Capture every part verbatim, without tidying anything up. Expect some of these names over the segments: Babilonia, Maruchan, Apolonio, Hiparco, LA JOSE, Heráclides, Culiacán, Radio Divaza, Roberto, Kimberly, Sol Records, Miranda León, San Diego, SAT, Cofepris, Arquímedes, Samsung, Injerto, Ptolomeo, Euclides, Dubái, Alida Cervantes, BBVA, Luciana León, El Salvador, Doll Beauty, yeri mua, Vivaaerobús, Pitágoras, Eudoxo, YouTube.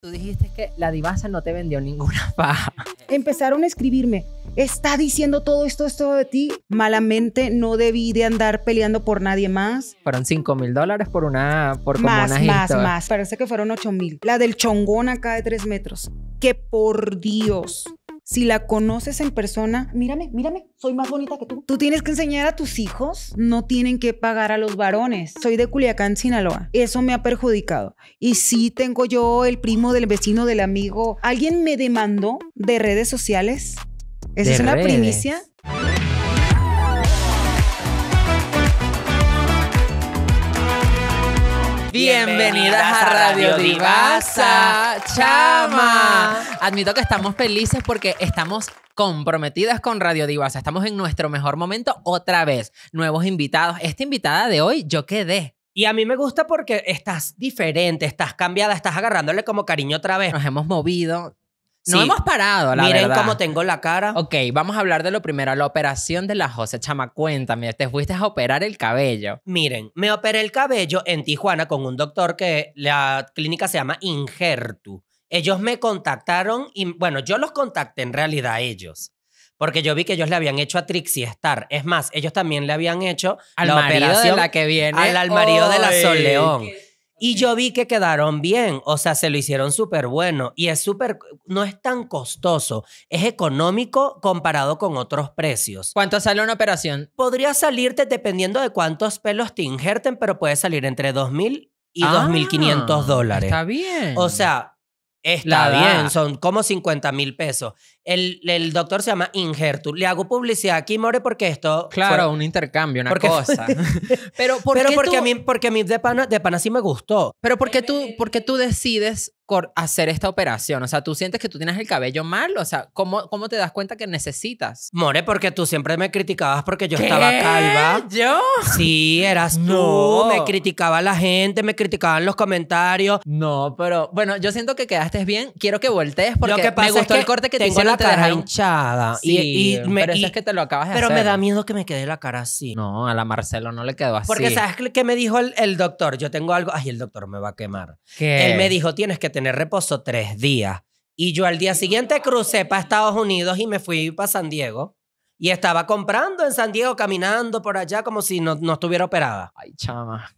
Tú dijiste que la Divaza no te vendió ninguna faja. Empezaron a escribirme, está diciendo todo esto, esto de ti. Malamente no debí de andar peleando por nadie más. Fueron cinco mil dólares por una... Por como más, unas más, historias. Más. Parece que fueron ocho mil. La del chongón acá de tres metros. Que por Dios, si la conoces en persona, mírame, mírame, soy más bonita que tú. Tú tienes que enseñar a tus hijos, no tienen que pagar a los varones. Soy de Culiacán, Sinaloa. Eso me ha perjudicado. Y sí tengo yo el primo del vecino, del amigo. Alguien me demandó de redes sociales. Esa es una primicia. Bienvenidas a Radio Divaza, chama. Admito que estamos felices porque estamos comprometidas con Radio Divaza. Estamos en nuestro mejor momento otra vez. Nuevos invitados. Esta invitada de hoy, yo quedé. Y a mí me gusta porque estás diferente, estás cambiada, estás agarrándole como cariño otra vez. Nos hemos movido. No sí. hemos parado, la Miren verdad. Miren cómo tengo la cara. Ok, vamos a hablar de lo primero, la operación de la José. Chama, cuéntame, te fuiste a operar el cabello. Miren, me operé el cabello en Tijuana con un doctor que la clínica se llama Injerto. Ellos me contactaron y, bueno, yo los contacté en realidad a ellos. Porque yo vi que ellos le habían hecho a Trixie Star. Es más, ellos también le habían hecho al la marido de la que viene. Al, al marido de la Sol León. ¿Qué? Y yo vi que quedaron bien, o sea, se lo hicieron súper bueno y es súper, no es tan costoso, es económico comparado con otros precios. ¿Cuánto sale una operación? Podría salirte dependiendo de cuántos pelos te injerten, pero puede salir entre dos mil y ah, dos mil quinientos dólares. Está bien. O sea, está bien, son como cincuenta mil pesos. El, el doctor se llama Injerto. Le hago publicidad aquí, More, porque esto... Claro, fue, un intercambio, una porque, cosa. Pero, ¿por Pero qué porque, tú? A mí, porque a mí de pana, de pana sí me gustó. Pero ¿por qué tú, porque tú decides hacer esta operación? O sea, ¿tú sientes que tú tienes el cabello mal? O sea, ¿cómo, cómo te das cuenta que necesitas? More, porque tú siempre me criticabas porque yo ¿Qué? Estaba calva. ¿Yo? Sí, eras no. tú. Me criticaba la gente, me criticaban los comentarios. No, pero... Bueno, yo siento que quedaste bien. Quiero que voltees porque que me gustó es que el corte que te hicieron. Te cara hinchada. Sí, y, y me, pero eso y, es que te lo acabas de pero hacer. Pero me da miedo que me quede la cara así. No, a la Marcelo no le quedó así. Porque ¿sabes qué me dijo el, el doctor? Yo tengo algo... Ay, el doctor me va a quemar. ¿Qué? Él me dijo, tienes que tener reposo tres días. Y yo al día siguiente crucé para Estados Unidos y me fui para San Diego. Y estaba comprando en San Diego, caminando por allá como si no, no estuviera operada. Ay, chama.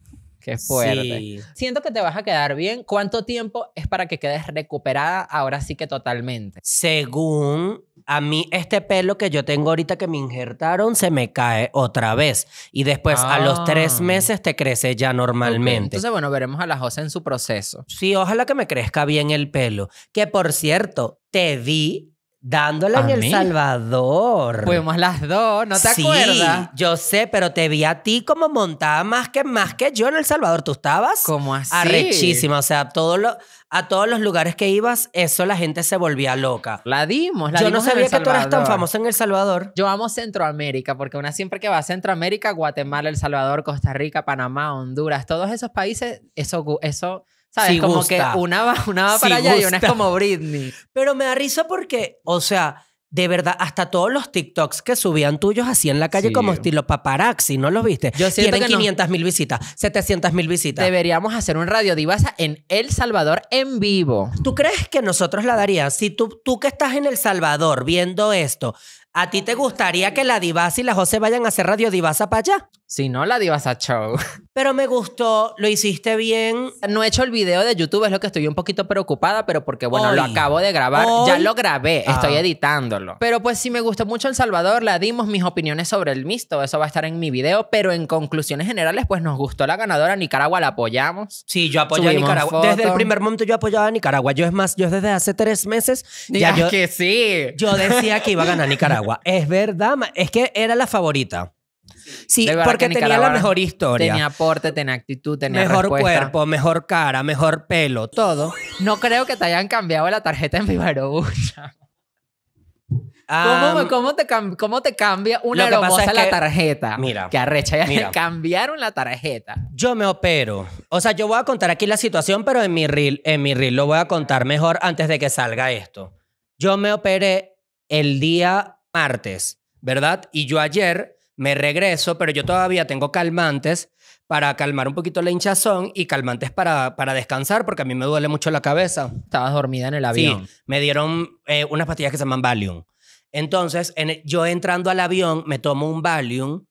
Qué fuerte. Sí. Siento que te vas a quedar bien. ¿Cuánto tiempo es para que quedes recuperada ahora sí que totalmente? Según a mí, este pelo que yo tengo ahorita que me injertaron se me cae otra vez. Y después ah. a los tres meses te crece ya normalmente. Okay. Entonces, bueno, veremos a la José en su proceso. Sí, ojalá que me crezca bien el pelo. Que, por cierto, te vi... Dándola en El Salvador. Fuimos las dos, ¿no te sí, acuerdas? Sí, yo sé, pero te vi a ti como montada más que, más que yo en El Salvador. ¿Tú estabas? ¿Cómo así? Arrechísima, o sea, todo lo, a todos los lugares que ibas, eso la gente se volvía loca. La dimos, la yo dimos no sabía que Salvador. Tú eras tan famosa en El Salvador. Yo amo Centroamérica, porque una siempre que va a Centroamérica, Guatemala, El Salvador, Costa Rica, Panamá, Honduras, todos esos países, eso... eso ¿sabes? Sí como gusta. Que una va, una va sí para allá gusta. Y una es como Britney. Pero me da risa porque, o sea, de verdad, hasta todos los TikToks que subían tuyos así en la calle sí. como estilo paparazzi, ¿no los viste? Yo tienen quinientas mil no. visitas, setecientas mil visitas. Deberíamos hacer un Radio Divaza en El Salvador en vivo. ¿Tú crees que nosotros la darías? Si tú, tú que estás en El Salvador viendo esto... ¿A ti te gustaría que la Divaza y la José vayan a hacer Radio Divaza para allá? Si no, la Divaza show. Pero me gustó, lo hiciste bien. No he hecho el video de YouTube, es lo que estoy un poquito preocupada, pero porque, bueno, hoy, lo acabo de grabar. Hoy, ya lo grabé, ah. estoy editándolo. Pero pues sí me gustó mucho El Salvador, la dimos, mis opiniones sobre el mixto, eso va a estar en mi video, pero en conclusiones generales, pues nos gustó la ganadora, Nicaragua la apoyamos. Sí, yo apoyé a Nicaragua. Foto. Desde el primer momento yo apoyaba a Nicaragua. Yo es más, yo desde hace tres meses... Ya yo, que sí. Yo decía que iba a ganar Nicaragua. Es verdad, es que era la favorita. Sí, porque tenía la mejor historia. Tenía aporte, tenía actitud, tenía mejor respuesta. Cuerpo, mejor cara, mejor pelo, todo. No creo que te hayan cambiado la tarjeta en Vivaaerobús. ¿Cómo, cómo, te, ¿Cómo te cambia una aerobosa es la que, tarjeta? Mira. Que arrecha, ya mira, cambiaron la tarjeta. Yo me opero. O sea, yo voy a contar aquí la situación, pero en mi reel, en mi reel lo voy a contar mejor antes de que salga esto. Yo me operé el día... martes, ¿verdad? Y yo ayer me regreso, pero yo todavía tengo calmantes para calmar un poquito la hinchazón y calmantes para, para descansar, porque a mí me duele mucho la cabeza. Estabas dormida en el avión. Sí, me dieron eh, unas pastillas que se llaman Valium. Entonces, en el, yo entrando al avión, me tomo un Valium.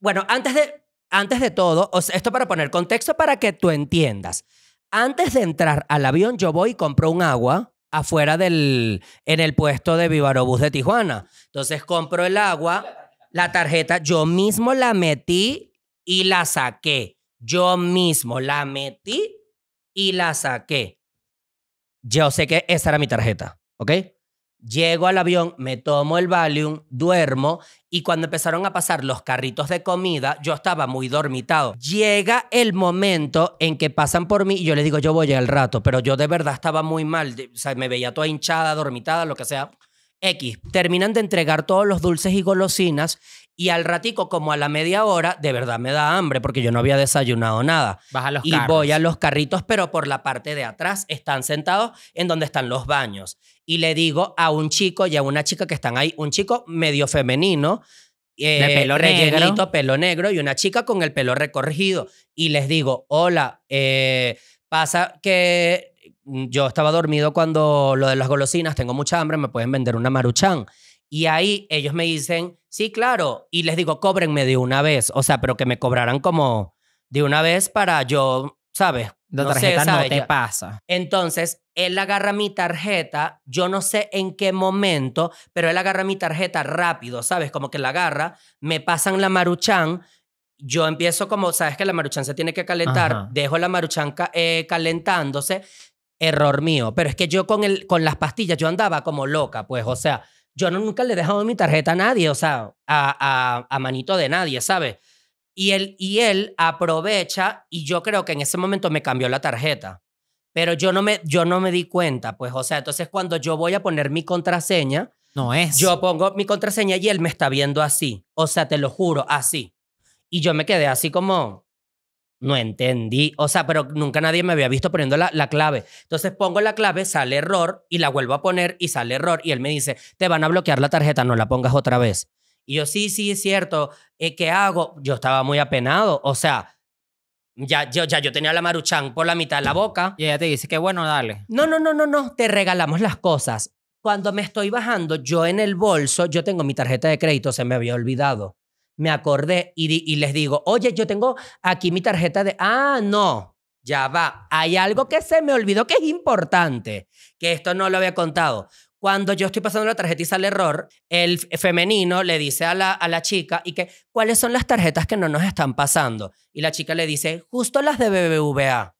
Bueno, antes de, antes de todo, o sea, esto para poner contexto para que tú entiendas. Antes de entrar al avión, yo voy y compro un agua afuera del... en el puesto de Vivaaerobús de Tijuana. Entonces, compro el agua, la tarjeta, yo mismo la metí y la saqué. Yo mismo la metí y la saqué. Yo sé que esa era mi tarjeta, ¿ok? Llego al avión, me tomo el Valium, duermo, y cuando empezaron a pasar los carritos de comida, yo estaba muy dormitado. Llega el momento en que pasan por mí y yo les digo, yo voy al rato, pero yo de verdad estaba muy mal. O sea, me veía toda hinchada, dormitada, lo que sea. X. Terminan de entregar todos los dulces y golosinas y al ratico, como a la media hora, de verdad me da hambre porque yo no había desayunado nada. Vas a los carros. Y voy a los carritos, pero por la parte de atrás están sentados en donde están los baños. Y le digo a un chico y a una chica que están ahí, un chico medio femenino, eh, de pelo rellenito, negro. pelo negro, y una chica con el pelo recorrido. Y les digo, hola, eh, pasa que yo estaba dormido cuando lo de las golosinas, tengo mucha hambre, me pueden vender una Maruchan. Y ahí ellos me dicen, sí, claro. Y les digo, cóbrenme de una vez. O sea, pero que me cobraran como de una vez para yo, ¿sabes? La tarjeta no, sé, no te pasa. Entonces, él agarra mi tarjeta, yo no sé en qué momento, pero él agarra mi tarjeta rápido, ¿sabes? Como que la agarra, me pasan la Maruchan, yo empiezo como, ¿sabes? Que la Maruchan se tiene que calentar, ajá, dejo la Maruchan ca eh, calentándose, error mío. Pero es que yo con, el, con las pastillas, yo andaba como loca, pues, o sea, yo no, nunca le he dejado mi tarjeta a nadie, o sea, a, a, a manito de nadie, ¿sabes? Y él, y él aprovecha y yo creo que en ese momento me cambió la tarjeta. Pero yo no me, yo no me di cuenta, pues, o sea, entonces cuando yo voy a poner mi contraseña... No es. Yo pongo mi contraseña y él me está viendo así. O sea, te lo juro, así. Y yo me quedé así como... No entendí. O sea, pero nunca nadie me había visto poniendo la, la clave. Entonces pongo la clave, sale error y la vuelvo a poner y sale error. Y él me dice, te van a bloquear la tarjeta, no la pongas otra vez. Y yo, sí, sí, es cierto, ¿eh, qué hago? Yo estaba muy apenado, o sea, ya yo, ya yo tenía la Maruchan por la mitad de la boca. Y ella te dice que bueno, dale. No, no, no, no, no, te regalamos las cosas. Cuando me estoy bajando, yo en el bolso, yo tengo mi tarjeta de crédito, se me había olvidado. Me acordé y, y les digo, oye, yo tengo aquí mi tarjeta de... Ah, no, ya va, hay algo que se me olvidó que es importante, que esto no lo había contado. Cuando yo estoy pasando la tarjeta y sale error, el femenino le dice a la, a la chica, y que, ¿cuáles son las tarjetas que no nos están pasando? Y la chica le dice, justo las de B B V A.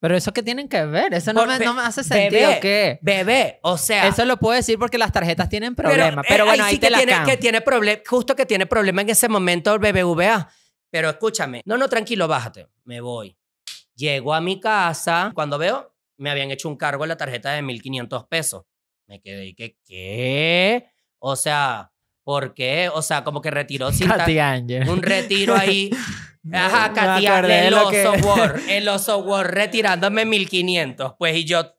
Pero eso, ¿qué tienen que ver? Eso no, me, no me hace sentido. Bebé, ¿qué? Bebé, o sea... Eso lo puedo decir porque las tarjetas tienen problemas. Pero, pero bueno, ahí, ahí sí te la tiene, que tiene problema. Justo que tiene problema en ese momento el B B V A. Pero escúchame. No, no, tranquilo, bájate. Me voy. Llego a mi casa. Cuando veo, me habían hecho un cargo en la tarjeta de mil quinientos pesos. Me quedé y que, ¿qué? O sea, ¿por qué? O sea, como que retiró cita, un retiro ahí. Ajá, Katia, el oso que... war, el oso war, retirándome mil quinientos. Pues, y yo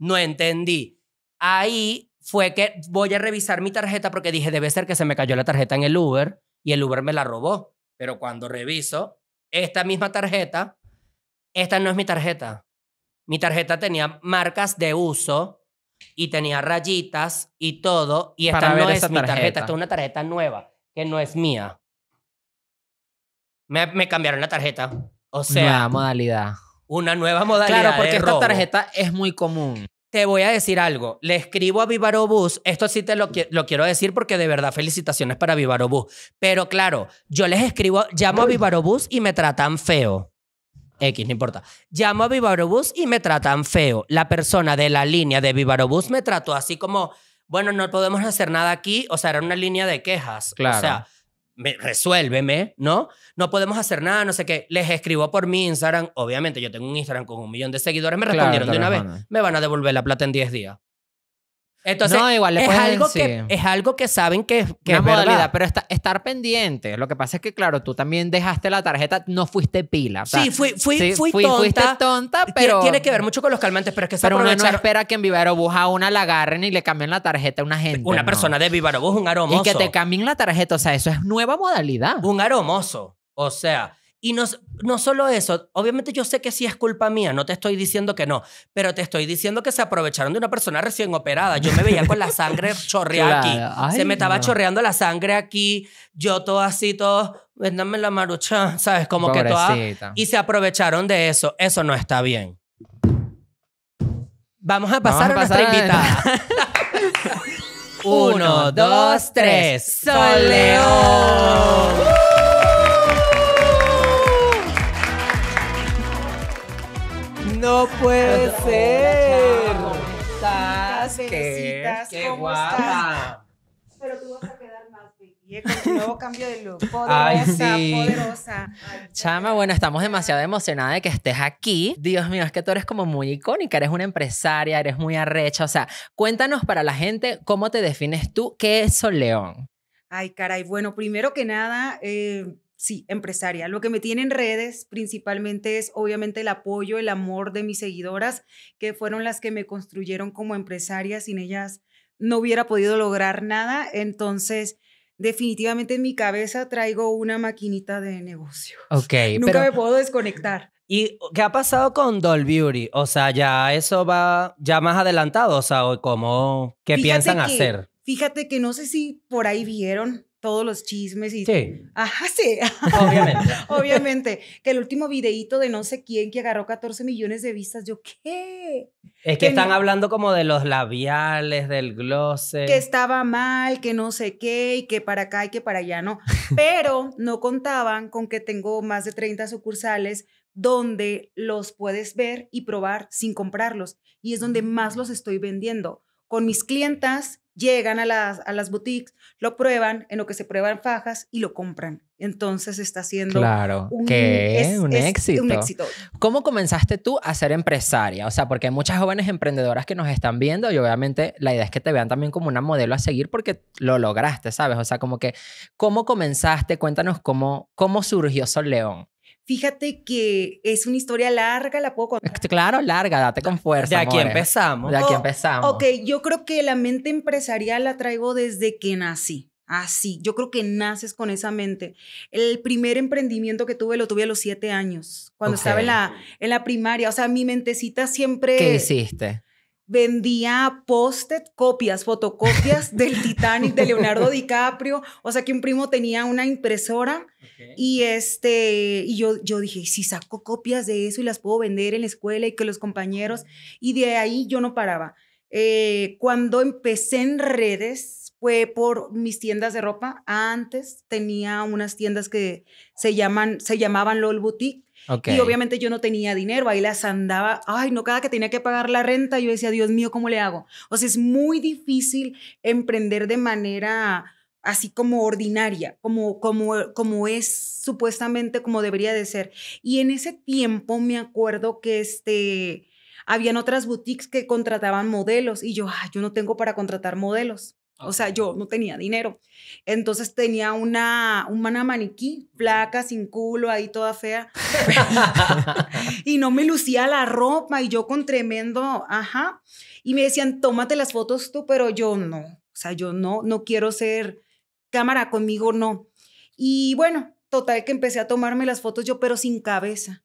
no entendí. Ahí fue que voy a revisar mi tarjeta porque dije, debe ser que se me cayó la tarjeta en el Uber y el Uber me la robó. Pero cuando reviso esta misma tarjeta, esta no es mi tarjeta. Mi tarjeta tenía marcas de uso y tenía rayitas y todo, y esta no es mi tarjeta. tarjeta, esta es una tarjeta nueva, que no es mía. Me, me cambiaron la tarjeta, o sea... Nueva modalidad. Una nueva modalidad. Claro, porque esta robo. tarjeta es muy común. Te voy a decir algo, le escribo a Vivaaerobús, esto sí te lo, lo quiero decir porque de verdad felicitaciones para Vivaaerobús, pero claro, yo les escribo, llamo a Vivaaerobús y me tratan feo. X, no importa. Llamo a Vivaaerobús y me tratan feo. La persona de la línea de Vivaaerobús me trató así como, bueno, no podemos hacer nada aquí. O sea, era una línea de quejas. Claro. O sea, me, resuélveme, ¿no? No podemos hacer nada, no sé qué. Les escribo por mi Instagram. Obviamente, yo tengo un Instagram con un millón de seguidores. Me respondieron claro, de una vez. Me van a devolver la plata en diez días. Entonces, no, igual le es, algo que, es algo que saben que, que es modalidad, verdad. Pero está, estar pendiente. Lo que pasa es que, claro, tú también dejaste la tarjeta, no fuiste pila. O sea, sí, fui, fui, sí, fui, fui tonta. Fuiste tonta, pero... Tiene que ver mucho con los calmantes, pero es que se Pero aprovechar... uno no espera que en Vivaaerobús a una la agarren y le cambien la tarjeta a una gente. Una no. persona de Vivaaerobús, un aromoso. Y que te cambien la tarjeta, o sea, eso es nueva modalidad. Un aromoso, o sea... Y no, no solo eso, obviamente yo sé que sí es culpa mía, no te estoy diciendo que no, pero te estoy diciendo que se aprovecharon de una persona recién operada. Yo me veía con la sangre chorreada aquí. Ay, se me estaba no. chorreando la sangre aquí, yo todo así, todo, véndame la marucha, ¿sabes? Como Pobrecita. que toda... Y se aprovecharon de eso. Eso no está bien. Vamos a pasar, Vamos a, pasar a nuestra a... invitada. Uno, dos, tres. ¡Sol León! ¡Uh! No puede Hola, ser. ¿Cómo estás? Felicitas, ¿Qué? Qué ¿cómo guapa. Estás? Pero tú vas a quedar más bella con tu nuevo cambio de look. Poderosa, Ay, sí. poderosa. Ay, Chama, bueno, estamos demasiado emocionadas de que estés aquí. Dios mío, es que tú eres como muy icónica. Eres una empresaria, eres muy arrecha. O sea, cuéntanos para la gente cómo te defines tú. ¿Qué es Sol León? Ay, caray. Bueno, primero que nada... Eh, Sí, empresaria. Lo que me tiene en redes principalmente es obviamente el apoyo, el amor de mis seguidoras, que fueron las que me construyeron como empresaria. Sin ellas no hubiera podido lograr nada. Entonces, definitivamente en mi cabeza traigo una maquinita de negocio. Ok. Nunca pero... me puedo desconectar. ¿Y qué ha pasado con Doll Beauty? O sea, ya eso va ya más adelantado. O sea, ¿cómo, ¿qué fíjate piensan que, hacer? Fíjate que no sé si por ahí vieron todos los chismes y... Sí. Ajá, sí. Obviamente. Obviamente. Que el último videíto de no sé quién que agarró catorce millones de vistas, yo, ¿qué? Es que, que están no... hablando como de los labiales, del glosser. Que estaba mal, que no sé qué, y que para acá y que para allá, ¿no? Pero no contaban con que tengo más de treinta sucursales donde los puedes ver y probar sin comprarlos. Y es donde más los estoy vendiendo. Con mis clientas... Llegan a las, a las boutiques, lo prueban, en lo que se prueban fajas y lo compran. Entonces está siendo claro, un, que es, un, es, éxito. un éxito. ¿Cómo comenzaste tú a ser empresaria? O sea, porque hay muchas jóvenes emprendedoras que nos están viendo y obviamente la idea es que te vean también como una modelo a seguir porque lo lograste, ¿sabes? O sea, como que, ¿cómo comenzaste? Cuéntanos cómo, cómo surgió Sol León. Fíjate que es una historia larga, la puedo contar. Claro, larga, date con fuerza. De aquí more. empezamos. De aquí oh, empezamos. Ok, yo creo que la mente empresarial la traigo desde que nací. Así, yo creo que naces con esa mente. El primer emprendimiento que tuve lo tuve a los siete años, cuando okay. estaba en la, en la primaria. O sea, mi mentecita siempre... ¿Qué hiciste? Vendía post-it, copias, fotocopias del Titanic, de Leonardo DiCaprio. O sea, que un primo tenía una impresora okay. y, este, y yo, yo dije, si saco copias de eso y las puedo vender en la escuela y que los compañeros... Y de ahí yo no paraba. Eh, cuando empecé en redes fue por mis tiendas de ropa. Antes tenía unas tiendas que se, llaman, se llamaban LOL Boutique. Okay. Y obviamente yo no tenía dinero, ahí las andaba, ay no, cada que tenía que pagar la renta yo decía, Dios mío, ¿cómo le hago? O sea, es muy difícil emprender de manera así como ordinaria, como, como, como es supuestamente como debería de ser. Y en ese tiempo me acuerdo que este, habían otras boutiques que contrataban modelos y yo, ay, yo no tengo para contratar modelos. O sea, yo no tenía dinero. Entonces tenía una, una maniquí, flaca, sin culo, ahí toda fea. Y no me lucía la ropa y yo con tremendo, ajá. Y me decían, tómate las fotos tú, pero yo no. O sea, yo no, no quiero ser cámara conmigo, no. Y bueno, total que empecé a tomarme las fotos yo, pero sin cabeza.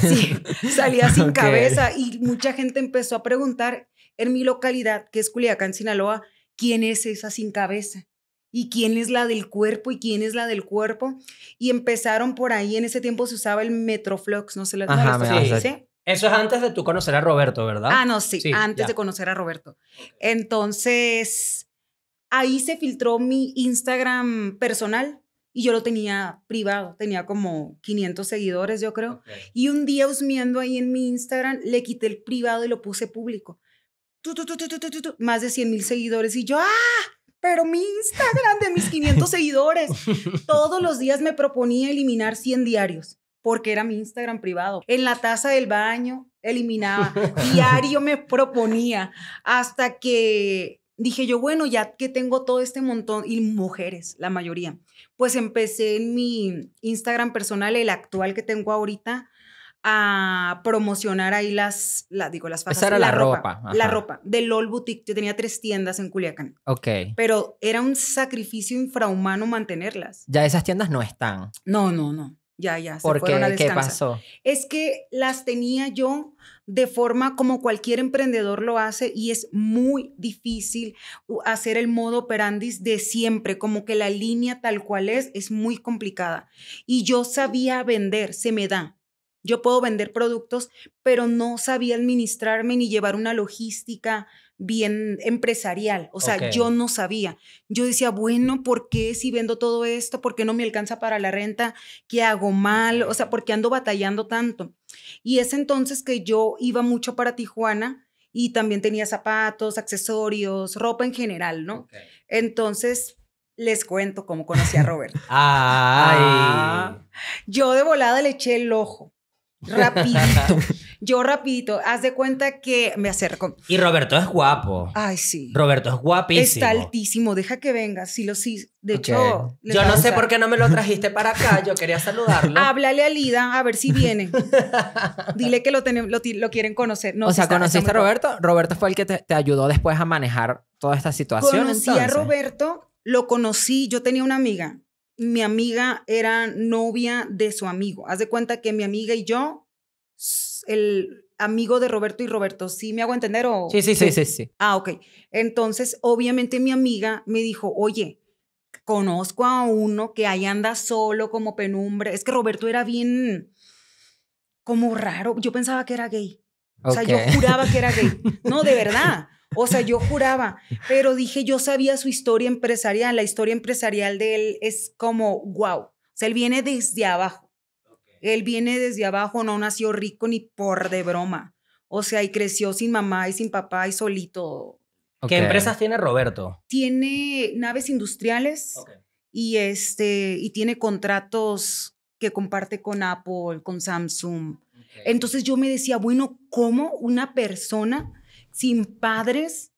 Sí, salía sin okay. cabeza. Y mucha gente empezó a preguntar en mi localidad, que es Culiacán, Sinaloa, ¿quién es esa sin cabeza? ¿Y quién es la del cuerpo? ¿Y quién es la del cuerpo? Y empezaron por ahí. En ese tiempo se usaba el Metroflux. No sé lo que sí. Eso es antes de tú conocer a Roberto, ¿verdad? Ah, no, sí. sí antes ya. de conocer a Roberto. Entonces, ahí se filtró mi Instagram personal. Y yo lo tenía privado. Tenía como quinientos seguidores, yo creo. Okay. Y un día, husmeando ahí en mi Instagram, le quité el privado y lo puse público. Tu, tu, tu, tu, tu, tu, tu, más de cien mil seguidores y yo, ¡ah! Pero mi Instagram de mis quinientos seguidores. Todos los días me proponía eliminar cien diarios porque era mi Instagram privado. En la taza del baño eliminaba, diario me proponía hasta que dije yo, bueno, ya que tengo todo este montón, y mujeres, la mayoría, pues empecé en mi Instagram personal, el actual que tengo ahorita, a promocionar ahí las, la, digo, las fajas. Esa era la, la ropa. ropa la ropa, de LOL Boutique. Yo tenía tres tiendas en Culiacán. Ok. Pero era un sacrificio infrahumano mantenerlas. Ya esas tiendas no están. No, no, no. Ya, ya. ¿Por qué? ¿Qué pasó? Es que las tenía yo de forma como cualquier emprendedor lo hace, y es muy difícil hacer el modo operandi de siempre, como que la línea tal cual es, es muy complicada. Y yo sabía vender, se me da. Yo puedo vender productos, pero no sabía administrarme ni llevar una logística bien empresarial. O sea, okay. yo no sabía. Yo decía, bueno, ¿por qué si vendo todo esto? ¿Por qué no me alcanza para la renta? ¿Qué hago mal? O sea, ¿por qué ando batallando tanto? Y es entonces que yo iba mucho para Tijuana y también tenía zapatos, accesorios, ropa en general, ¿no? Okay. Entonces, les cuento cómo conocí a Roberto. Ay. Yo de volada le eché el ojo. Rapidito. Yo rapidito, haz de cuenta que me acerco. Y Roberto es guapo. Ay, sí. Roberto es guapísimo. Está altísimo, deja que venga. Sí, lo sí. De okay. hecho, yo no sé por qué no me lo trajiste para acá. Yo quería saludarlo. Háblale a Lida a ver si viene. Dile que lo, lo, lo quieren conocer. No, o sea, está, ¿conociste está a Roberto? Poco. Roberto fue el que te, te ayudó después a manejar toda esta situación. Conocí entonces. a Roberto, lo conocí. Yo tenía una amiga. Mi amiga era novia de su amigo. Haz de cuenta que mi amiga y yo, el amigo de Roberto y Roberto, ¿sí me hago entender? O, sí, sí, sí, sí, sí. Ah, ok. Entonces, obviamente mi amiga me dijo, oye, conozco a uno que ahí anda solo como penumbra. Es que Roberto era bien como raro. Yo pensaba que era gay. Okay. O sea, yo juraba que era gay. No, de verdad. O sea, yo juraba, pero dije, yo sabía su historia empresarial. La historia empresarial de él es como, wow. O sea, él viene desde abajo. Okay. Él viene desde abajo, no nació rico ni por de broma. O sea, y creció sin mamá y sin papá y solito. Okay. ¿Qué empresas tiene Roberto? Tiene naves industriales okay. y, este, y tiene contratos que comparte con Apple, con Samsung. Okay. Entonces yo me decía, bueno, ¿cómo una persona sin padres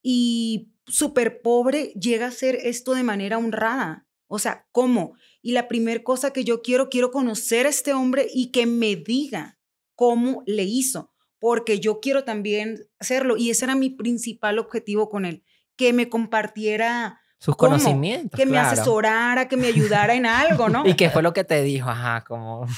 y súper pobre llega a hacer esto de manera honrada? O sea, ¿cómo? Y la primera cosa que yo quiero, quiero conocer a este hombre y que me diga cómo le hizo, porque yo quiero también hacerlo. Y ese era mi principal objetivo con él, que me compartiera sus ¿Cómo? conocimientos, que claro. me asesorara, que me ayudara en algo, ¿no? ¿Y qué fue lo que te dijo? Ajá, como...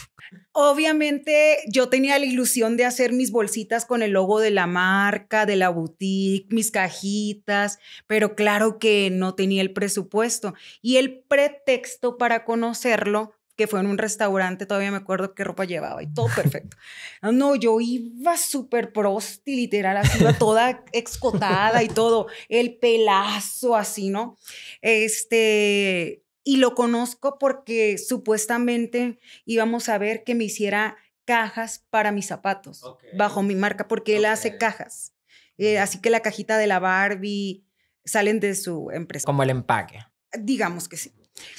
Obviamente, yo tenía la ilusión de hacer mis bolsitas con el logo de la marca, de la boutique, mis cajitas, pero claro que no tenía el presupuesto. Y el pretexto para conocerlo, que fue en un restaurante, todavía me acuerdo qué ropa llevaba y todo perfecto. No, yo iba súper prosti, literal, así, iba toda excotada y todo, el pelazo así, ¿no? Este, y lo conozco porque supuestamente íbamos a ver que me hiciera cajas para mis zapatos, okay. bajo mi marca, porque okay. él hace cajas. Eh, así que la cajita de la Barbie salen de su empresa. Como el empaque. Digamos que sí.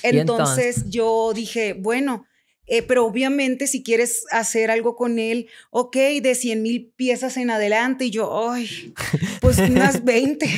Entonces, entonces yo dije, bueno, eh, pero obviamente si quieres hacer algo con él, ok, de cien mil piezas en adelante. Y yo, ay, pues unas veinte.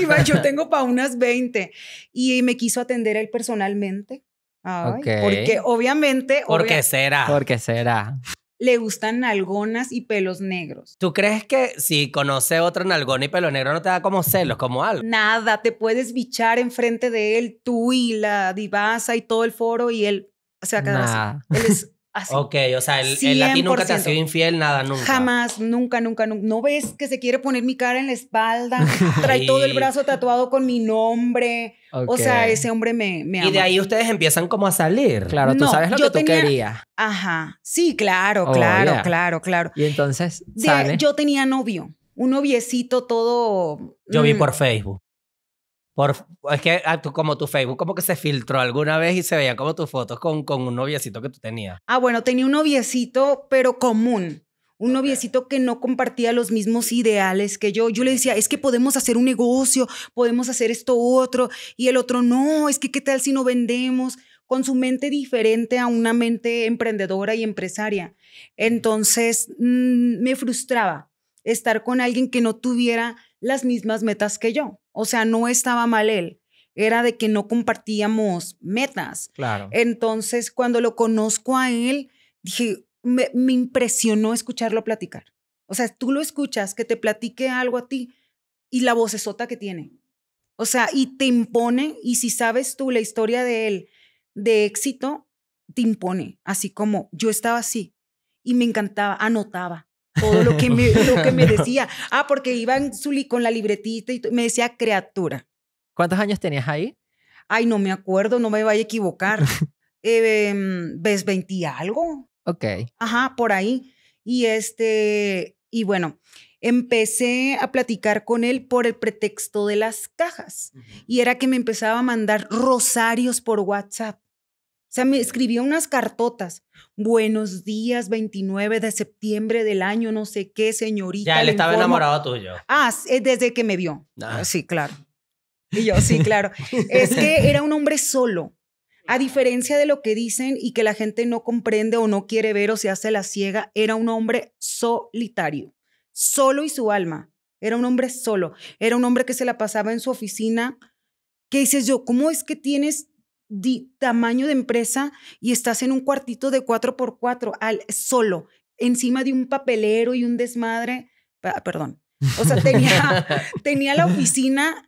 Iba, yo tengo para unas veinte. Y me quiso atender él personalmente. Ay, okay. Porque obviamente... ¿Por obvia qué será? ¿Por qué será? Le gustan nalgonas y pelos negros. ¿Tú crees que si conoce otro nalgón y pelo negro no te da como celos, como algo? Nada, te puedes bichar enfrente de él, tú y la Divaza y todo el foro, y él se va a quedar nah. así. Él es así. Ok, o sea, él, él a ti nunca te ha sido infiel, nada, nunca. Jamás, nunca, nunca, nunca. ¿No ves que se quiere poner mi cara en la espalda? Trae todo el brazo tatuado con mi nombre. Okay. O sea, ese hombre me, me ama. Y de ahí ustedes empiezan como a salir. Claro, no, tú sabes lo que tú tenía... querías. Ajá. Sí, claro, oh, claro, yeah. claro, claro. Y entonces, de, ¿sale? Yo tenía novio. Un noviecito todo... Yo mmm. vi por Facebook. Por, es que ah, tú, como tu Facebook como que se filtró alguna vez y se veían como tus fotos con, con un noviecito que tú tenías. Ah, bueno, tenía un noviecito, pero común. Un noviecito que no compartía los mismos ideales que yo. Yo le decía, es que podemos hacer un negocio, podemos hacer esto otro. Y el otro, no, es que qué tal si no vendemos. Con su mente diferente a una mente emprendedora y empresaria. Entonces, mmm, me frustraba. estar con alguien que no tuviera las mismas metas que yo. O sea, no estaba mal él. Era de que no compartíamos metas. Claro. Entonces, cuando lo conozco a él, dije, me, me impresionó escucharlo platicar. O sea, tú lo escuchas, que te platique algo a ti y la vocesota que tiene. O sea, y te impone, y si sabes tú la historia de él de éxito, te impone. Así como yo estaba así y me encantaba, anotaba todo lo que me, lo que me decía. Ah, porque iba en su li, con la libretita y me decía criatura. ¿Cuántos años tenías ahí? Ay, no me acuerdo, no me vaya a equivocar. eh, ¿Ves veinte algo? Ok. Ajá, por ahí. Y este, y bueno, empecé a platicar con él por el pretexto de las cajas. Uh-huh. Y era que me empezaba a mandar rosarios por WhatsApp. O sea, me escribía unas cartotas. Buenos días, veintinueve de septiembre del año, no sé qué, señorita. Ya, él estaba enamorado tuyo. Ah, desde que me vio. Ah. Sí, claro. Y yo, sí, claro. Es que era un hombre solo. A diferencia de lo que dicen y que la gente no comprende o no quiere ver o se hace la ciega, era un hombre solitario. Solo y su alma. Era un hombre solo. Era un hombre que se la pasaba en su oficina. ¿Qué dices yo? ¿Cómo es que tienes tamaño de empresa y estás en un cuartito de cuatro por cuatro al, solo, encima de un papelero y un desmadre? Perdón. O sea, tenía, tenía la oficina...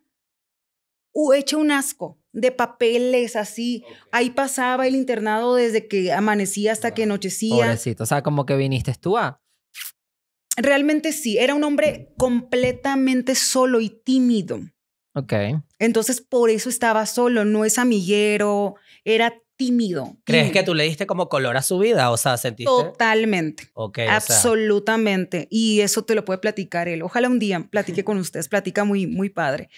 Uh, hecho un asco de papeles así. Okay. Ahí pasaba el internado desde que amanecía hasta wow. que anochecía. Pobrecito, o sea, como que viniste tú a... Realmente sí, era un hombre completamente solo y tímido. Ok. Entonces, por eso estaba solo, no es amiguero, era tímido. ¿Crees tímido. que tú le diste como color a su vida? O sea, ¿sentiste? Totalmente. Ok. Absolutamente. O sea... Y eso te lo puede platicar él. Ojalá un día platique con ustedes, platica muy, muy padre.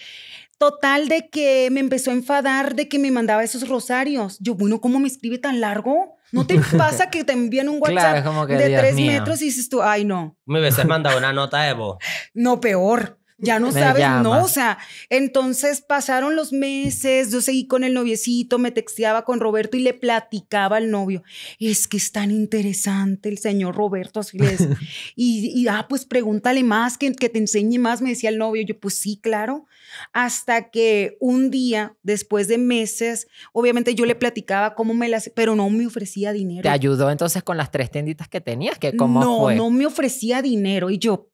Total de que me empezó a enfadar de que me mandaba esos rosarios. Yo, bueno, ¿cómo me escribe tan largo? ¿No te pasa que te envían un WhatsApp claro, de Dios tres mío. metros y dices tú, ay, no? Me hubiese mandado una nota de voz. No, peor. Ya no me sabes, llama. no, o sea. Entonces pasaron los meses, yo seguí con el noviecito, me texteaba con Roberto y le platicaba al novio. Es que es tan interesante el señor Roberto, así le decía. y, y, ah, pues pregúntale más, que, que te enseñe más, me decía el novio. Yo, pues sí, claro. Hasta que un día, después de meses, obviamente yo le platicaba cómo me las... Pero no me ofrecía dinero. ¿Te ayudó entonces con las tres tienditas que tenías? ¿Que cómo no, fue? no me ofrecía dindinero y yo...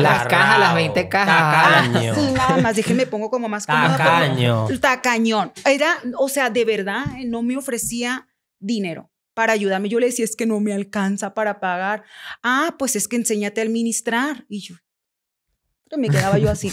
Las cajas, las veinte cajas. Tacaño. Sí, nada más, déjeme, pongo como más cómoda. Tacaño. Como, tacañón. Era, o sea, de verdad, no me ofrecía dinero para ayudarme. Yo le decía, es que no me alcanza para pagar. Ah, pues es que enséñate a administrar. Y yo, me quedaba yo así.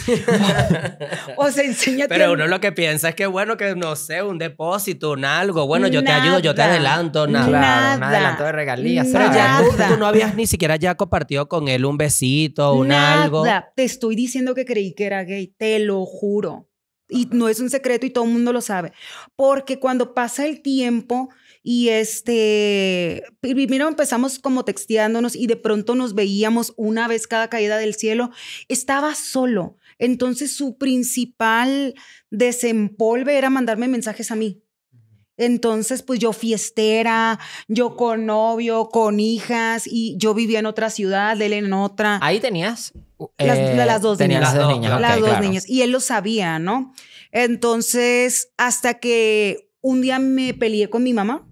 O sea, enséñate. Pero uno lo que piensa es que, bueno, que no sé, un depósito, un algo. Bueno, yo nada, te ayudo, yo te adelanto. Nada. Nada. Un adelanto de regalías. Pero ya tú, tú no habías ni siquiera ya compartido con él un besito, un nada. algo. Te estoy diciendo que creí que era gay. Te lo juro. Y no es un secreto y todo el mundo lo sabe. Porque cuando pasa el tiempo... Y este, primero empezamos como texteándonos y de pronto nos veíamos una vez cada caída del cielo. Estaba solo. Entonces su principal desempolve era mandarme mensajes a mí. Entonces, pues yo fiestera, yo con novio, con hijas, y yo vivía en otra ciudad, él en otra. Ahí tenías las, eh, las dos niñas. Las dos niñas. Las okay, dos claro. niñas. Y él lo sabía, ¿no? Entonces, hasta que un día me peleé con mi mamá.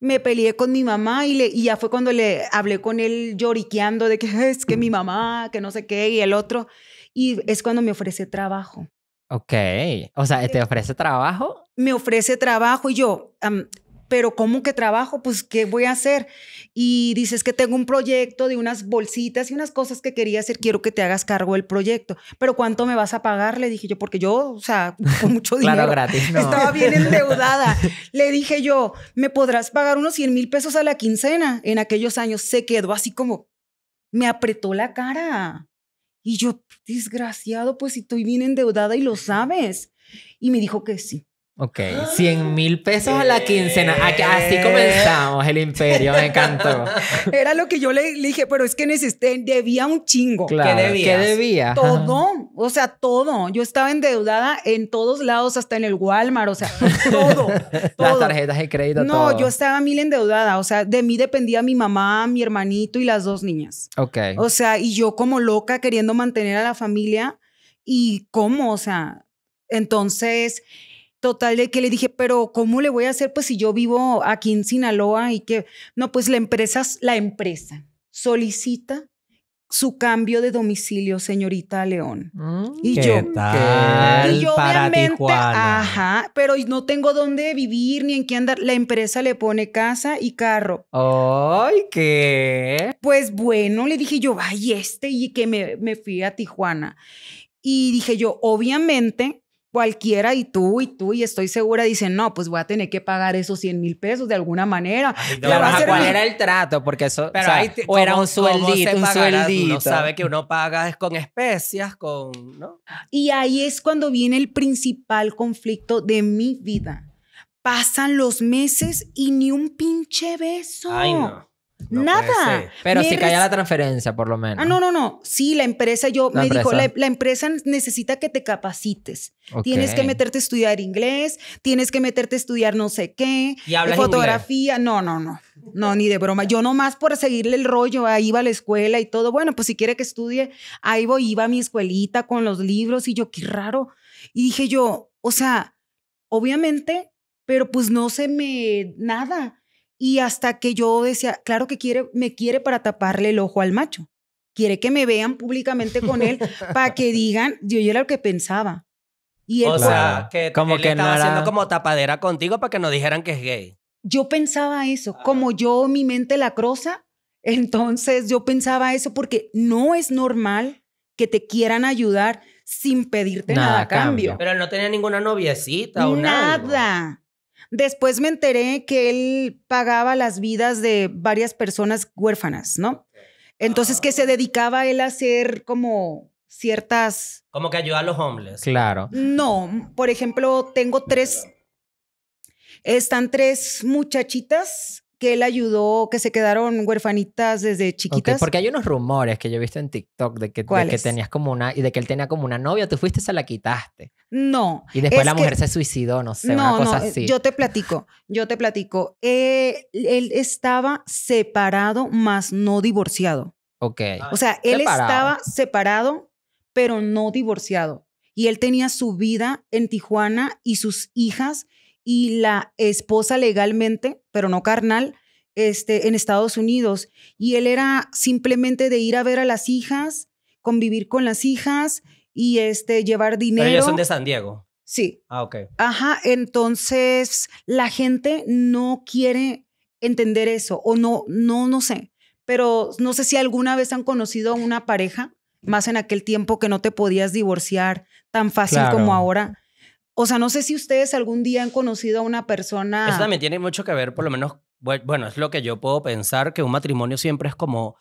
Me peleé con mi mamá y, le, y ya fue cuando le hablé con él lloriqueando de que es que mi mamá, que no sé qué, y el otro. Y es cuando me ofrece trabajo. Ok. O sea, ¿te ofrece trabajo? Me ofrece trabajo y yo, um, ¿pero cómo que trabajo? Pues, ¿qué voy a hacer? Y dices que tengo un proyecto de unas bolsitas y unas cosas que quería hacer. Quiero que te hagas cargo del proyecto. ¿Pero cuánto me vas a pagar? Le dije yo, porque yo, o sea, con mucho dinero. Claro, gratis. No. Estaba bien endeudada. Le dije yo, ¿me podrás pagar unos cien mil pesos a la quincena? En aquellos años se quedó así como, me apretó la cara. Y yo, desgraciado, pues si estoy bien endeudada y lo sabes. Y me dijo que sí. Ok, cien mil pesos a la quincena. Así comenzamos el imperio, me encantó. Era lo que yo le dije, pero es que necesité, debía un chingo. Claro, ¿qué debías? ¿Qué debía? Todo, o sea, todo. Yo estaba endeudada en todos lados, hasta en el Walmart, o sea, todo. todo. Las tarjetas de crédito, no, todo. Yo estaba mil endeudada, o sea, de mí dependía mi mamá, mi hermanito y las dos niñas. Ok. O sea, y yo como loca queriendo mantener a la familia y cómo, o sea, entonces... Total, de que le dije, pero ¿cómo le voy a hacer? Pues si yo vivo aquí en Sinaloa y que... No, pues la empresa, la empresa solicita su cambio de domicilio, señorita León. Mm, y, ¿qué yo, tal y yo, para obviamente, Tijuana? Ajá, pero no tengo dónde vivir ni en qué andar. La empresa le pone casa y carro. ¡Ay, qué! Pues bueno, le dije yo, ay, este, y que me, me fui a Tijuana. Y dije yo, obviamente... Cualquiera, y tú, y tú, y estoy segura, dicen, no, pues voy a tener que pagar esos cien mil pesos de alguna manera. Ay, no, va a ser ¿cuál mi... era el trato? Porque eso, pero o, sea, ahí te, o era un sueldito, un sueldito. Uno sabe que uno paga es con especias, con, ¿no? Y ahí es cuando viene el principal conflicto de mi vida. Pasan los meses y ni un pinche beso. Ay, no. No, nada. Pero me si caía la transferencia, por lo menos. Ah, no, no, no. Sí, la empresa, yo ¿La me empresa? dijo, la, la empresa necesita que te capacites. Okay. Tienes que meterte a estudiar inglés, tienes que meterte a estudiar no sé qué. ¿Y hablas fotografía? Inglés. No, no, no. No, ni de broma. Yo nomás por seguirle el rollo, ahí iba a la escuela y todo. Bueno, pues si quiere que estudie, ahí voy, iba a mi escuelita con los libros y yo, qué raro. Y dije yo, o sea, obviamente, pero pues no se me... Nada. Y hasta que yo decía, claro que quiere, me quiere para taparle el ojo al macho. Quiere que me vean públicamente con él para que digan, yo, yo era lo que pensaba. Y él, o sea, que como él que estaba no era... haciendo como tapadera contigo para que no dijeran que es gay. Yo pensaba eso. Ah. Como yo, mi mente lacrosa, entonces yo pensaba eso porque no es normal que te quieran ayudar sin pedirte nada, nada a cambio. cambio. Pero él no tenía ninguna noviecita o nada. Nada. Después me enteré que él pagaba las vidas de varias personas huérfanas, ¿no? Entonces, ah. que se dedicaba a él a hacer como ciertas... Como que ayuda a los homeless. Claro. No, por ejemplo, tengo tres... Están tres muchachitas que él ayudó, que se quedaron huerfanitas desde chiquitas. Okay, porque hay unos rumores que yo he visto en TikTok de que, de que tenías como una, y de que él tenía como una novia, tú fuiste y se la quitaste. No. Y después la que, mujer se suicidó, no sé, no, una cosa no, así. Yo te platico, yo te platico. Eh, él estaba separado, más no divorciado. Ok. O sea, él separado. estaba separado, pero no divorciado. Y él tenía su vida en Tijuana y sus hijas y la esposa legalmente, pero no carnal, este, en Estados Unidos. Y él era simplemente de ir a ver a las hijas, convivir con las hijas y este, llevar dinero. Pero ellos son de San Diego. Sí. Ah, ok. Ajá, entonces la gente no quiere entender eso o no, no, no sé. Pero no sé si alguna vez han conocido a una pareja, más en aquel tiempo que no te podías divorciar tan fácil claro. como ahora. O sea, no sé si ustedes algún día han conocido a una persona... Eso también tiene mucho que ver, por lo menos... Bueno, es lo que yo puedo pensar, que un matrimonio siempre es como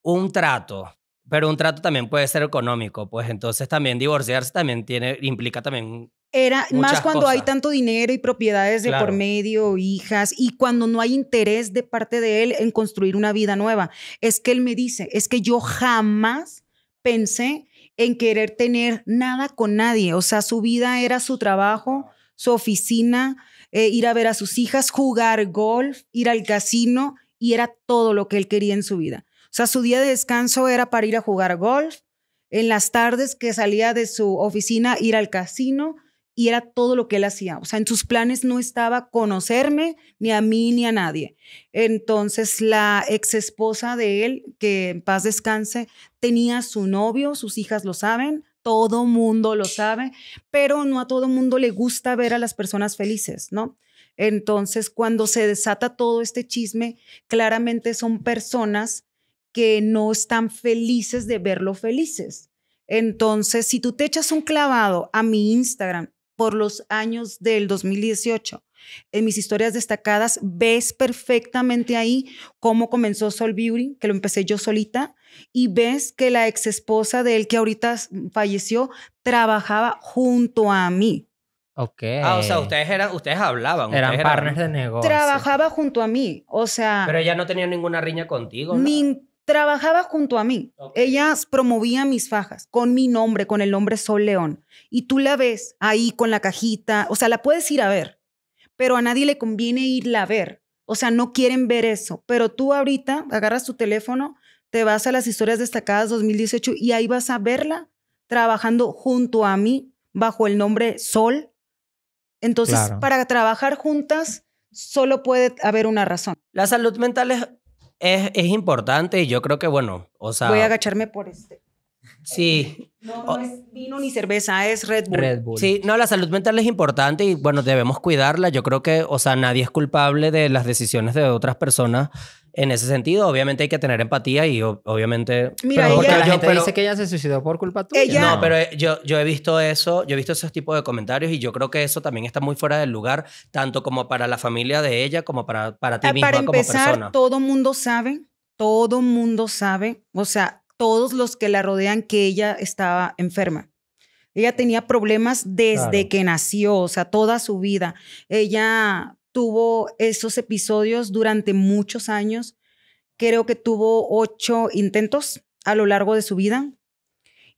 un trato. Pero un trato también puede ser económico. Pues entonces también divorciarse también tiene, implica también... Era más cuando cosas. hay tanto dinero y propiedades de claro. por medio, hijas, y cuando no hay interés de parte de él en construir una vida nueva. Es que él me dice, es que yo jamás pensé... en querer tener nada con nadie. O sea, su vida era su trabajo, su oficina, eh, ir a ver a sus hijas, jugar golf, ir al casino, y era todo lo que él quería en su vida. O sea, su día de descanso era para ir a jugar golf, en las tardes que salía de su oficina, ir al casino, y era todo lo que él hacía. O sea, en sus planes no estaba conocerme, ni a mí, ni a nadie. Entonces, la exesposa de él, que en paz descanse, tenía su novio, sus hijas lo saben, todo mundo lo sabe, pero no a todo mundo le gusta ver a las personas felices, ¿no? Entonces, cuando se desata todo este chisme, claramente son personas que no están felices de verlo felices. Entonces, si tú te echas un clavado a mi Instagram, por los años del dos mil dieciocho, en mis historias destacadas, ves perfectamente ahí cómo comenzó Sol Beauty, que lo empecé yo solita, y ves que la ex esposa de él, que ahorita falleció, trabajaba junto a mí. Ok. Ah, o sea, ustedes eran, ustedes hablaban. Eran ustedes partners eran... de negocio. Trabajaba junto a mí, o sea... Pero ella no tenía ninguna riña contigo, ¿no? Min... Trabajaba junto a mí. Okay. Ella promovía mis fajas con mi nombre, con el nombre Sol León. Y tú la ves ahí con la cajita. O sea, la puedes ir a ver, pero a nadie le conviene irla a ver. O sea, no quieren ver eso. Pero tú ahorita agarras tu teléfono, te vas a las historias destacadas dos mil dieciocho y ahí vas a verla trabajando junto a mí bajo el nombre Sol. Entonces, claro, para trabajar juntas solo puede haber una razón. La salud mental es, es, es importante y yo creo que, bueno, o sea... Voy a agacharme por este. Sí. No, no es vino ni cerveza, es Red Bull. Red Bull. Sí, no, la salud mental es importante y, bueno, debemos cuidarla. Yo creo que, o sea, nadie es culpable de las decisiones de otras personas en ese sentido. Obviamente hay que tener empatía y, obviamente... Mira, pero porque ella, la gente yo, pero, dice que ella se suicidó por culpa tuya. Ella, no, pero yo, yo he visto eso, yo he visto esos tipos de comentarios y yo creo que eso también está muy fuera del lugar, tanto como para la familia de ella, como para, para ti misma, para empezar, como persona. Para empezar, todo mundo sabe, todo mundo sabe, o sea... todos los que la rodean, que ella estaba enferma. Ella tenía problemas desde claro. que nació, o sea, toda su vida. Ella tuvo esos episodios durante muchos años. Creo que tuvo ocho intentos a lo largo de su vida.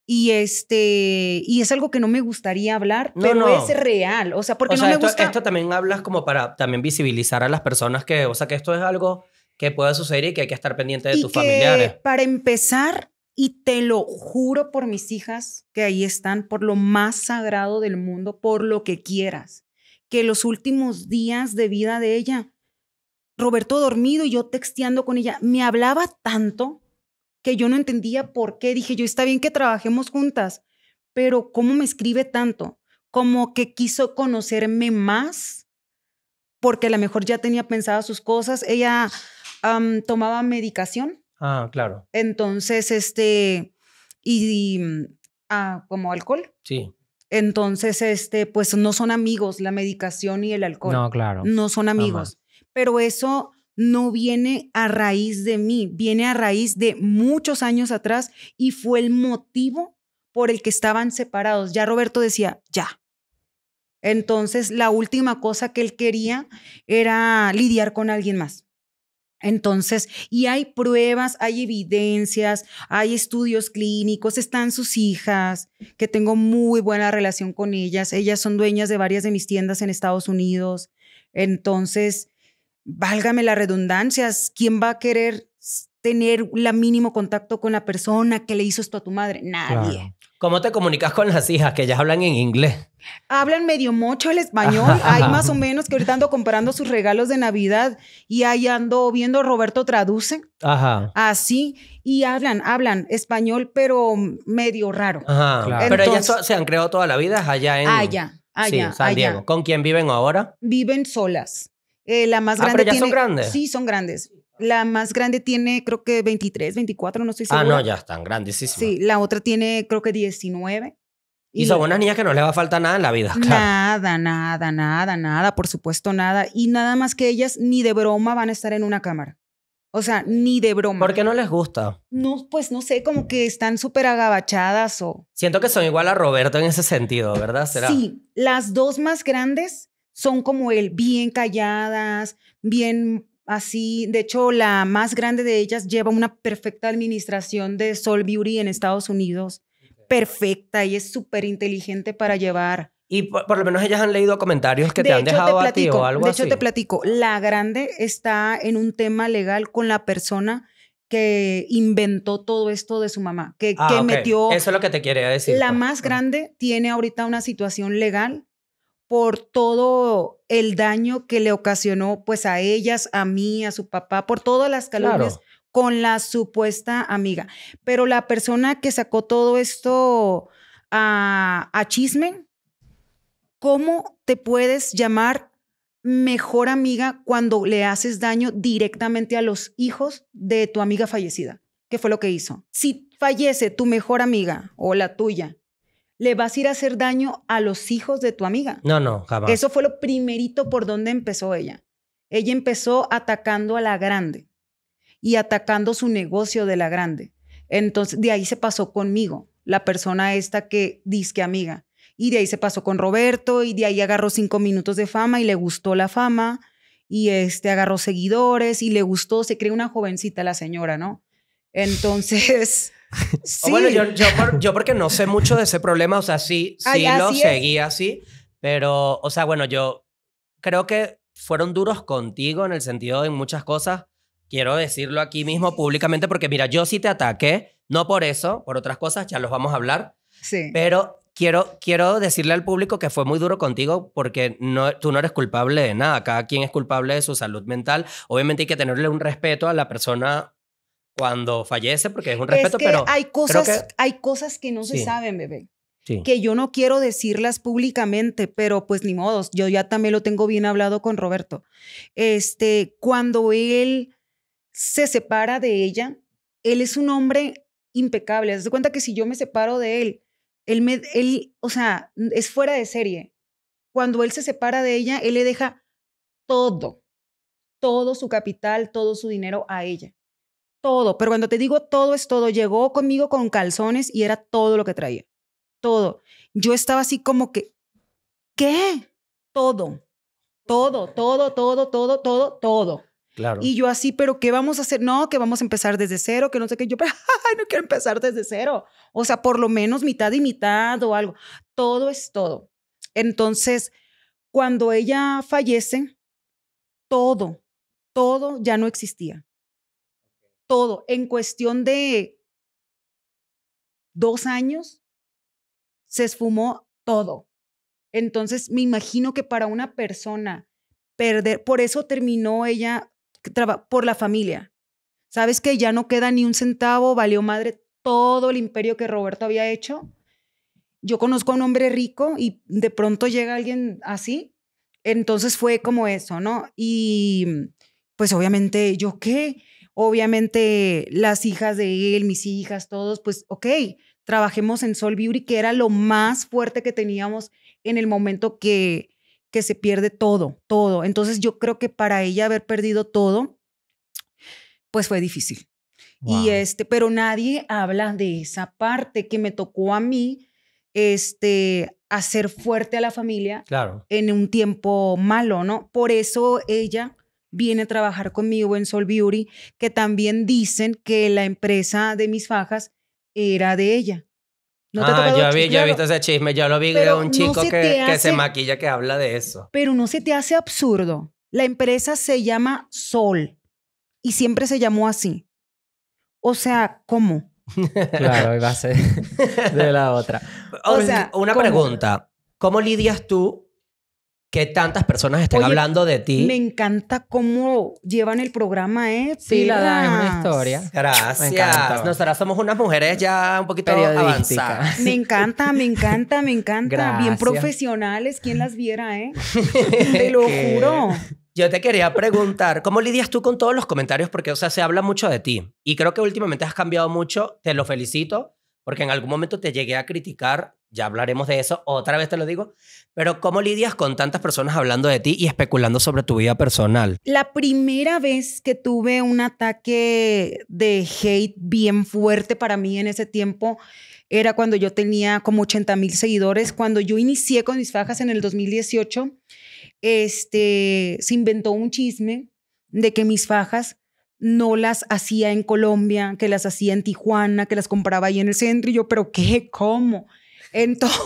Y, este, y es algo que no me gustaría hablar, no, pero no. es real. O sea, porque o sea, no me esto, gusta... Esto también hablas como para también visibilizar a las personas que... O sea, que esto es algo... que pueda suceder y que hay que estar pendiente de y tus que, familiares. Para empezar, y te lo juro por mis hijas que ahí están, por lo más sagrado del mundo, por lo que quieras, que los últimos días de vida de ella, Roberto dormido y yo texteando con ella, me hablaba tanto que yo no entendía por qué. Dije yo, está bien que trabajemos juntas, pero ¿cómo me escribe tanto? Como que quiso conocerme más, porque a lo mejor ya tenía pensadas sus cosas. Ella... Um, tomaba medicación. Ah, claro. Entonces, este, y, y ah, como alcohol. Sí. Entonces, este, pues no son amigos la medicación y el alcohol. No, claro. No son amigos. Ajá. Pero eso no viene a raíz de mí, viene a raíz de muchos años atrás y fue el motivo por el que estaban separados. Ya Roberto decía, ya. Entonces, la última cosa que él quería era lidiar con alguien más. Entonces, y hay pruebas, hay evidencias, hay estudios clínicos, están sus hijas, que tengo muy buena relación con ellas. Ellas son dueñas de varias de mis tiendas en Estados Unidos. Entonces, válgame la redundancia, ¿quién va a querer tener la mínimo contacto con la persona que le hizo esto a tu madre? Nadie. Claro. ¿Cómo te comunicas con las hijas? Que ellas hablan en inglés. Hablan medio mocho el español. Hay más o menos que ahorita ando comparando sus regalos de Navidad y ahí ando viendo Roberto traduce. Ajá. Así. Y hablan, hablan español, pero medio raro. Ajá, claro. Entonces, pero ellas se han creado toda la vida allá en... Allá, allá, sí, San allá. Diego. ¿Con quién viven ahora? Viven solas. Eh, la más grande ah, pero ya tiene, son grandes. Sí, son grandes. La más grande tiene, creo que veintitrés, veinticuatro, no estoy segura. Ah, no, ya están grandísimas. Sí, la otra tiene, creo que diecinueve. Y, y son unas niñas que no les va a faltar nada en la vida, claro. Nada, nada, nada, nada, por supuesto nada. Y nada más que ellas ni de broma van a estar en una cámara. O sea, ni de broma. ¿Por qué no les gusta? No, pues no sé, como que están súper agabachadas o... Siento que son igual a Roberto en ese sentido, ¿verdad? ¿Será? Sí, las dos más grandes son como él, bien calladas, bien... Así, de hecho, la más grande de ellas lleva una perfecta administración de Sol Beauty en Estados Unidos. Perfecta, y es súper inteligente para llevar. Y por, por lo menos ellas han leído comentarios que te han dejado a ti o algo así. De hecho, te platico. La grande está en un tema legal con la persona que inventó todo esto de su mamá. Que, ah, que okay. metió... Eso es lo que te quería decir. La pues. más grande tiene ahorita una situación legal por todo el daño que le ocasionó pues a ellas, a mí, a su papá, por todas las calumnias claro. con la supuesta amiga. Pero la persona que sacó todo esto a, a chisme, ¿cómo te puedes llamar mejor amiga cuando le haces daño directamente a los hijos de tu amiga fallecida? ¿Qué fue lo que hizo? Si fallece tu mejor amiga o la tuya, le vas a ir a hacer daño a los hijos de tu amiga. No, no, jamás. Eso fue lo primerito por donde empezó ella. Ella empezó atacando a la grande y atacando su negocio de la grande. Entonces, de ahí se pasó conmigo, la persona esta que dizque amiga. y de ahí se pasó con Roberto, y de ahí agarró cinco minutos de fama y le gustó la fama, y este, agarró seguidores y le gustó, se creó una jovencita la señora, ¿no? Entonces... sí. O bueno, yo, yo, por, yo porque no sé mucho de ese problema, o sea, sí, sí Ay, lo así seguí es. así, pero, o sea, bueno, yo creo que fueron duros contigo en el sentido de muchas cosas. Quiero decirlo aquí mismo públicamente porque, mira, yo sí te ataqué, no por eso, por otras cosas, ya los vamos a hablar, sí. Pero quiero, quiero decirle al público que fue muy duro contigo porque no, tú no eres culpable de nada, cada quien es culpable de su salud mental. Obviamente hay que tenerle un respeto a la persona cuando fallece, porque es un respeto, es que pero... Hay cosas, creo que... hay cosas que no sí. se saben, bebé, sí. que yo no quiero decirlas públicamente, pero pues ni modos, yo ya también lo tengo bien hablado con Roberto. Este, cuando él se separa de ella, él es un hombre impecable. Haz de cuenta que si yo me separo de él, él, me, él, o sea, es fuera de serie. Cuando él se separa de ella, él le deja todo, todo su capital, todo su dinero a ella. Todo, pero cuando te digo todo es todo, llegó conmigo con calzones y era todo lo que traía, todo. Yo estaba así como que, ¿qué? Todo, todo, todo, todo, todo, todo, todo. Claro. Y yo así, ¿pero qué vamos a hacer? No, que vamos a empezar desde cero, que no sé qué. Yo, pero ay, no quiero empezar desde cero. O sea, por lo menos mitad y mitad o algo. Todo es todo. Entonces, cuando ella fallece, todo, todo ya no existía. Todo, en cuestión de dos años, se esfumó todo. Entonces, me imagino que para una persona perder, por eso terminó ella, por la familia. ¿Sabes que ya no queda ni un centavo? Valió madre todo el imperio que Roberto había hecho. Yo conozco a un hombre rico y de pronto llega alguien así. Entonces fue como eso, ¿no? Y pues obviamente, ¿yo qué? Obviamente las hijas de él, mis hijas, todos, pues ok, trabajemos en Sol Beauty, que era lo más fuerte que teníamos en el momento que, que se pierde todo, todo. Entonces yo creo que para ella haber perdido todo, pues fue difícil. Wow. Y este, pero nadie habla de esa parte que me tocó a mí, este, hacer fuerte a la familia, claro, en un tiempo malo, ¿no? Por eso ella viene a trabajar conmigo en Sol Beauty, que también dicen que la empresa de mis fajas era de ella. ¿No te ah, yo, vi, yo he visto ese chisme, yo lo vi pero de un chico no que, hace, que se maquilla que habla de eso. Pero no se te hace absurdo. La empresa se llama Sol y siempre se llamó así. O sea, ¿cómo? Claro, iba a ser de la otra. O, o sea, una ¿cómo? pregunta. ¿Cómo lidias tú que tantas personas estén Oye, hablando de ti? Me encanta cómo llevan el programa, ¿eh? Sí, la dan, es una historia. Gracias. Nosotras somos unas mujeres ya un poquito avanzadas. Me encanta, me encanta, me encanta. Gracias. Bien profesionales. ¿Quién las viera, eh? Te lo ¿Qué? juro. Yo te quería preguntar, ¿cómo lidias tú con todos los comentarios? Porque, o sea, se habla mucho de ti. Y creo que últimamente has cambiado mucho. Te lo felicito. Porque en algún momento te llegué a criticar, ya hablaremos de eso, otra vez te lo digo, pero ¿cómo lidias con tantas personas hablando de ti y especulando sobre tu vida personal? La primera vez que tuve un ataque de hate bien fuerte para mí en ese tiempo era cuando yo tenía como ochenta mil seguidores. Cuando yo inicié con mis fajas en el dos mil dieciocho, este, se inventó un chisme de que mis fajas no las hacía en Colombia, que las hacía en Tijuana, que las compraba ahí en el centro. Y yo, ¿pero qué? ¿Cómo? Entonces,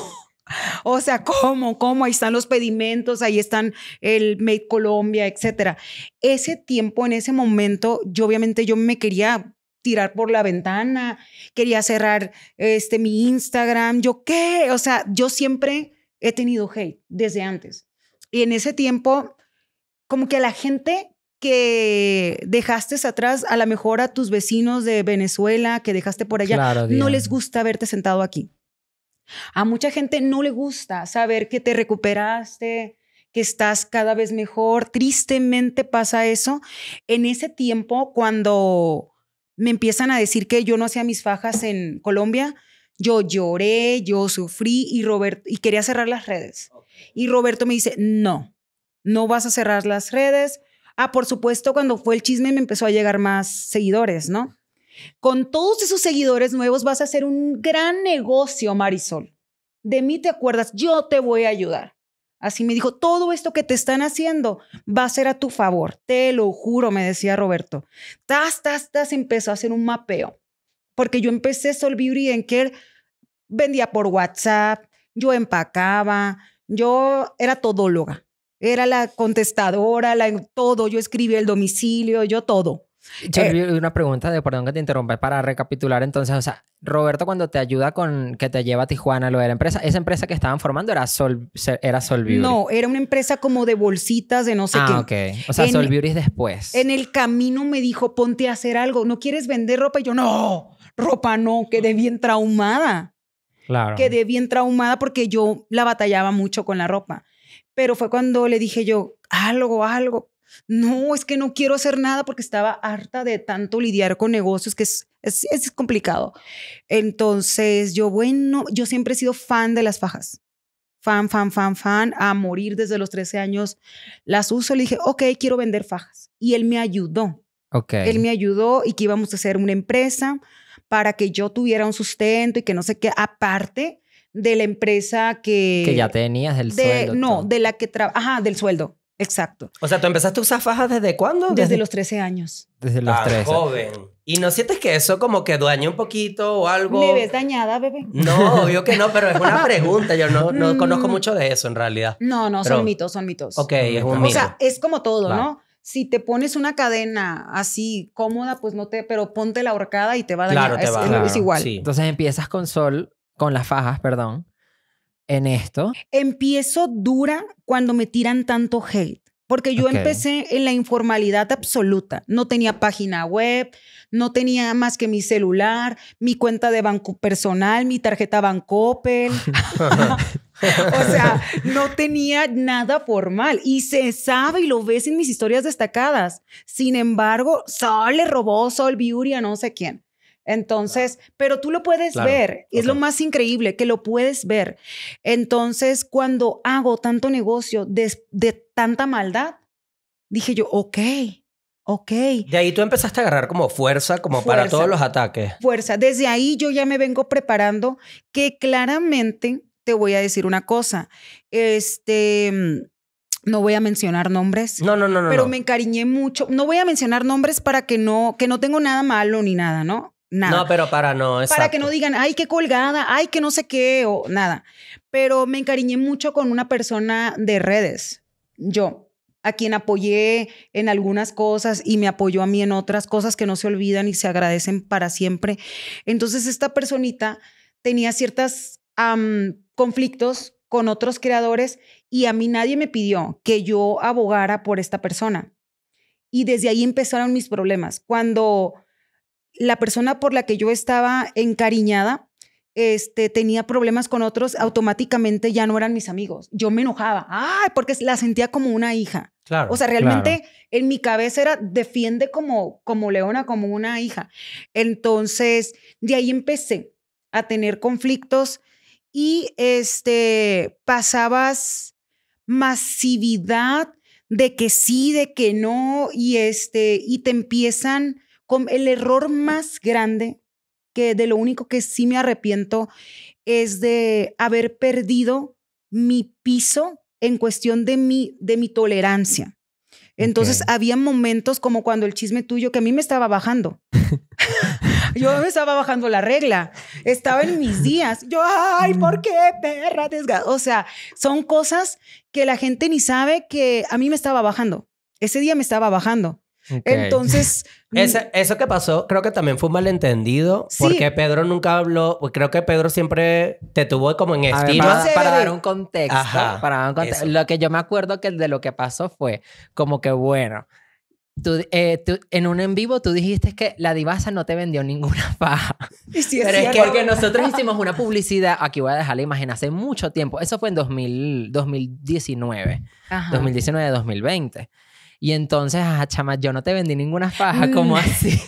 o sea, ¿cómo? ¿Cómo? Ahí están los pedimentos, ahí están el Made Colombia, etcétera. Ese tiempo, en ese momento, yo obviamente yo me quería tirar por la ventana, quería cerrar este, mi Instagram. ¿Yo qué? O sea, yo siempre he tenido hate desde antes. Y en ese tiempo, como que a la gente que dejaste atrás, a lo mejor a tus vecinos de Venezuela que dejaste por allá, claro, no les gusta verte sentado aquí. A mucha gente no le gusta saber que te recuperaste, que estás cada vez mejor. Tristemente pasa eso. En ese tiempo, cuando me empiezan a decir que yo no hacía mis fajas en Colombia, yo lloré, yo sufrí y, Robert, y quería cerrar las redes. Y Roberto me dice, no, no vas a cerrar las redes. Ah, por supuesto, cuando fue el chisme me empezó a llegar más seguidores, ¿no? Con todos esos seguidores nuevos vas a hacer un gran negocio, Marisol. de mí te acuerdas, yo te voy a ayudar. Así me dijo, todo esto que te están haciendo va a ser a tu favor, te lo juro, me decía Roberto. Tas, tas, tas, empezó a hacer un mapeo, porque yo empecé Sol Beauty en que vendía por WhatsApp, yo empacaba, yo era todóloga, era la contestadora, la, todo, yo escribía el domicilio, yo todo. Yo eh, una pregunta, de perdón que te interrumpa, para recapitular entonces, o sea, Roberto cuando te ayuda con, que te lleva a Tijuana, lo de la empresa, esa empresa que estaban formando era Sol, era Sol Beauty. No, era una empresa como de bolsitas de no sé ah, qué. Ah, ok. O sea, en, Sol Beauty es después. En el camino me dijo, ponte a hacer algo, ¿no quieres vender ropa? Y yo, no, ropa no, quedé bien traumada. Claro. Quedé bien traumada porque yo la batallaba mucho con la ropa. Pero fue cuando le dije yo, algo, algo. No, es que no quiero hacer nada porque estaba harta de tanto lidiar con negocios, que es, es, es complicado. Entonces yo, bueno, yo siempre he sido fan de las fajas. Fan, fan, fan, fan, a morir desde los trece años. Las uso, le dije, ok, quiero vender fajas. Y él me ayudó. Okay. Él me ayudó y que íbamos a hacer una empresa para que yo tuviera un sustento y que no sé qué, aparte de la empresa que... Que ya tenías del de, sueldo. No, todo. de la que trabaja, ajá, del sueldo. Exacto. O sea, ¿tú empezaste a usar fajas desde cuándo? Desde, desde los trece años. Desde los trece. Joven. ¿Y no sientes que eso como que dañó un poquito o algo? ¿Me ves dañada, bebé? No, yo que no, pero es una pregunta. Yo no, no conozco mucho de eso en realidad. No, no, pero, son mitos, son mitos. Ok, es un mito. O sea, es como todo, claro. ¿no? Si te pones una cadena así cómoda, pues no te... Pero ponte la horcada y te va a dañar. Claro, te va. Es, claro. es igual. Sí. Entonces empiezas con Sol, con las fajas, perdón. ¿En esto? Empiezo dura cuando me tiran tanto hate. Porque yo okay. empecé en la informalidad absoluta. No tenía página web, no tenía más que mi celular, mi cuenta de banco personal, mi tarjeta Bancoppel. O sea, no tenía nada formal. Y se sabe y lo ves en mis historias destacadas. Sin embargo, Sol le robó Sol Beauty a no sé quién. Entonces, claro. pero tú lo puedes claro. ver. Es okay. lo más increíble, que lo puedes ver. Entonces, cuando hago tanto negocio de, de tanta maldad, dije yo, ok, ok. De ahí tú empezaste a agarrar como fuerza, como fuerza, para todos los ataques. Fuerza. Desde ahí yo ya me vengo preparando, que claramente te voy a decir una cosa. Este... No voy a mencionar nombres. No, no, no, no. Pero no. me encariñé mucho. No voy a mencionar nombres para que no, que no tengo nada malo ni nada, ¿no? Nada. No, pero para no. Exacto. Para que no digan, ay, qué colgada, ay, que no sé qué, o nada. Pero me encariñé mucho con una persona de redes. Yo, a quien apoyé en algunas cosas y me apoyó a mí en otras cosas que no se olvidan y se agradecen para siempre. Entonces, esta personita tenía ciertos um, conflictos con otros creadores y a mí nadie me pidió que yo abogara por esta persona. Y desde ahí empezaron mis problemas. Cuando la persona por la que yo estaba encariñada este, tenía problemas con otros, automáticamente ya no eran mis amigos. Yo me enojaba. ¡Ay! Porque la sentía como una hija. Claro, o sea, realmente claro. en mi cabeza era defiende como, como leona, como una hija. Entonces, de ahí empecé a tener conflictos. Y este, pasabas masividad de que sí, de que no, y, este, y te empiezan con el error más grande, que de lo único que sí me arrepiento, es de haber perdido mi piso en cuestión de mi, de mi tolerancia. Entonces okay. había momentos como cuando el chisme tuyo, que a mí me estaba bajando. Yo me estaba bajando la regla. Estaba en mis días. Yo, ay, ¿por qué, perra desgada? O sea, son cosas que la gente ni sabe que a mí me estaba bajando. Ese día me estaba bajando. Okay. Entonces... Ese, eso que pasó, creo que también fue un malentendido. Sí. Porque Pedro nunca habló... Creo que Pedro siempre te tuvo como en estima. Además, para, dar un contexto, Ajá, para dar un contexto. Eso. Lo que yo me acuerdo que de lo que pasó fue como que, bueno... Tú, eh, tú, en un en vivo tú dijiste que la Divaza no te vendió ninguna faja. Sí, pero es que porque nosotros hicimos una publicidad, aquí voy a dejar la imagen, hace mucho tiempo. Eso fue en dos mil diecinueve. Ajá. dos mil diecinueve, dos mil veinte. Y entonces, ajá, chama, yo no te vendí ninguna faja, ¿cómo así?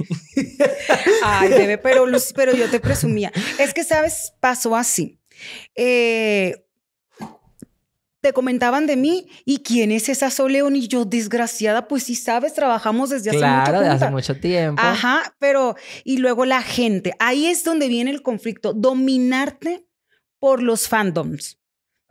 Ay, bebé, pero, Luz, pero yo te presumía. Es que, ¿sabes? Pasó así. Eh... Te comentaban de mí, ¿y quién es esa Sol León? Y yo, desgraciada, pues sí sabes, trabajamos desde hace, claro, mucho, de hace mucho tiempo. Ajá, pero, y luego la gente, ahí es donde viene el conflicto, dominarte por los fandoms.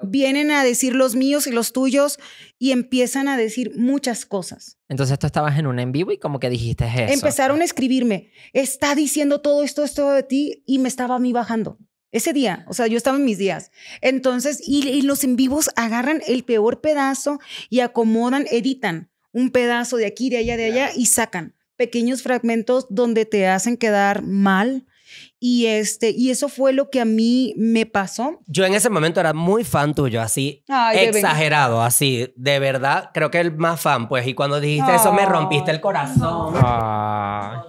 Vienen a decir los míos y los tuyos y empiezan a decir muchas cosas. Entonces tú estabas en un en vivo y como que dijiste eso. Empezaron a escribirme, está diciendo todo esto, esto de ti, y me estaba a mí bajando. Ese día, o sea, yo estaba en mis días. Entonces, y, y los en vivos agarran el peor pedazo y acomodan, editan un pedazo de aquí, de allá, de allá, y sacan pequeños fragmentos donde te hacen quedar mal. Y, este, y eso fue lo que a mí me pasó. Yo en ese momento era muy fan tuyo, así, ay, exagerado, así, de verdad, creo que el más fan, pues. Y cuando dijiste oh, eso, me rompiste el corazón. No. Ah.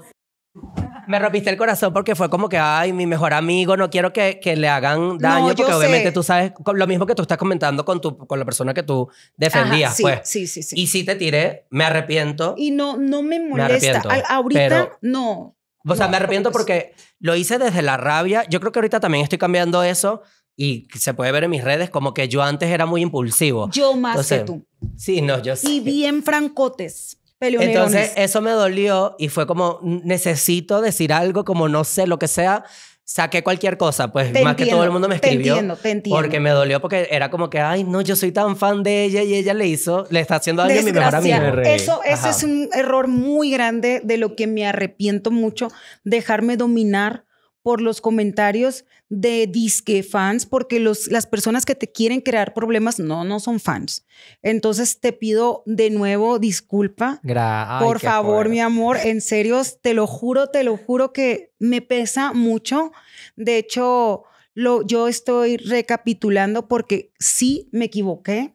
Me rompiste el corazón porque fue como que, ay, mi mejor amigo, no quiero que, que le hagan daño, no, porque obviamente sé. Tú sabes lo mismo que tú estás comentando con, tu, con la persona que tú defendías. Ajá, sí, pues. Sí, sí, sí. Y sí te tiré, me arrepiento. Y no, no me molesta. Me a, ahorita, pero, no. O sea, no, me arrepiento porque lo hice desde la rabia. Yo creo que ahorita también estoy cambiando eso y se puede ver en mis redes como que yo antes era muy impulsivo. Yo más Entonces, que tú. Sí, no, yo sí. Y bien francotes, peleonerones. Entonces, eso me dolió y fue como, necesito decir algo, como no sé, lo que sea. Saqué cualquier cosa, pues te más entiendo, que todo el mundo me escribió. Te entiendo, te entiendo. Porque me dolió, porque era como que, ay, no, yo soy tan fan de ella y ella le hizo, le está haciendo daño a mi mejor amiga. Eso, eso es un error muy grande de lo que me arrepiento mucho, dejarme dominar por los comentarios de disque fans, porque los, las personas que te quieren crear problemas no, no son fans. Entonces te pido de nuevo disculpa. Gra Ay, por favor, fuerte. Mi amor, en serio, te lo juro, te lo juro que me pesa mucho. De hecho, lo, yo estoy recapitulando porque sí me equivoqué.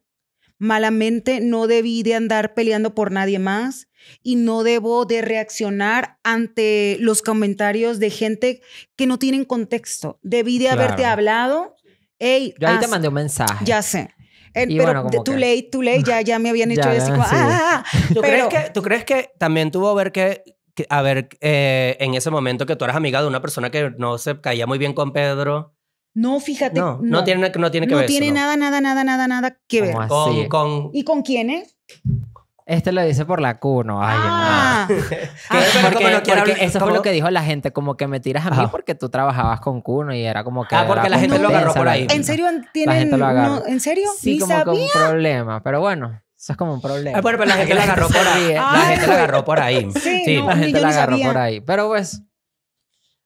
Malamente no debí de andar peleando por nadie más y no debo de reaccionar ante los comentarios de gente que no tienen contexto. Debí de claro. haberte hablado. Ey, yo ahí te mandé un mensaje. Ya sé. Eh, pero bueno, too que... late, too late, ya, ya me habían hecho ya, eso. Como, sí. ah, ¿Tú, pero... crees que, ¿Tú crees que también tuvo ver que... que a ver, eh, en ese momento que tú eras amiga de una persona que no se caía muy bien con Pedro... No, fíjate. No, no, no tiene, no tiene que no ver. No tiene eso, nada, no. nada, nada, nada, nada que ver. Con, con... ¿Y con quiénes? Este lo dice por la Kunno. Ay, ah. no. ah, porque, no porque hablar, eso ¿cómo? Fue lo que dijo la gente, como que me tiras a mí ah. porque tú trabajabas con Kunno y era como que... Ah, porque la gente no, lo agarró por ahí. ¿En serio tienen...? No, ¿En serio? Sí, como sabía? Que un problema, pero bueno. Eso es como un problema. Ah, bueno, pero la gente la agarró por ahí. La gente la agarró por ahí. Sí, la gente la agarró por ahí. Pero pues...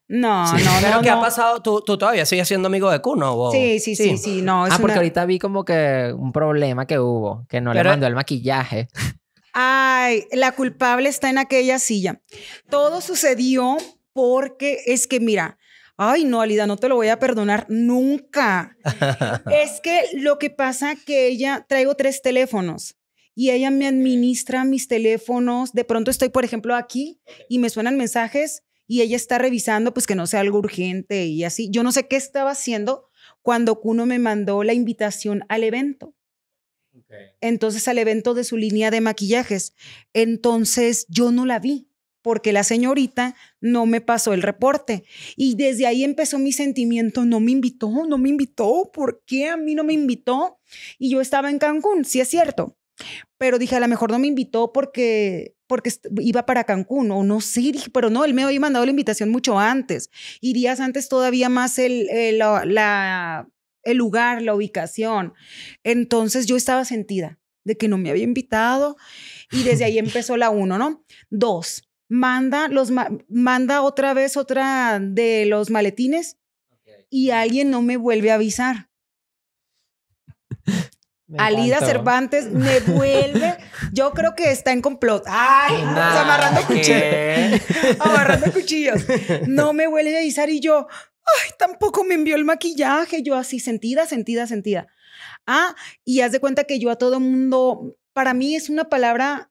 No, sí. no, no. Pero ¿qué no. ha pasado? ¿Tú, ¿Tú todavía sigues siendo amigo de Kunno? ¿O? Sí, sí, sí, sí, sí. No, es ah, porque una... ahorita vi como que un problema que hubo, que no Pero... le mandó el maquillaje. Ay, la culpable está en aquella silla. Todo sucedió porque es que, mira, ay, no, Alida, no te lo voy a perdonar nunca. Es que lo que pasa que ella, traigo tres teléfonos. Y ella me administra mis teléfonos. De pronto estoy, por ejemplo, aquí y me suenan mensajes. Y ella está revisando, pues, que no sea algo urgente y así. Yo no sé qué estaba haciendo cuando Kunno me mandó la invitación al evento. Okay. Entonces, al evento de su línea de maquillajes. Entonces, yo no la vi porque la señorita no me pasó el reporte. Y desde ahí empezó mi sentimiento. No me invitó, no me invitó. ¿Por qué a mí no me invitó? Y yo estaba en Cancún, sí es cierto. Pero dije, a lo mejor no me invitó porque... porque iba para Cancún, o no sé, dije, pero no, él me había mandado la invitación mucho antes, y días antes todavía más el, el, la, el lugar, la ubicación. Entonces yo estaba sentida de que no me había invitado, y desde ahí empezó la uno, ¿no? Dos, manda, los, manda otra vez otra de los maletines, okay. Y alguien no me vuelve a avisar. Alida Cervantes me vuelve. Yo creo que está en complot. Ay, nah, o sea, amarrando cuchillos. Amarrando cuchillos. No me vuelve a avisar y yo, ay, tampoco me envió el maquillaje. Yo así, sentida, sentida, sentida. Ah, y haz de cuenta que yo a todo mundo, para mí es una palabra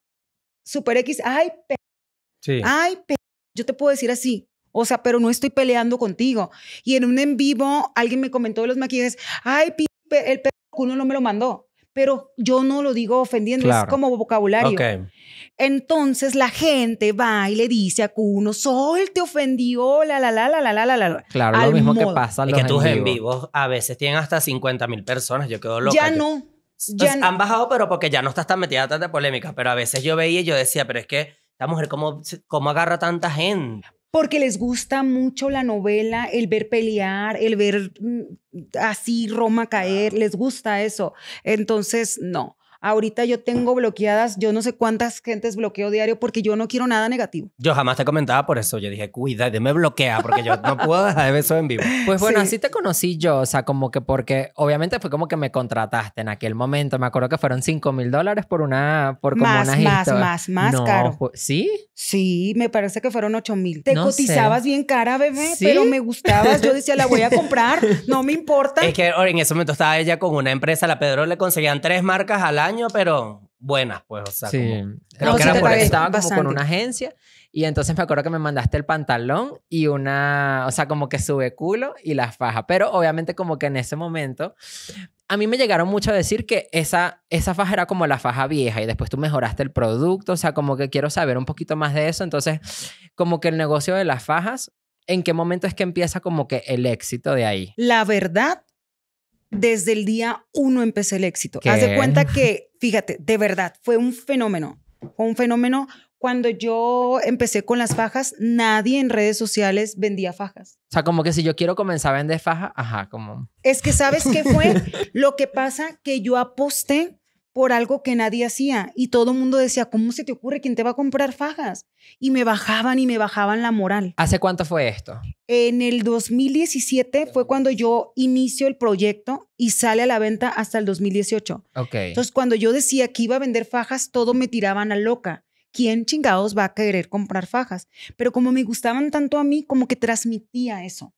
super X. Ay, pe. Sí. Ay, pe. Yo te puedo decir así. O sea, pero no estoy peleando contigo. Y en un en vivo, alguien me comentó de los maquillajes. Ay, pe, el pe. Kunno no me lo mandó, pero yo no lo digo ofendiendo, claro. Es como vocabulario. Okay. Entonces la gente va y le dice a Kunno, Sol te ofendió, la, la, la, la, la, la, la. Claro, al lo mismo modo. Que pasa. Y que tus en vivos a veces tienen hasta cincuenta mil personas, yo quedo loca. Ya yo... no. Entonces, ya han no. bajado, pero porque ya no estás tan metida tanta polémica, pero a veces yo veía y yo decía, pero es que esta mujer, ¿cómo, cómo agarra tanta gente? porque les gusta mucho la novela, el ver pelear, el ver así Roma caer, les gusta eso. Entonces, no. Ahorita yo tengo bloqueadas, yo no sé cuántas gentes bloqueo diario porque yo no quiero nada negativo. Yo jamás te comentaba por eso. Yo dije, cuídate, me bloquea porque yo no puedo dejar de ver eso en vivo. Pues bueno, sí. Así te conocí yo. O sea, como que porque obviamente fue como que me contrataste en aquel momento. Me acuerdo que fueron cinco mil dólares por una... Por como más, unas más, más, más no, caro. ¿Sí? Sí, me parece que fueron ocho mil. Te no cotizabas sé. bien cara, bebé, ¿sí? Pero me gustabas. Yo decía, la voy a comprar, no me importa. Es que en ese momento estaba ella con una empresa. La Pedro le conseguían tres marcas al año, pero buenas, pues, o sea, sí. como, creo no, que sí era por eso. Estaba bastante. Como con una agencia y entonces me acuerdo que me mandaste el pantalón y una, o sea, como que sube culo y la faja, pero obviamente como que en ese momento a mí me llegaron mucho a decir que esa, esa faja era como la faja vieja y después tú mejoraste el producto, o sea, como que quiero saber un poquito más de eso, entonces como que el negocio de las fajas, ¿en qué momento es que empieza como que el éxito de ahí? La verdad, desde el día uno empecé el éxito. ¿Qué? Haz de cuenta que, fíjate, de verdad, fue un fenómeno. Fue un fenómeno. Cuando yo empecé con las fajas, nadie en redes sociales vendía fajas. O sea, como que si yo quiero comenzar a vender fajas, ajá, como... Es que, ¿sabes qué fue? Lo que pasa que yo aposté por algo que nadie hacía y todo el mundo decía, ¿cómo se te ocurre? ¿Quién te va a comprar fajas? Y me bajaban y me bajaban la moral. ¿Hace cuánto fue esto? En el dos mil diecisiete fue cuando yo inicio el proyecto y sale a la venta hasta el dos mil dieciocho. Ok. Entonces, cuando yo decía que iba a vender fajas, todos me tiraban a loca. ¿Quién chingados va a querer comprar fajas? Pero como me gustaban tanto a mí, como que transmitía eso.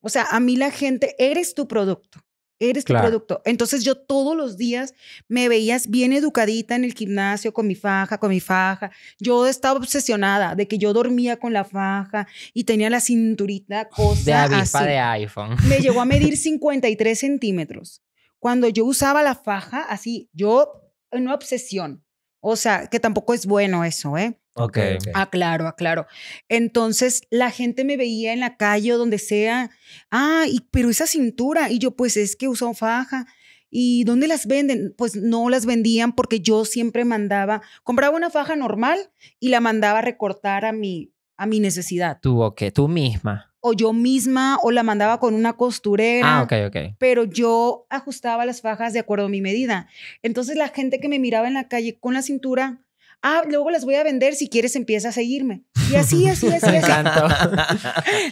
O sea, a mí la gente, eres tu producto. Eres claro. tu producto. Entonces yo todos los días me veías bien educadita en el gimnasio con mi faja, con mi faja. Yo estaba obsesionada de que yo dormía con la faja y tenía la cinturita, cosa de avispa así. De iPhone. Me llegó a medir cincuenta y tres centímetros. Cuando yo usaba la faja así, yo en una obsesión. O sea, que tampoco es bueno eso, ¿eh? Ok. okay. Aclaro, aclaro. Entonces, la gente me veía en la calle o donde sea. Ah, y, pero esa cintura. Y yo, pues, es que uso faja. ¿Y dónde las venden? Pues no las vendían porque yo siempre mandaba... Compraba una faja normal y la mandaba a recortar a mi, a mi necesidad. ¿Tú o qué? ¿Tú misma? O yo misma, o la mandaba con una costurera. Ah, ok, ok. Pero yo ajustaba las fajas de acuerdo a mi medida. Entonces, la gente que me miraba en la calle con la cintura... Ah, luego las voy a vender. Si quieres, empieza a seguirme. Y así, así, así. Me encantó.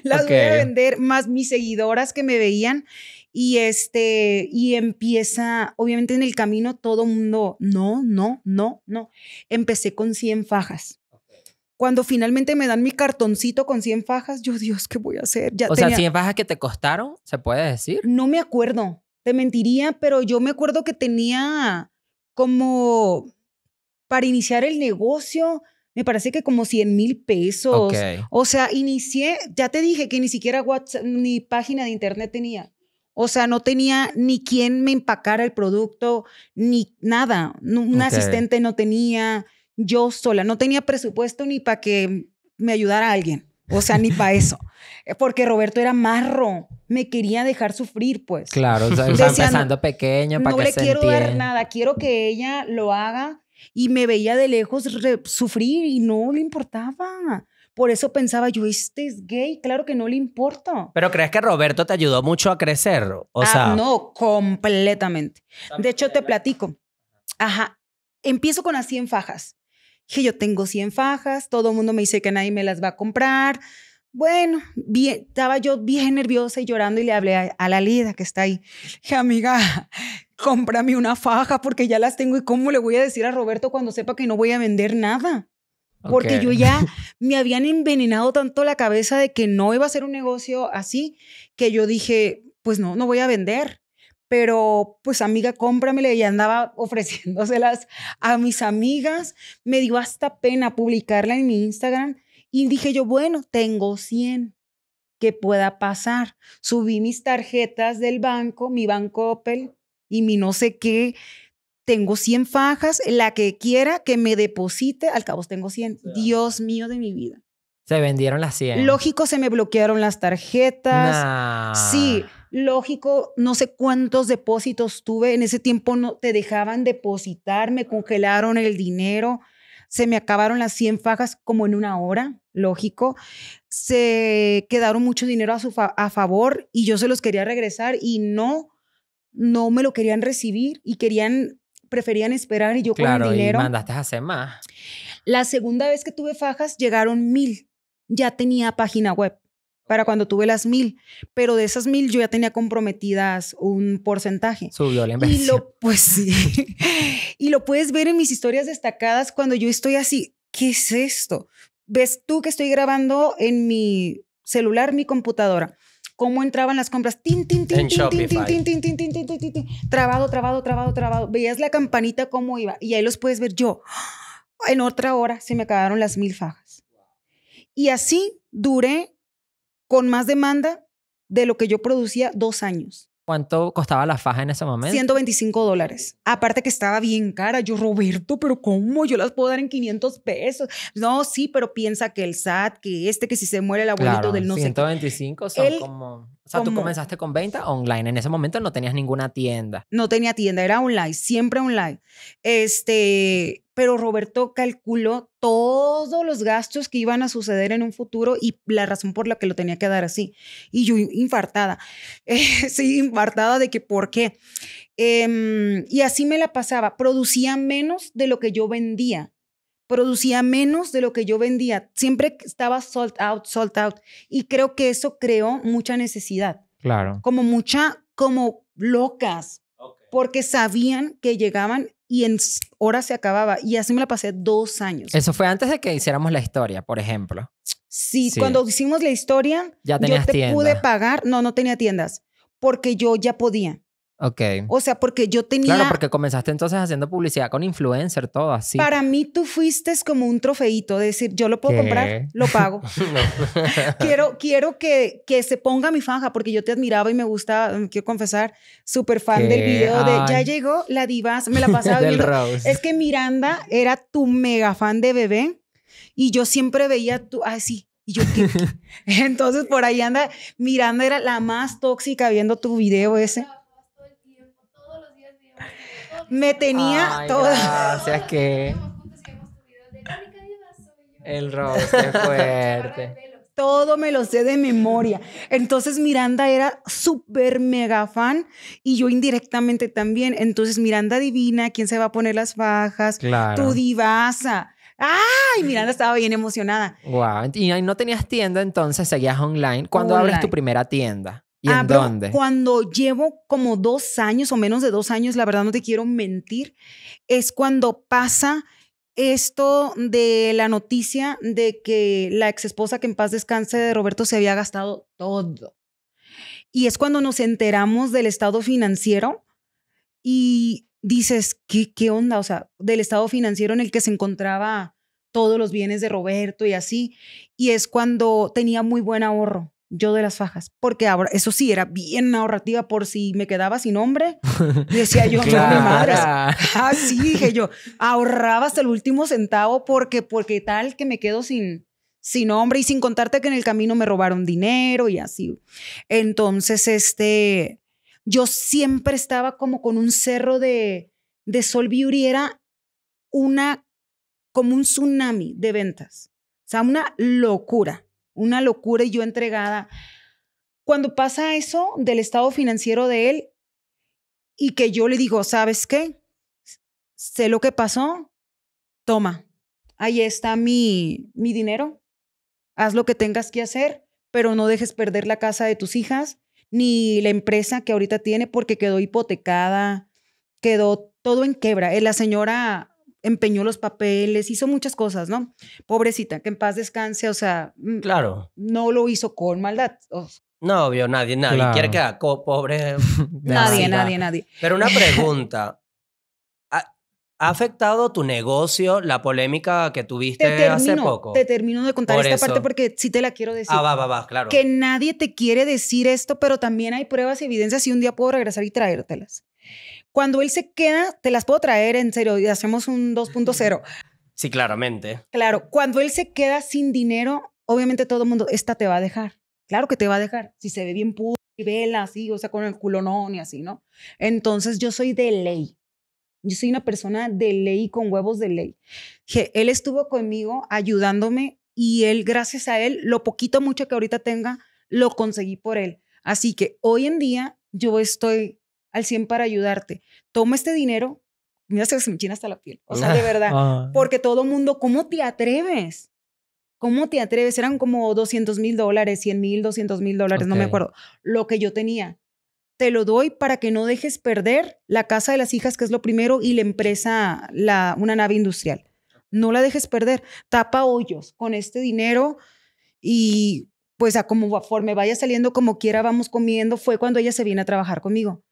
Las okay. voy a vender más mis seguidoras que me veían. Y, este, y empieza... Obviamente, en el camino todo mundo... No, no, no, no. Empecé con cien fajas. Cuando finalmente me dan mi cartoncito con cien fajas, yo, Dios, ¿qué voy a hacer? Ya o tenía... sea, cien fajas que te costaron, ¿se puede decir? No me acuerdo, te mentiría, pero yo me acuerdo que tenía como, para iniciar el negocio, me parece que como cien mil pesos. Okay. O sea, inicié, ya te dije que ni siquiera WhatsApp, ni página de internet tenía. O sea, no tenía ni quien me empacara el producto, ni nada. Un okay. asistente no tenía... Yo sola, no tenía presupuesto ni para que me ayudara alguien, o sea, ni para eso, porque Roberto era marro, me quería dejar sufrir, pues. Claro, o sea, decía, empezando no, pequeño para no que le se quiero entienda. Dar nada, quiero que ella lo haga y me veía de lejos sufrir y no le importaba. Por eso pensaba yo, este es gay, claro que no le importa. ¿Pero crees que Roberto te ayudó mucho a crecer? O ah, sea... No, completamente. De hecho, te platico. Ajá, empiezo con las cien fajas. Que yo tengo cien fajas, todo el mundo me dice que nadie me las va a comprar. Bueno, bien, estaba yo bien nerviosa y llorando y le hablé a, a la Lida que está ahí. Dije, amiga, cómprame una faja porque ya las tengo y cómo le voy a decir a Roberto cuando sepa que no voy a vender nada. Porque okay. yo ya me habían envenenado tanto la cabeza de que no iba a ser un negocio así que yo dije, pues no, no voy a vender. Pero pues amiga, cómpramela y andaba ofreciéndoselas a mis amigas. Me dio hasta pena publicarla en mi Instagram y dije yo, bueno, tengo cien, ¿qué pueda pasar? Subí mis tarjetas del banco, mi banco Apple y mi no sé qué. Tengo cien fajas, la que quiera que me deposite, al cabo tengo cien. Yeah. Dios mío de mi vida. Se vendieron las cien. Lógico, se me bloquearon las tarjetas. Nah. Sí. Lógico, no sé cuántos depósitos tuve. En ese tiempo no te dejaban depositar, me congelaron el dinero. se me acabaron las cien fajas como en una hora, lógico. Se quedaron mucho dinero a, su fa a favor y yo se los quería regresar y no, no me lo querían recibir y querían, preferían esperar y yo claro, con el dinero. Claro, y mandaste a hacer más. La segunda vez que tuve fajas llegaron mil. Ya tenía página web para cuando tuve las mil, pero de esas mil yo ya tenía comprometidas un porcentaje. Subió la inversión. Y lo, pues sí. Y lo puedes ver en mis historias destacadas cuando yo estoy así, ¿qué es esto? Ves tú que estoy grabando en mi celular, mi computadora, cómo entraban las compras. Tin, tin, tin, tin, tin, tin, tin, tin, tin, tin, tin, trabado, trabado, trabado, trabado. Veías la campanita cómo iba y ahí los puedes ver yo. En otra hora se me acabaron las mil fajas. Y así duré con más demanda de lo que yo producía dos años. ¿Cuánto costaba la faja en ese momento? ciento veinticinco dólares. Aparte que estaba bien cara. Yo, Roberto, ¿pero cómo? Yo las puedo dar en quinientos pesos. No, sí, pero piensa que el S A T, que este, que si se muere el abuelito claro, del no ciento veinticinco sé qué. Son el, como... O sea, como, tú comenzaste con venta online. En ese momento no tenías ninguna tienda. No tenía tienda, era online, siempre online. Este... Pero Roberto calculó todos los gastos que iban a suceder en un futuro y la razón por la que lo tenía que dar así. Y yo infartada, eh, sí, infartada de que por qué. Eh, y así me la pasaba. Producía menos de lo que yo vendía. Producía menos de lo que yo vendía. Siempre estaba sold out, sold out. Y creo que eso creó mucha necesidad. Claro. Como mucha, como locas. Okay. Porque sabían que llegaban... Y en horas se acababa. Y así me la pasé dos años. Eso fue antes de que hiciéramos la historia, por ejemplo. Sí, sí. Cuando hicimos la historia, ya tenías yo te tienda. Pude pagar. No, no tenía tiendas. Porque yo ya podía. Ok. O sea, porque yo tenía... Claro, porque comenzaste entonces haciendo publicidad con influencer, todo así. Para mí tú fuiste como un trofeito. De decir, yo lo puedo ¿Qué? Comprar, lo pago. quiero quiero que, que se ponga mi faja, porque yo te admiraba y me gusta, quiero confesar, súper fan ¿Qué? Del video de Ay. Ya llegó la Divaza. Me la pasaba viendo. Rose. Es que Miranda era tu mega fan de bebé y yo siempre veía tu... Ah, sí. Y yo, ¿qué? Entonces por ahí anda... Miranda era la más tóxica viendo tu video ese. Me tenía Ay, todo. Gracias, que. El roce fuerte. Todo me lo sé de memoria. Entonces Miranda era súper mega fan y yo indirectamente también. Entonces Miranda adivina quién se va a poner las fajas. Claro. Tu Divaza. ¡Ay! Miranda estaba bien emocionada. Wow. Y no tenías tienda entonces, seguías online. ¿Cuándo online. Abres tu primera tienda? ¿Y en Abro, dónde? Cuando llevo como dos años o menos de dos años, la verdad no te quiero mentir, es cuando pasa esto de la noticia de que la exesposa, que en paz descanse, de Roberto se había gastado todo. Y es cuando nos enteramos del estado financiero y dices, ¿qué, qué onda? O sea, del estado financiero en el que se encontraba todos los bienes de Roberto y así. Y es cuando tenía muy buen ahorro. Yo de las fajas, porque ahora, eso sí, era bien ahorrativa por si me quedaba sin hombre. Decía yo, claro. Mi madre. Así dije yo, ahorraba hasta el último centavo porque, porque tal que me quedo sin, sin hombre y sin contarte que en el camino me robaron dinero y así. Entonces, este, yo siempre estaba como con un cerro de, de Sol Beauty, era una, como un tsunami de ventas. O sea, una locura. Una locura y yo entregada. Cuando pasa eso del estado financiero de él y que yo le digo, ¿sabes qué? Sé lo que pasó. Toma, ahí está mi, mi dinero. Haz lo que tengas que hacer, pero no dejes perder la casa de tus hijas ni la empresa que ahorita tiene porque quedó hipotecada, quedó todo en quiebra. La señora... empeñó los papeles, hizo muchas cosas, ¿no? Pobrecita, que en paz descanse, o sea... Claro. No lo hizo con maldad. Oh. No, obvio, nadie, nadie. Claro. Quiere quedar pobre. Nadie, nadie, nadie. Pero una pregunta. ¿Ha, ¿Ha afectado tu negocio la polémica que tuviste te termino, hace poco? Te termino de contar Por esta eso. Parte porque sí te la quiero decir. Ah, va, va, va, claro. Que nadie te quiere decir esto, pero también hay pruebas y evidencias y un día puedo regresar y traértelas. Cuando él se queda, te las puedo traer en serio y hacemos un dos punto cero. Sí, claramente. Claro, cuando él se queda sin dinero, obviamente todo el mundo, esta te va a dejar. Claro que te va a dejar. Si se ve bien pura y vela así, o sea, con el culonón y así, ¿no? Entonces yo soy de ley. Yo soy una persona de ley, con huevos de ley. Él estuvo conmigo ayudándome y él, gracias a él, lo poquito mucho que ahorita tenga, lo conseguí por él. Así que hoy en día yo estoy al cien para ayudarte. Toma este dinero. Mira, se me china hasta la piel. O sea, de verdad. Ah. Porque todo mundo, ¿cómo te atreves? ¿Cómo te atreves? Eran como doscientos mil dólares, cien mil, doscientos mil dólares, okay. No me acuerdo. Lo que yo tenía. Te lo doy para que no dejes perder la casa de las hijas, que es lo primero, y la empresa, la, una nave industrial. No la dejes perder. Tapa hoyos con este dinero y pues a como me vaya saliendo, como quiera, vamos comiendo. Fue cuando ella se viene a trabajar conmigo.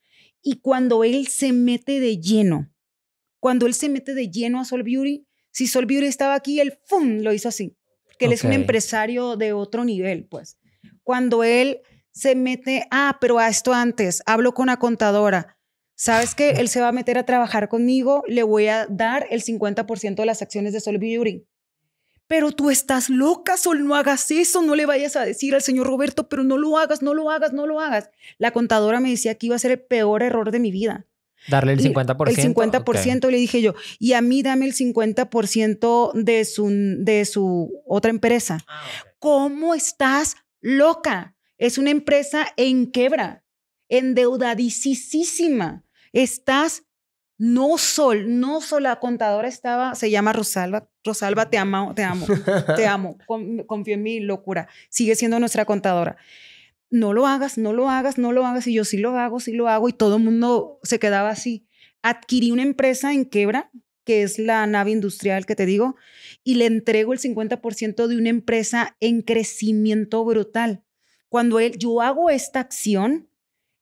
Y cuando él se mete de lleno, cuando él se mete de lleno a Sol Beauty, si Sol Beauty estaba aquí, él ¡fum! Lo hizo así. Que él okay. es un empresario de otro nivel, pues. Cuando él se mete, ah, pero a esto antes, hablo con la contadora. ¿Sabes qué? Él se va a meter a trabajar conmigo, le voy a dar el cincuenta por ciento de las acciones de Sol Beauty. Pero tú estás loca, Sol, no hagas eso, no le vayas a decir al señor Roberto, pero no lo hagas, no lo hagas, no lo hagas. La contadora me decía que iba a ser el peor error de mi vida. Darle el cincuenta por ciento. El cincuenta por ciento, okay. Le dije yo, y a mí dame el cincuenta por ciento de su, de su otra empresa. Ah, okay. ¿Cómo estás loca? Es una empresa en quiebra, endeudadísima. Estás, no Sol, no Sol, la contadora estaba, se llama Rosalba. Rosalba, te amo, te amo, te amo. Con, confío en mi locura. Sigue siendo nuestra contadora. No lo hagas, no lo hagas, no lo hagas. Y yo sí lo hago, sí lo hago. Y todo el mundo se quedaba así. Adquirí una empresa en quiebra, que es la nave industrial que te digo, y le entrego el cincuenta por ciento de una empresa en crecimiento brutal. Cuando él, yo hago esta acción,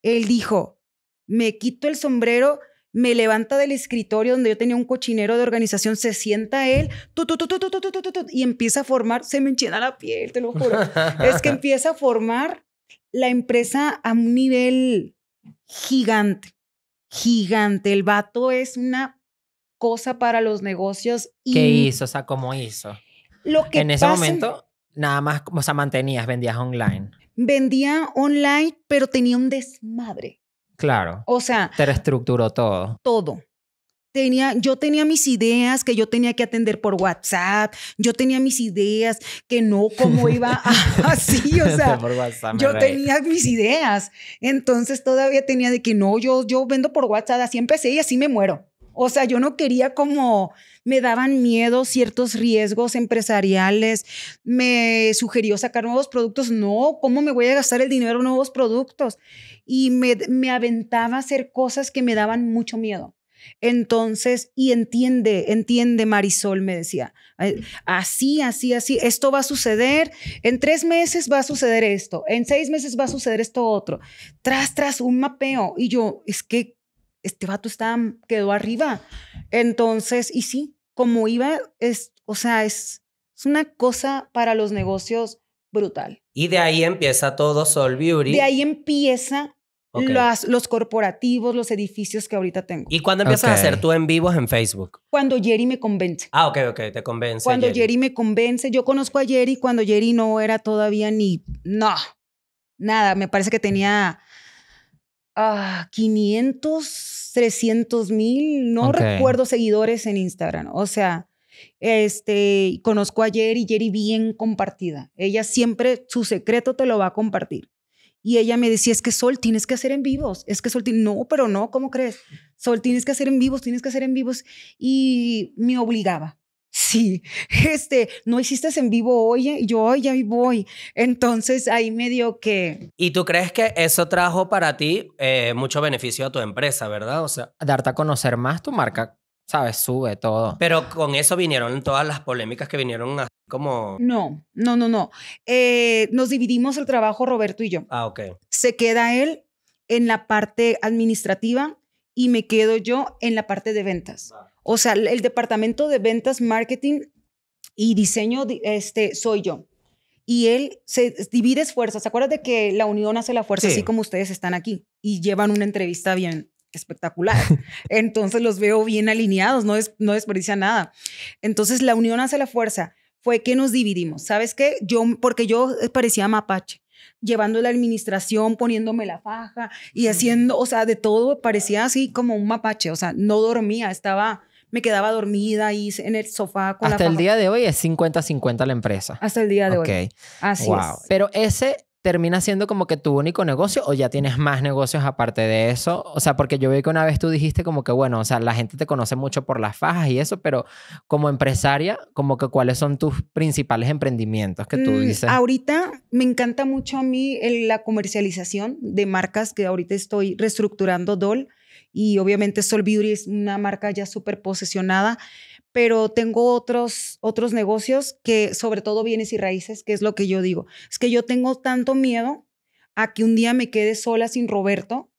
él dijo, me quito el sombrero, me levanta del escritorio donde yo tenía un cochinero de organización, se sienta él, tu, tu, tu, tu, tu, tu, tu, tu, y empieza a formar, se me enchina la piel, te lo juro. Es que empieza a formar la empresa a un nivel gigante, gigante. El vato es una cosa para los negocios. Y ¿qué hizo? O sea, ¿cómo hizo? Lo que en ese momento, nada más, o sea, mantenías, vendías online. Vendía online, pero tenía un desmadre. Claro. O sea... Te reestructuró todo. Todo. Tenía, yo tenía mis ideas que yo tenía que atender por WhatsApp. Yo tenía mis ideas que no, cómo iba así, o sea... por WhatsApp, yo reí. Tenía mis ideas. Entonces todavía tenía de que no, yo, yo vendo por WhatsApp. Así empecé y así me muero. O sea, yo no quería como... Me daban miedo ciertos riesgos empresariales. Me sugirió sacar nuevos productos. No, ¿cómo me voy a gastar el dinero en nuevos productos? Y me, me aventaba a hacer cosas que me daban mucho miedo. Entonces, y entiende, entiende Marisol, me decía. Así, así, así. Esto va a suceder. En tres meses va a suceder esto. En seis meses va a suceder esto otro. Tras, tras, un mapeo. Y yo, es que... este vato está, quedó arriba. Entonces, y sí, como iba, es, o sea, es, es una cosa para los negocios brutal. Y de ahí empieza todo Sol Beauty. De ahí empieza okay. los, los corporativos, los edificios que ahorita tengo. ¿Y cuándo empiezas okay. a hacer tú en vivos en Facebook? Cuando Yeri me convence. Ah, ok, ok, te convence. Cuando Yeri, Yeri me convence. Yo conozco a Yeri cuando Yeri no era todavía ni, no, nada, me parece que tenía... Ah, quinientos, trescientos mil, no okay. recuerdo seguidores en Instagram. O sea, este, conozco a Yeri, Yeri bien compartida. Ella siempre, su secreto te lo va a compartir. Y ella me decía, es que Sol, tienes que hacer en vivos. Es que Sol, no, pero no, ¿cómo crees? Sol, tienes que hacer en vivos, tienes que hacer en vivos. Y me obligaba. Sí, este, no hiciste en vivo hoy, y yo hoy ya voy. Entonces ahí me dio que... ¿Y tú crees que eso trajo para ti eh, mucho beneficio a tu empresa, verdad? O sea, darte a conocer más tu marca, sabes, sube todo. Pero con eso vinieron todas las polémicas que vinieron a... como... No, no, no, no. Eh, nos dividimos el trabajo Roberto y yo. Ah, ok. Se queda él en la parte administrativa y me quedo yo en la parte de ventas. Ah. O sea, el departamento de ventas, marketing y diseño este, soy yo. Y él se divide esfuerzos. Acuérdate que la unión hace la fuerza, sí. Así como ustedes están aquí. Y llevan una entrevista bien espectacular. Entonces los veo bien alineados, no, des no desperdician nada. Entonces la unión hace la fuerza. Fue que nos dividimos. ¿Sabes qué? Yo, porque yo parecía mapache. llevando la administración, poniéndome la faja y haciendo, o sea, de todo, parecía así como un mapache, o sea, no dormía, estaba... Me quedaba dormida ahí en el sofá con la faja. Hasta el día de hoy es cincuenta cincuenta la empresa. Hasta el día de hoy. Así es. Pero ese termina siendo como que tu único negocio o ya tienes más negocios aparte de eso. O sea, porque yo vi que una vez tú dijiste como que, bueno, o sea, la gente te conoce mucho por las fajas y eso, pero como empresaria, como que ¿cuáles son tus principales emprendimientos que tú dices? Mm, ahorita me encanta mucho a mí la comercialización de marcas que ahorita estoy reestructurando Doll. Y obviamente Sol Beauty es una marca ya súper posesionada, pero tengo otros, otros negocios que sobre todo bienes y raíces, que es lo que yo digo. Es que yo tengo tanto miedo a que un día me quede sola sin Roberto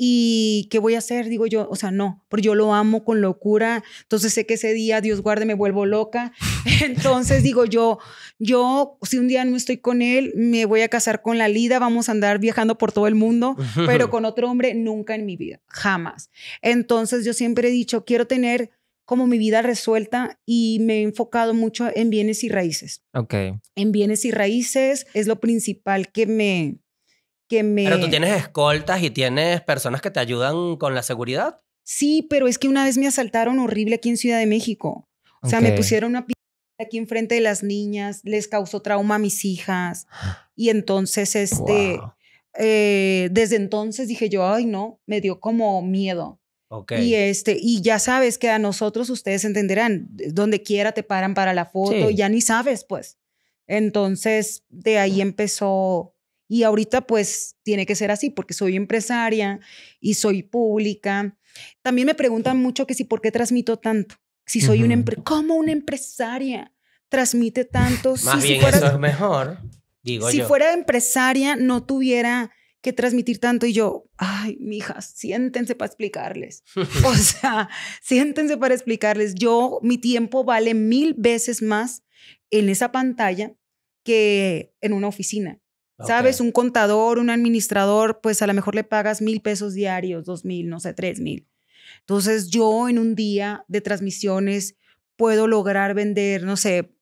y ¿qué voy a hacer? Digo yo, o sea, no, porque yo lo amo con locura, entonces sé que ese día, Dios guarde, me vuelvo loca. Entonces digo yo, yo si un día no estoy con él, me voy a casar con la Lida, vamos a andar viajando por todo el mundo, pero con otro hombre nunca en mi vida, jamás. Entonces yo siempre he dicho, quiero tener como mi vida resuelta y me he enfocado mucho en bienes y raíces. Ok. En bienes y raíces es lo principal que me... Que me... Pero tú tienes escoltas y tienes personas que te ayudan con la seguridad. Sí, pero es que una vez me asaltaron horrible aquí en Ciudad de México. O sea, okay. Me pusieron una... aquí enfrente de las niñas, les causó trauma a mis hijas. Y entonces, este, wow. eh, desde entonces dije yo, ay no, me dio como miedo. Okay. Y, este, y ya sabes que a nosotros, ustedes entenderán, donde quiera te paran para la foto, sí. Ya ni sabes, pues. Entonces, de ahí empezó... Y ahorita pues tiene que ser así porque soy empresaria y soy pública. También me preguntan mucho que si por qué transmito tanto. Si soy uh-huh. una empresaria. ¿Cómo una empresaria transmite tanto? Más si, bien si fuera, eso es mejor, digo si yo. Si fuera empresaria no tuviera que transmitir tanto. Y yo, ay, mijas, siéntense para explicarles. O sea, siéntense para explicarles. Yo, mi tiempo vale mil veces más en esa pantalla que en una oficina. ¿Sabes? Okay. Un contador, un administrador, pues a lo mejor le pagas mil pesos diarios, dos mil, no sé, tres mil. Entonces yo en un día de transmisiones puedo lograr vender, no sé,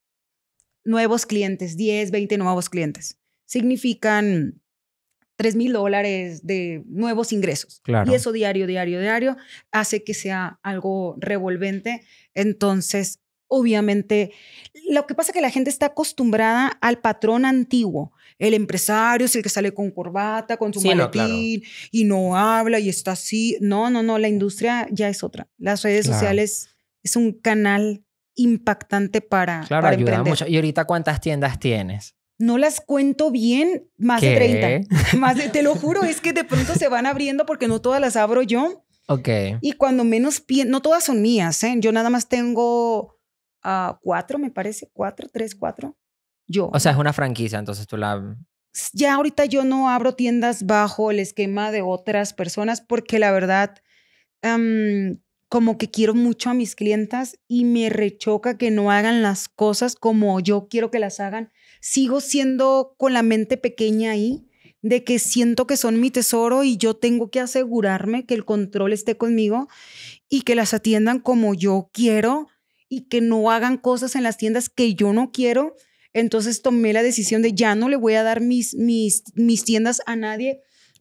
nuevos clientes, diez, veinte nuevos clientes. Significan tres mil dólares de nuevos ingresos. Claro. Y eso diario, diario, diario, hace que sea algo revolvente. Entonces... Obviamente, lo que pasa es que la gente está acostumbrada al patrón antiguo. El empresario es el que sale con corbata, con su sí, maletín, no, claro. Y no habla y está así. No, no, no, la industria ya es otra. Las redes claro. sociales es un canal impactante para, claro, para ayuda emprender. Mucho. ¿Y ahorita cuántas tiendas tienes? No las cuento bien, más ¿Qué? de treinta. Más de, te lo juro, es que de pronto se van abriendo porque no todas las abro yo. Ok. Y cuando menos pienso, no todas son mías, ¿eh? Yo nada más tengo... Uh, cuatro, me parece, cuatro, tres, cuatro. Yo. O sea, es una franquicia, entonces tú la... Ya ahorita yo no abro tiendas bajo el esquema de otras personas porque la verdad, um, como que quiero mucho a mis clientas y me rechoca que no hagan las cosas como yo quiero que las hagan. Sigo siendo con la mente pequeña ahí de que siento que son mi tesoro y yo tengo que asegurarme que el control esté conmigo y que las atiendan como yo quiero. Y que no hagan cosas en las tiendas que yo no quiero. Entonces tomé la decisión de ya no le voy a dar mis, mis, mis tiendas a nadie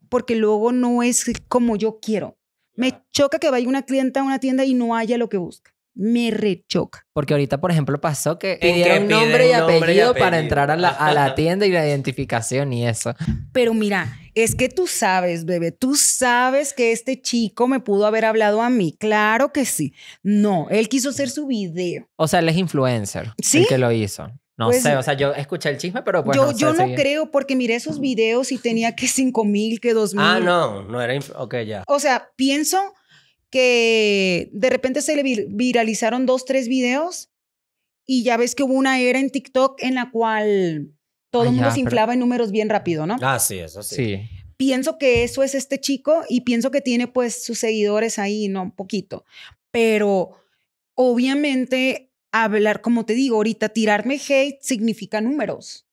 porque luego no es como yo quiero. Me choca que vaya una clienta a una tienda y no haya lo que busca. Me rechoca. Porque ahorita, por ejemplo, pasó que pidieron nombre y apellido para entrar a la, a la tienda y la identificación y eso. Pero mira, es que tú sabes, bebé, tú sabes que este chico me pudo haber hablado a mí. Claro que sí. No, él quiso hacer su video. O sea, él es influencer. Sí. El que lo hizo. No pues, sé, o sea, yo escuché el chisme, pero pues yo no, sé, yo no sí. creo porque miré esos videos y tenía que cinco mil, que dos mil. Ah, no, no era... Ok, ya. O sea, pienso... que de repente se le vir viralizaron dos, tres videos y ya ves que hubo una era en TikTok en la cual todo el mundo ya, se inflaba pero... en números bien rápido, ¿no? Ah, sí, eso sí. sí. Pienso que eso es este chico y pienso que tiene pues sus seguidores ahí, ¿no? Un poquito. Pero obviamente hablar, como te digo ahorita, tirarme hate significa números.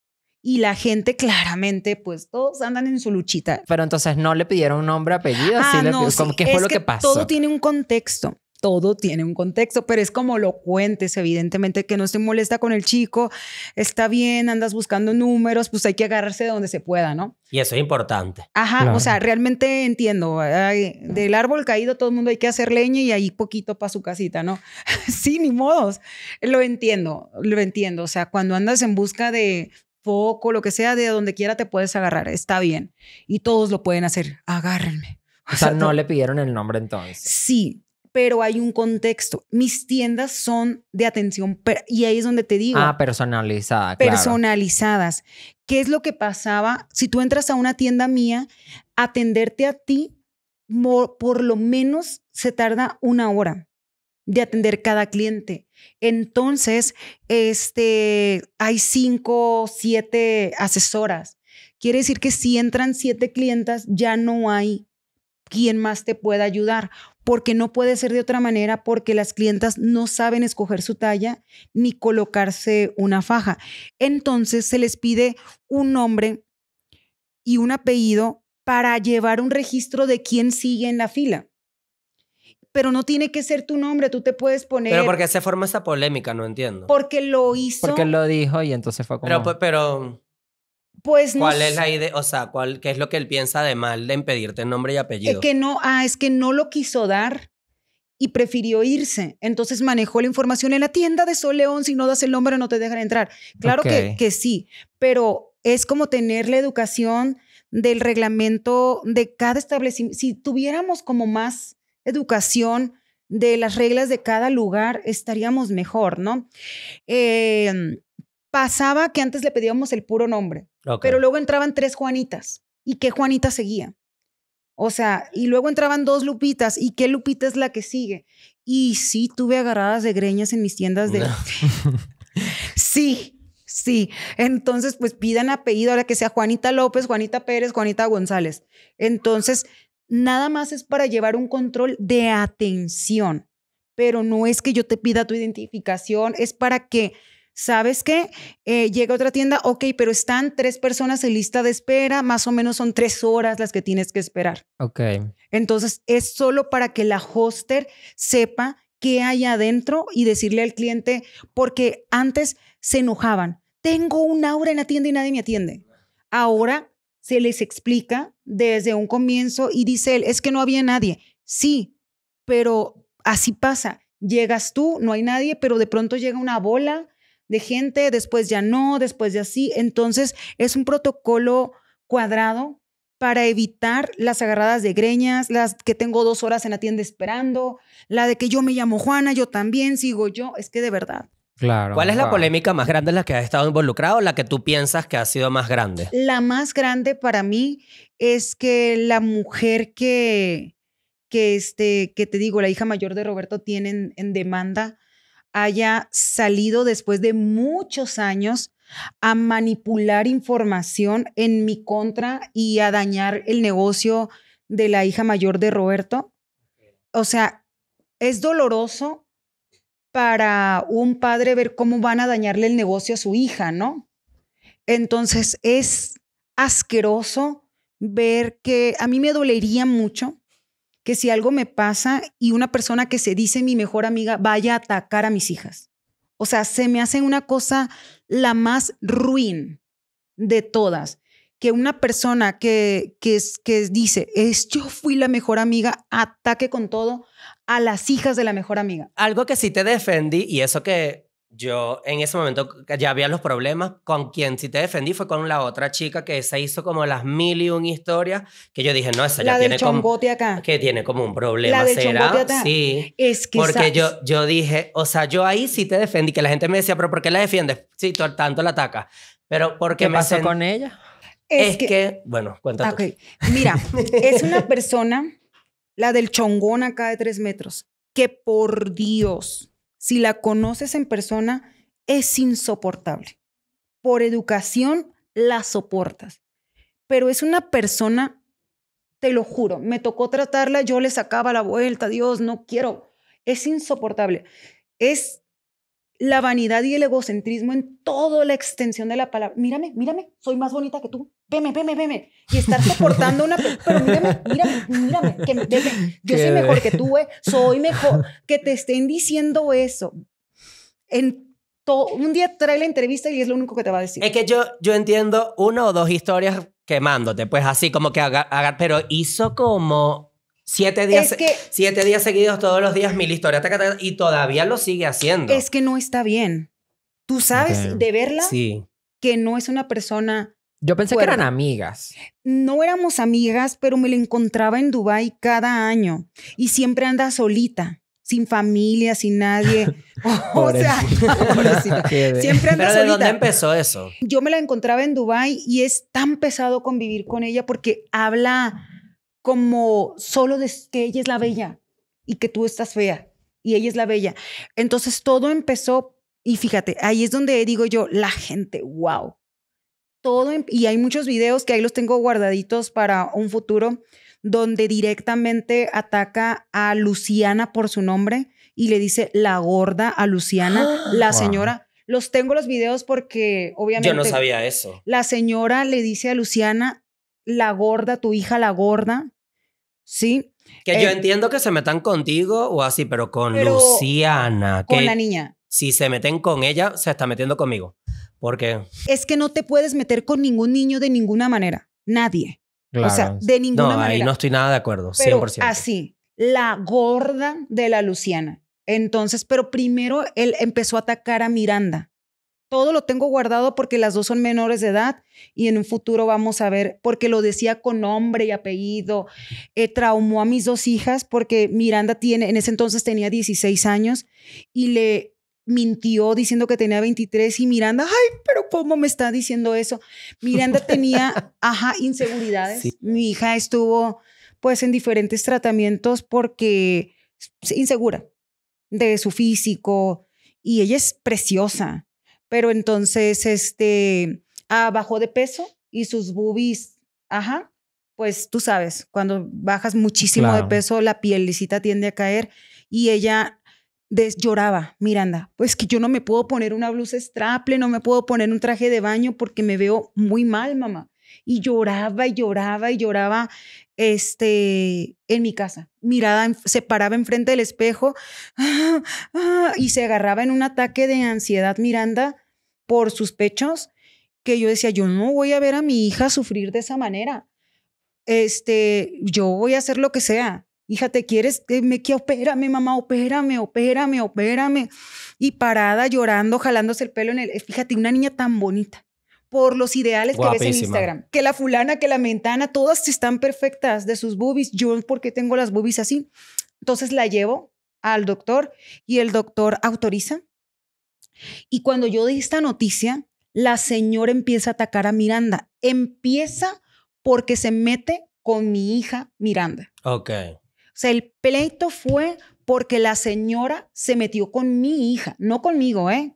Y la gente claramente, pues, todos andan en su luchita. Pero entonces no le pidieron nombre, apellido. Ah, sí no, le sí. ¿Qué fue es lo que, que pasó? Todo tiene un contexto. todo tiene un contexto, pero es como lo cuentes, evidentemente, que no se molesta con el chico, está bien, andas buscando números, pues hay que agarrarse de donde se pueda, ¿no? Y eso es importante. Ajá, claro. O sea, realmente entiendo, ay, del árbol caído todo el mundo hay que hacer leña y ahí poquito para su casita, ¿no? Sí, ni modos, lo entiendo, lo entiendo, o sea, cuando andas en busca de foco, lo que sea, de donde quiera te puedes agarrar, está bien, y todos lo pueden hacer, agárrenme. O sea, no le pidieron el nombre entonces. Sí, pero hay un contexto. Mis tiendas son de atención, y ahí es donde te digo. Ah, personalizada, claro. Personalizadas. ¿Qué es lo que pasaba? Si tú entras a una tienda mía, atenderte a ti, por lo menos se tarda una hora de atender cada cliente. Entonces, este, hay cinco, siete asesoras. Quiere decir que si entran siete clientas, ya no hay quién más te pueda ayudar, porque no puede ser de otra manera, porque las clientas no saben escoger su talla ni colocarse una faja. Entonces se les pide un nombre y un apellido para llevar un registro de quién sigue en la fila. Pero no tiene que ser tu nombre, tú te puedes poner... Pero ¿por qué se forma esa polémica? No entiendo. Porque lo hizo... Porque lo dijo y entonces fue como... Pero... pero... Pues no. ¿Cuál es la idea? O sea, ¿cuál, ¿qué es lo que él piensa de mal de impedirte nombre y apellido? Es que no, ah, es que no lo quiso dar y prefirió irse. Entonces manejó la información en la tienda de Sol León. Si no das el nombre, no te dejan entrar. Claro okay. que, que sí, pero es como tener la educación del reglamento de cada establecimiento. Si tuviéramos como más educación de las reglas de cada lugar, estaríamos mejor, ¿no? Eh... Pasaba que antes le pedíamos el puro nombre, okay. pero luego entraban tres Juanitas. ¿Y qué Juanita seguía? O sea, y luego entraban dos Lupitas. ¿Y qué Lupita es la que sigue? Y sí, tuve agarradas de greñas en mis tiendas de... No. Sí, sí. Entonces, pues pidan apellido ahora que sea Juanita López, Juanita Pérez, Juanita González. Entonces, nada más es para llevar un control de atención. Pero no es que yo te pida tu identificación, es para que... ¿Sabes qué? Eh, llega a otra tienda, ok, pero están tres personas en lista de espera, más o menos son tres horas las que tienes que esperar. Ok. Entonces, es solo para que la hóster sepa qué hay adentro y decirle al cliente, porque antes se enojaban. Tengo una hora en la tienda y nadie me atiende. Ahora se les explica desde un comienzo y dice él, es que no había nadie. Sí, pero así pasa. Llegas tú, no hay nadie, pero de pronto llega una bola de gente, después ya no, después ya sí. Entonces, es un protocolo cuadrado para evitar las agarradas de greñas, las que tengo dos horas en la tienda esperando, la de que yo me llamo Juana, yo también sigo yo. Es que de verdad. Claro. ¿Cuál es wow. la polémica más grande en la que has estado involucrado o la que tú piensas que ha sido más grande? La más grande para mí es que la mujer que, que, este, que te digo, la hija mayor de Roberto tiene en, en demanda, haya salido después de muchos años a manipular información en mi contra y a dañar el negocio de la hija mayor de Roberto. O sea, es doloroso para un padre ver cómo van a dañarle el negocio a su hija, ¿no? Entonces es asqueroso ver que a mí me dolería mucho que si algo me pasa y una persona que se dice mi mejor amiga vaya a atacar a mis hijas. O sea, se me hace una cosa la más ruin de todas. Que una persona que, que, que dice, es yo fui la mejor amiga, ataque con todo a las hijas de la mejor amiga. Algo que sí te defendí, y eso que yo en ese momento ya había los problemas, con quien sí te defendí fue con la otra chica que se hizo como las mil y un historias, que yo dije, no, esa ya tiene como... acá. Que tiene como un problema, la del ¿será? Acá. Sí. Es que porque sabes. yo yo dije, o sea, yo ahí sí te defendí, que la gente me decía, pero ¿por qué la defiendes? Sí, tanto la atacas. Pero porque ¿Qué me pasó con ella? Es, es que... que... Bueno, cuéntate. Okay. Mira, es una persona, la del chongón acá de tres metros, que por Dios... Si la conoces en persona, es insoportable. Por educación, la soportas. Pero es una persona, te lo juro, me tocó tratarla, yo le sacaba la vuelta, Dios, no quiero. Es insoportable. Es la vanidad y el egocentrismo en toda la extensión de la palabra. Mírame, mírame, soy más bonita que tú. Veme, veme, veme. Y estar soportando una... Pero mírame, mírame, mírame. Que, veme. Yo soy mejor que tú, eh. Soy mejor. Que te estén diciendo eso. En to, un día trae la entrevista y es lo único que te va a decir. Es que yo, yo entiendo una o dos historias quemándote, pues así como que haga, haga, pero hizo como... Siete días, es que, siete días seguidos, todos los días, mil historias. Taca, taca, y todavía lo sigue haciendo. Es que no está bien. Tú sabes okay. de verla sí. que no es una persona... Yo pensé fuera. que eran amigas. No éramos amigas, pero me la encontraba en Dubái cada año. Y siempre anda solita, sin familia, sin nadie. O sea, siempre anda solita. ¿Pero de dónde empezó eso? Yo me la encontraba en Dubái y es tan pesado convivir con ella porque habla... como solo de que ella es la bella y que tú estás fea y ella es la bella. Entonces todo empezó y fíjate, ahí es donde digo yo, la gente, wow. Todo, y hay muchos videos que ahí los tengo guardaditos para un futuro donde directamente ataca a Luciana por su nombre y le dice la gorda a Luciana, la wow. señora. Los tengo los videos porque obviamente... Yo no sabía eso. La señora le dice a Luciana la gorda, tu hija la gorda. ¿Sí? Que eh, yo entiendo que se metan contigo o así, pero con pero Luciana. Con que la niña. Si se meten con ella, se está metiendo conmigo. Porque es que no te puedes meter con ningún niño de ninguna manera. Nadie. Claro. O sea, de ninguna no, manera. No, ahí no estoy nada de acuerdo. Pero cien por ciento. Así, la gorda de la Luciana. Entonces, pero primero él empezó a atacar a Miranda. Todo lo tengo guardado porque las dos son menores de edad y en un futuro vamos a ver, porque lo decía con nombre y apellido, eh, traumó a mis dos hijas porque Miranda tiene, en ese entonces tenía dieciséis años y le mintió diciendo que tenía veintitrés y Miranda, ay, pero ¿cómo me está diciendo eso? Miranda tenía, ajá, inseguridades. Sí. Mi hija estuvo pues en diferentes tratamientos porque insegura de su físico y ella es preciosa. Pero entonces, este, ah, bajó de peso y sus boobies, ajá, pues tú sabes, cuando bajas muchísimo claro. de peso, la pielecita tiende a caer y ella des lloraba, Miranda, pues que yo no me puedo poner una blusa straple, no me puedo poner un traje de baño porque me veo muy mal, mamá. Y lloraba y lloraba y lloraba este, en mi casa. Mirada, se paraba enfrente del espejo ah, ah, y se agarraba en un ataque de ansiedad, Miranda, por sus pechos, que yo decía, yo no voy a ver a mi hija sufrir de esa manera. Este, yo voy a hacer lo que sea. Hija, ¿te quieres? Me que opérame, mamá, opérame, opérame, opérame. Y parada, llorando, jalándose el pelo en el... Fíjate, una niña tan bonita. Por los ideales guapísima. Que ves en Instagram. Que la fulana, que la mentana, todas están perfectas de sus boobies. Yo, ¿por qué tengo las boobies así? Entonces la llevo al doctor y el doctor autoriza. Y cuando yo di esta noticia, la señora empieza a atacar a Miranda. Empieza porque se mete con mi hija Miranda. Ok. O sea, el pleito fue porque la señora se metió con mi hija, no conmigo, ¿eh?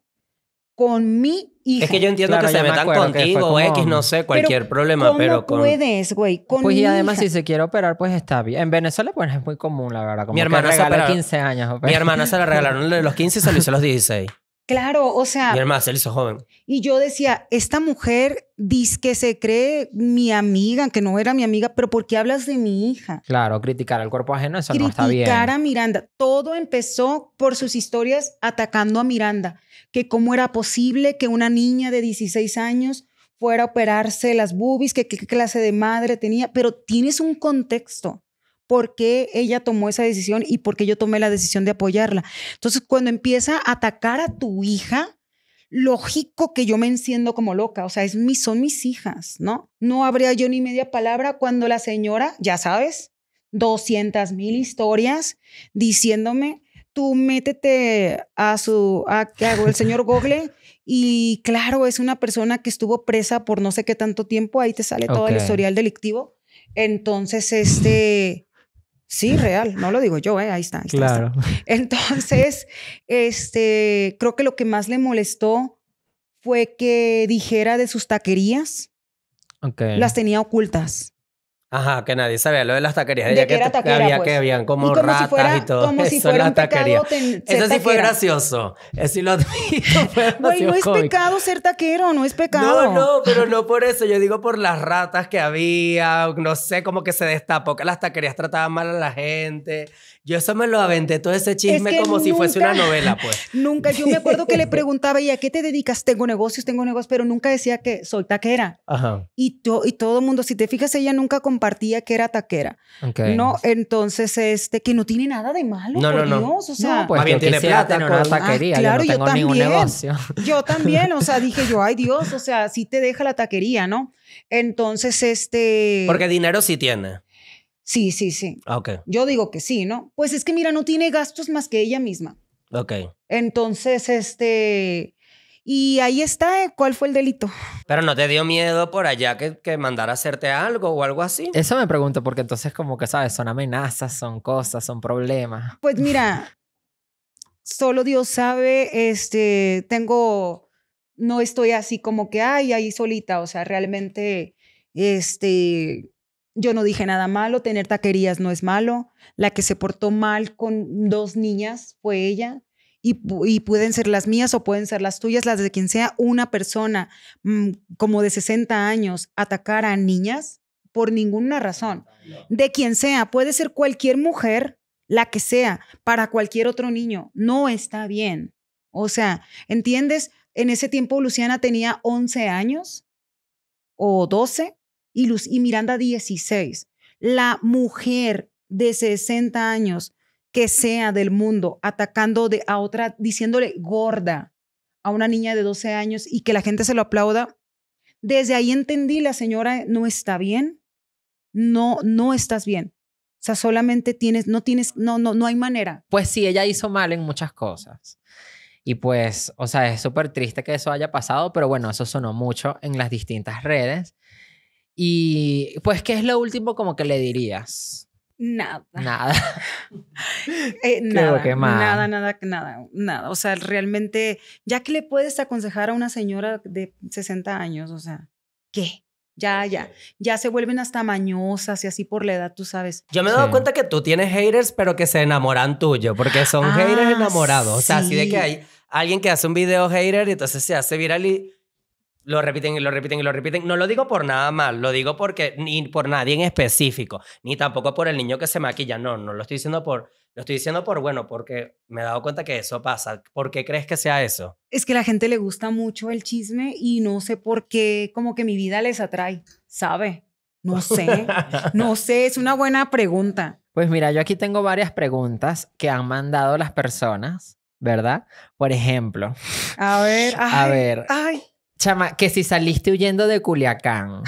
Con mi hija. Es que yo entiendo claro, que se metan me contigo como, o X, no sé, cualquier pero, problema, ¿cómo pero con... puedes, güey? Con pues mi y además hija. Si se quiere operar, pues está bien. En Venezuela, pues es muy común, la verdad. Como mi hermana se regaló quince años. Operar. Mi hermana se la regalaron de los quince y se lo hizo a los dieciséis. Claro, o sea... Mi hermana se lo hizo joven. Y yo decía, esta mujer dice que se cree mi amiga, que no era mi amiga, pero ¿por qué hablas de mi hija? Claro, criticar al cuerpo ajeno, eso criticar no está bien. Criticar a Miranda. Todo empezó por sus historias atacando a Miranda. Que cómo era posible que una niña de dieciséis años fuera a operarse las boobies, que qué clase de madre tenía, pero tienes un contexto. ¿Por qué ella tomó esa decisión y por qué yo tomé la decisión de apoyarla? Entonces, cuando empieza a atacar a tu hija, lógico que yo me enciendo como loca. O sea, es mi, son mis hijas, ¿no? No habría yo ni media palabra cuando la señora, ya sabes, doscientas mil historias diciéndome... Tú métete a su, a, ¿qué hago? El señor Google y claro, es una persona que estuvo presa por no sé qué tanto tiempo, ahí te sale todo okay. el historial delictivo. Entonces, este, sí, real, no lo digo yo, eh, ahí está. Ahí está claro. Ahí está. Entonces, este, creo que lo que más le molestó fue que dijera de sus taquerías, okay. las tenía ocultas. Ajá, que nadie sabía lo de las taquerías. De ella que, era taquera, que había, pues. Que habían como, y como ratas si fuera, y todo como eso, si fuera las taquerías. Ten, eso sí taquera. Fue gracioso. Eso lo admito. Güey, no es cómico. Pecado ser taquero, no es pecado. No, no, pero no por eso. Yo digo por las ratas que había, no sé, como que se destapó, que las taquerías trataban mal a la gente. Yo eso me lo aventé, todo ese chisme, es que como nunca, si fuese una novela, pues. Nunca, yo me acuerdo que le preguntaba, ¿y a qué te dedicas? Tengo negocios, tengo negocios, pero nunca decía que soy taquera. Ajá. Y, to, y todo el mundo, si te fijas, ella nunca compartió compartía que era taquera. Okay. No, entonces, este, que no tiene nada de malo, no, por no, Dios. No. O sea, no, pues bien tiene plata, con una taquería. Ah, claro, yo, no tengo yo también. Ningún negocio. Yo también, o sea, dije yo, ay Dios, o sea, sí te deja la taquería, ¿no? Entonces, este... Porque dinero sí tiene. Sí, sí, sí. Okay. Yo digo que sí, ¿no? Pues es que mira, no tiene gastos más que ella misma. Ok. Entonces, este... Y ahí está, ¿cuál fue el delito? Pero ¿no te dio miedo por allá que, que mandara a hacerte algo o algo así? Eso me pregunto, porque entonces como que, ¿sabes? Son amenazas, son cosas, son problemas. Pues mira, solo Dios sabe, este, tengo... No estoy así como que, ay, ahí solita. O sea, realmente, este... Yo no dije nada malo, tener taquerías no es malo. La que se portó mal con dos niñas fue ella. Y, y pueden ser las mías o pueden ser las tuyas, las de quien sea. Una persona mmm, como de sesenta años atacar a niñas por ninguna razón. De quien sea, puede ser cualquier mujer, la que sea, para cualquier otro niño. No está bien. O sea, ¿entiendes? En ese tiempo Luciana tenía once años o doce y, Luz, y Miranda dieciséis. La mujer de sesenta años que sea del mundo, atacando de, a otra, diciéndole gorda a una niña de doce años y que la gente se lo aplauda. Desde ahí entendí, la señora no está bien, no, no estás bien. O sea, solamente tienes, no tienes, no, no, no hay manera. Pues sí, ella hizo mal en muchas cosas. Y pues, o sea, es súper triste que eso haya pasado, pero bueno, eso sonó mucho en las distintas redes. Y pues, ¿qué es lo último como que le dirías? Nada. Nada. eh, nada, nada, nada, nada, nada. O sea, realmente, ya que le puedes aconsejar a una señora de sesenta años, o sea, ¿qué? Ya, ya. Ya se vuelven hasta mañosas y así por la edad, tú sabes. Yo me he dado sí. cuenta que tú tienes haters, pero que se enamoran tuyo, porque son ah, haters enamorados. O sea, sí. así de que hay alguien que hace un video hater y entonces se hace viral y... Lo repiten y lo repiten y lo repiten. No lo digo por nada mal, lo digo porque ni por nadie en específico, ni tampoco por el niño que se maquilla. No, no lo estoy diciendo por, lo estoy diciendo por bueno, porque me he dado cuenta que eso pasa. ¿Por qué crees que sea eso? Es que a la gente le gusta mucho el chisme y no sé por qué, como que mi vida les atrae, ¿sabe? No sé, no sé, es una buena pregunta. Pues mira, yo aquí tengo varias preguntas que han mandado las personas, ¿verdad? Por ejemplo. A ver, ay, a ver. Ay. Chama, que si saliste huyendo de Culiacán.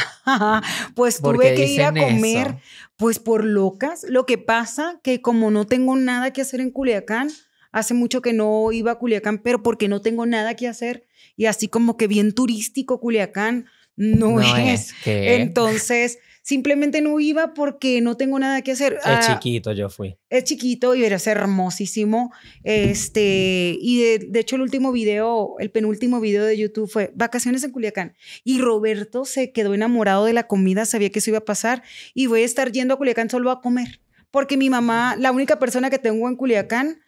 Pues tuve que ir a comer, eso? Pues por locas. Lo que pasa que como no tengo nada que hacer en Culiacán, hace mucho que no iba a Culiacán, pero porque no tengo nada que hacer y así como que bien turístico Culiacán no, no es. es que... Entonces simplemente no iba porque no tengo nada que hacer. Es ah, chiquito, yo fui. Es chiquito y eres hermosísimo. Este, y de, de hecho el último video, el penúltimo video de YouTube fue Vacaciones en Culiacán. Y Roberto se quedó enamorado de la comida, sabía que eso iba a pasar. Y voy a estar yendo a Culiacán solo a comer. Porque mi mamá, la única persona que tengo en Culiacán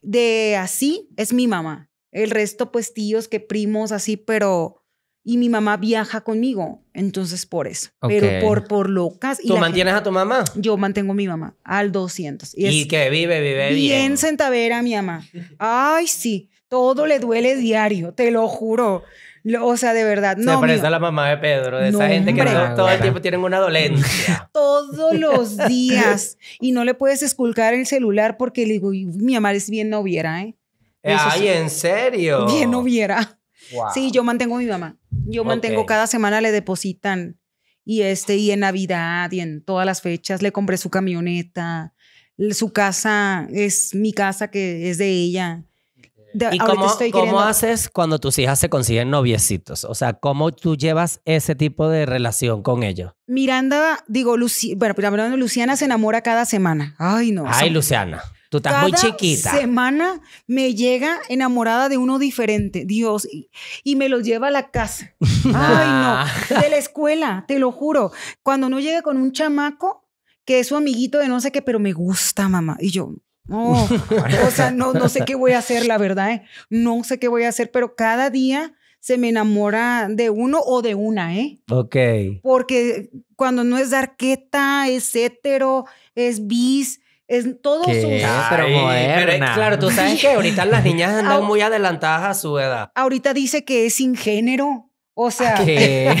de así es mi mamá. El resto pues tíos, que primos, así, pero... Y mi mamá viaja conmigo, entonces por eso. Okay. Pero por, por locas. ¿Tú mantienes gente, a tu mamá? Yo mantengo a mi mamá al doscientos. Y, y que vive, vive bien. Bien centavera mi mamá. Ay, sí. Todo le duele diario, te lo juro. Lo, o sea, de verdad. No, se parece mío. A la mamá de Pedro, de no, esa gente hombre. Que no, todo el tiempo tienen una dolencia. Todos los días. Y no le puedes esculcar el celular porque le digo, mi mamá es bien noviera, ¿eh? Eso Ay, sí, ¿en serio? Bien noviera. Wow. Sí, yo mantengo a mi mamá. Yo okay. mantengo, cada semana le depositan. Y, este, y en Navidad y en todas las fechas le compré su camioneta. Su casa es mi casa, que es de ella. De, ¿Y cómo, estoy cómo queriendo... haces cuando tus hijas se consiguen noviecitos? O sea, ¿cómo tú llevas ese tipo de relación con ellos? Miranda, digo, Luci... bueno, Luciana se enamora cada semana. Ay, no. Ay, son... Luciana. Tú estás cada muy chiquita. Semana me llega enamorada de uno diferente, Dios, y, y me lo lleva a la casa. Ay, no, de la escuela, te lo juro. Cuando no llega con un chamaco que es su amiguito de no sé qué, pero me gusta, mamá. Y yo, oh, o sea, no, no sé qué voy a hacer, la verdad, ¿eh? No sé qué voy a hacer, pero cada día se me enamora de uno o de una, ¿eh? Ok. Porque cuando no es darqueta, es hetero, es bis, es todo ¿Qué? Su... Ay, pero moderna. Pero, claro, tú sabes que ahorita las niñas andan muy adelantadas a su edad. Ahorita dice que es sin género, o sea... ¿Qué?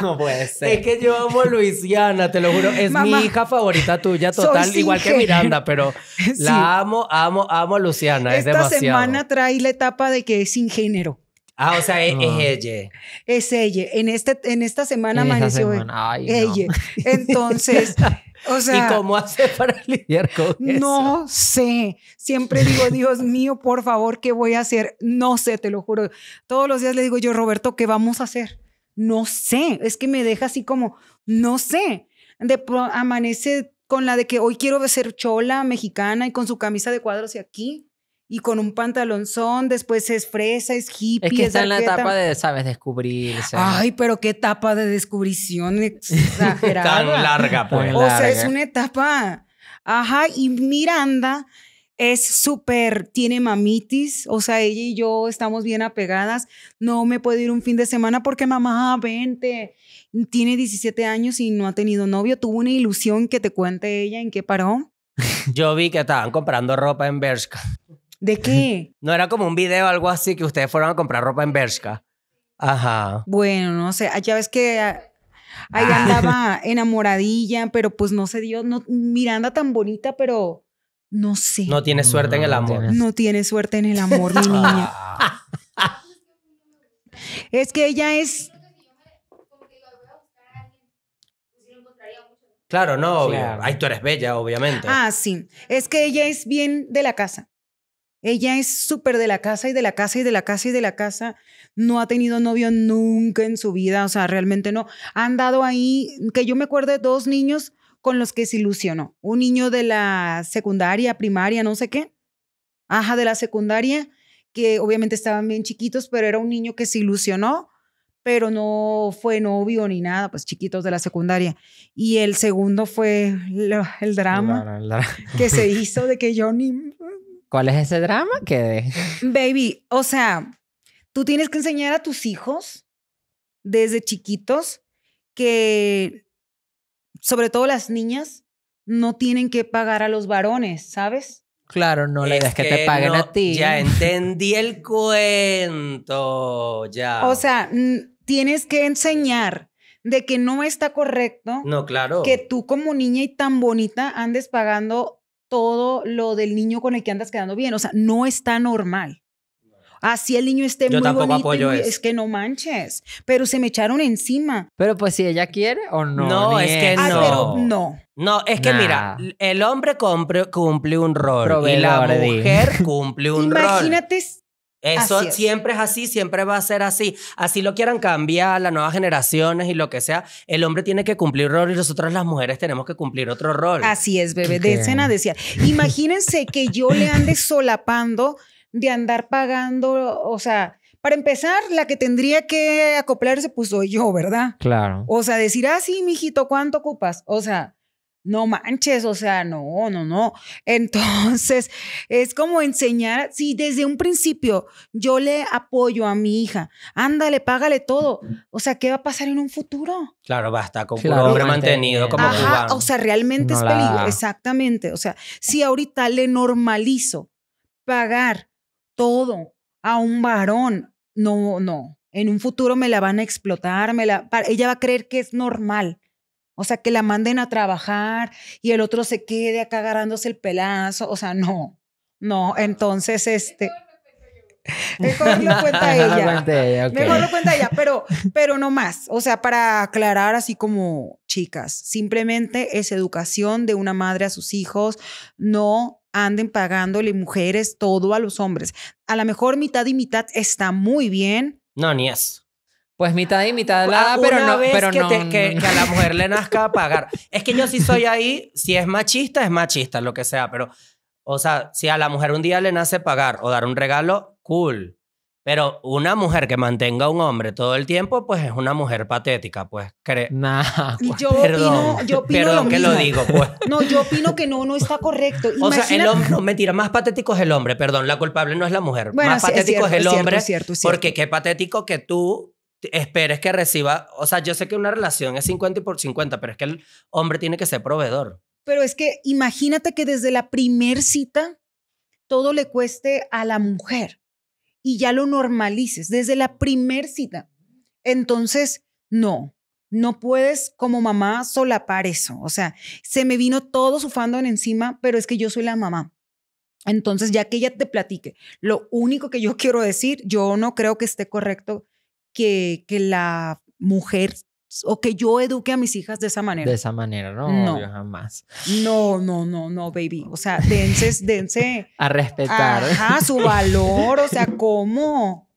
No puede ser. Es que yo amo a Luciana, te lo juro. Es Mamá, mi hija favorita tuya, total, igual que Miranda, pero sí. la amo, amo, amo a Luciana. Esta es demasiado. Semana trae la etapa de que es sin género. Ah, o sea, es, no. es ella. Es ella. En, este, en esta semana en amaneció semana. Ay, ella. No. Entonces, o sea... ¿Y cómo hace para lidiar con no eso? No sé. Siempre digo, Dios mío, por favor, ¿qué voy a hacer? No sé, te lo juro. Todos los días le digo yo, Roberto, ¿qué vamos a hacer? No sé. Es que me deja así como, no sé. De, amanece con la de que hoy quiero ser chola mexicana y con su camisa de cuadros y aquí. Y con un pantalonzón, después es fresa, es hippie. Es que es está en la etapa de, sabes, descubrirse. Ay, pero qué etapa de descubrición exagerada. Tan larga, pues. O larga. sea, es una etapa. Ajá, y Miranda es súper, tiene mamitis. O sea, ella y yo estamos bien apegadas. No me puedo ir un fin de semana porque mamá, vente. Tiene diecisiete años y no ha tenido novio. Tuvo una ilusión que te cuente ella en qué paró. Yo vi que estaban comprando ropa en Bershka. ¿De qué? No era como un video o algo así que ustedes fueron a comprar ropa en Bershka. Ajá. Bueno, no sé, ya ves que ahí andaba enamoradilla, pero pues no se dio. No, Miranda tan bonita, pero no sé. No tiene suerte no, en el amor. Tienes. No tiene suerte en el amor, mi niña. Es que ella es... Claro, no, claro. Ay, tú eres bella, obviamente. Ah, sí. Es que ella es bien de la casa. Ella es súper de la casa y de la casa y de la casa y de la casa. No ha tenido novio nunca en su vida. O sea, realmente no. Han dado ahí, que yo me acuerde, dos niños con los que se ilusionó. Un niño de la secundaria, primaria, no sé qué. Ajá, de la secundaria, que obviamente estaban bien chiquitos, pero era un niño que se ilusionó, pero no fue novio ni nada, pues chiquitos de la secundaria. Y el segundo fue lo, el drama la, la, la. que se hizo de que yo ni... ¿Cuál es ese drama? ¿Qué? Baby, o sea, tú tienes que enseñar a tus hijos desde chiquitos que, sobre todo las niñas, no tienen que pagar a los varones, ¿sabes? Claro, no, la idea es que, que te paguen no, a ti. Ya entendí el cuento, ya. O sea, tienes que enseñar de que no está correcto no, claro. que tú como niña y tan bonita andes pagando todo lo del niño con el que andas quedando bien. O sea, no está normal. Así el niño esté muy bonito. Es que no manches. Pero se me echaron encima. Pero pues si ella quiere o no. No, es que no. No. No, es que mira, el hombre cumple un rol y la mujer cumple un rol. Imagínate. Eso es. Siempre es así, siempre va a ser así. Así lo quieran cambiar las nuevas generaciones y lo que sea. El hombre tiene que cumplir un rol y nosotras las mujeres tenemos que cumplir otro rol. Así es, bebé. Okay. De escena decía. Imagínense que yo le ande solapando de andar pagando, o sea... Para empezar, la que tendría que acoplarse pues soy yo, ¿verdad? Claro. O sea, decir, ah, sí, mijito, ¿cuánto ocupas? O sea... No manches, o sea, no, no, no. Entonces, es como enseñar, si desde un principio yo le apoyo a mi hija, ándale, págale todo. O sea, ¿qué va a pasar en un futuro? Claro, basta, con claro, un hombre mantenido, mantenido como ajá, cubano. O sea, realmente no es peligro, la... exactamente. O sea, si ahorita le normalizo pagar todo a un varón, no, no. En un futuro me la van a explotar, me la, ella va a creer que es normal. O sea, que la manden a trabajar y el otro se quede acá agarrándose el pelazo. O sea, no, no. Entonces, este... Mejor lo cuenta ella. ella okay. Mejor lo cuenta ella, pero, pero no más. O sea, para aclarar así como chicas, simplemente es educación de una madre a sus hijos. No anden pagándole mujeres todo a los hombres. A lo mejor mitad y mitad está muy bien. No, ni eso. Pues mitad y mitad la ah, pero no, vez pero que, no, te, no, que, no. que a la mujer le nazca pagar. Es que yo sí soy ahí, si es machista, es machista, lo que sea, pero, o sea, si a la mujer un día le nace pagar o dar un regalo, cool. Pero una mujer que mantenga a un hombre todo el tiempo, pues es una mujer patética, pues. Nah, pues yo perdón, opino, yo opino perdón lo que mismo. lo digo, pues. No, yo opino que no, no está correcto. Imagina... O sea, el hombre, no, mentira, más patético es el hombre, perdón, la culpable no es la mujer. Bueno, más sí, patético es, cierto, es el hombre, es cierto, es cierto, porque qué patético que tú esperes que reciba... O sea, yo sé que una relación es cincuenta por cincuenta, pero es que el hombre tiene que ser proveedor. Pero es que imagínate que desde la primer cita todo le cueste a la mujer. Y ya lo normalices desde la primer cita. Entonces, no, no puedes como mamá solapar eso. O sea, se me vino todo su fandom encima, pero es que yo soy la mamá. Entonces, ya que ella te platique, lo único que yo quiero decir, yo no creo que esté correcto que, que la mujer o que yo eduque a mis hijas de esa manera. De esa manera, no, no. Yo jamás. No, no, no, no, baby. O sea, dense, dense. A respetar. Ajá, su valor. O sea, ¿cómo?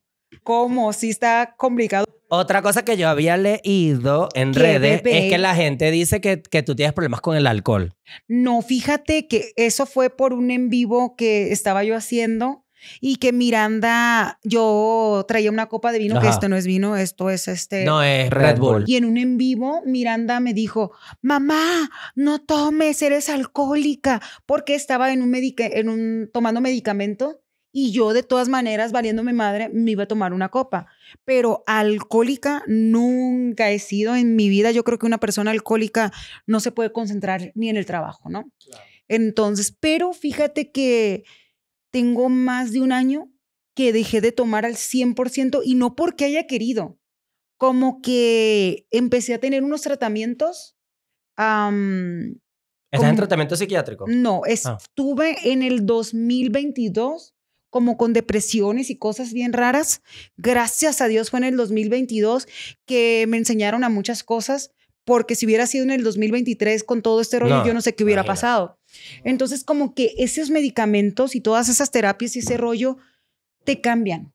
¿Cómo? Sí está complicado. Otra cosa que yo había leído en redes bebé? es que la gente dice que, que tú tienes problemas con el alcohol. No, fíjate que eso fue por un en vivo que estaba yo haciendo y que Miranda, yo traía una copa de vino, ajá, que esto no es vino, esto es este... No, es Red, Red Bull. Bull. Y en un en vivo, Miranda me dijo, mamá, no tomes, eres alcohólica, porque estaba en un medica en un, tomando medicamento y yo de todas maneras, valiéndome madre, me iba a tomar una copa. Pero alcohólica nunca he sido en mi vida. Yo creo que una persona alcohólica no se puede concentrar ni en el trabajo, ¿no? Claro. Entonces, pero fíjate que... Tengo más de un año que dejé de tomar al cien por ciento y no porque haya querido. Como que empecé a tener unos tratamientos. Um, ¿Estás en tratamiento psiquiátrico? No, estuve ah. en el dos mil veintidós como con depresiones y cosas bien raras. Gracias a Dios fue en el dos mil veintidós que me enseñaron a muchas cosas, porque si hubiera sido en el dos mil veintitrés con todo este rollo, no, yo no sé qué hubiera imagina. pasado. Entonces, como que esos medicamentos y todas esas terapias y ese rollo te cambian,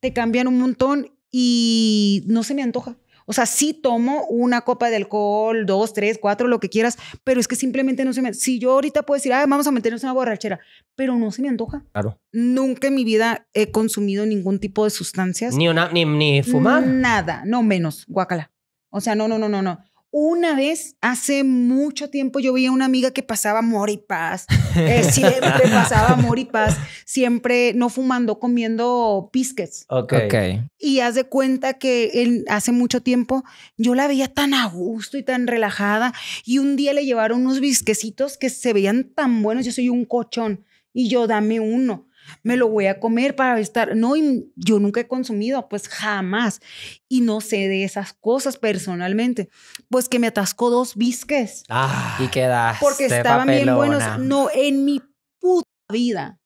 te cambian un montón y no se me antoja. O sea, sí tomo una copa de alcohol, dos, tres, cuatro, lo que quieras, pero es que simplemente no se me... Si yo ahorita puedo decir, ah, vamos a meternos en una borrachera, pero no se me antoja. Claro. Nunca en mi vida he consumido ningún tipo de sustancias. Ni una, ni, ni fumar. Nada, no menos, guácala. O sea, no, no, no, no, no. Una vez, hace mucho tiempo, yo vi a una amiga que pasaba amor y paz. Eh, siempre pasaba amor y paz. Siempre no fumando, comiendo biscuits. Ok. okay. Y haz de cuenta que él, hace mucho tiempo yo la veía tan a gusto y tan relajada. Y un día le llevaron unos bisquecitos que se veían tan buenos. Yo soy un cochón. Y yo, dame uno. Me lo voy a comer para estar... No, y yo nunca he consumido, pues jamás. Y no sé de esas cosas personalmente. Pues que me atascó dos bisques. Ah, y quedaste porque estaban papelona. bien buenos. No, en mi puta vida.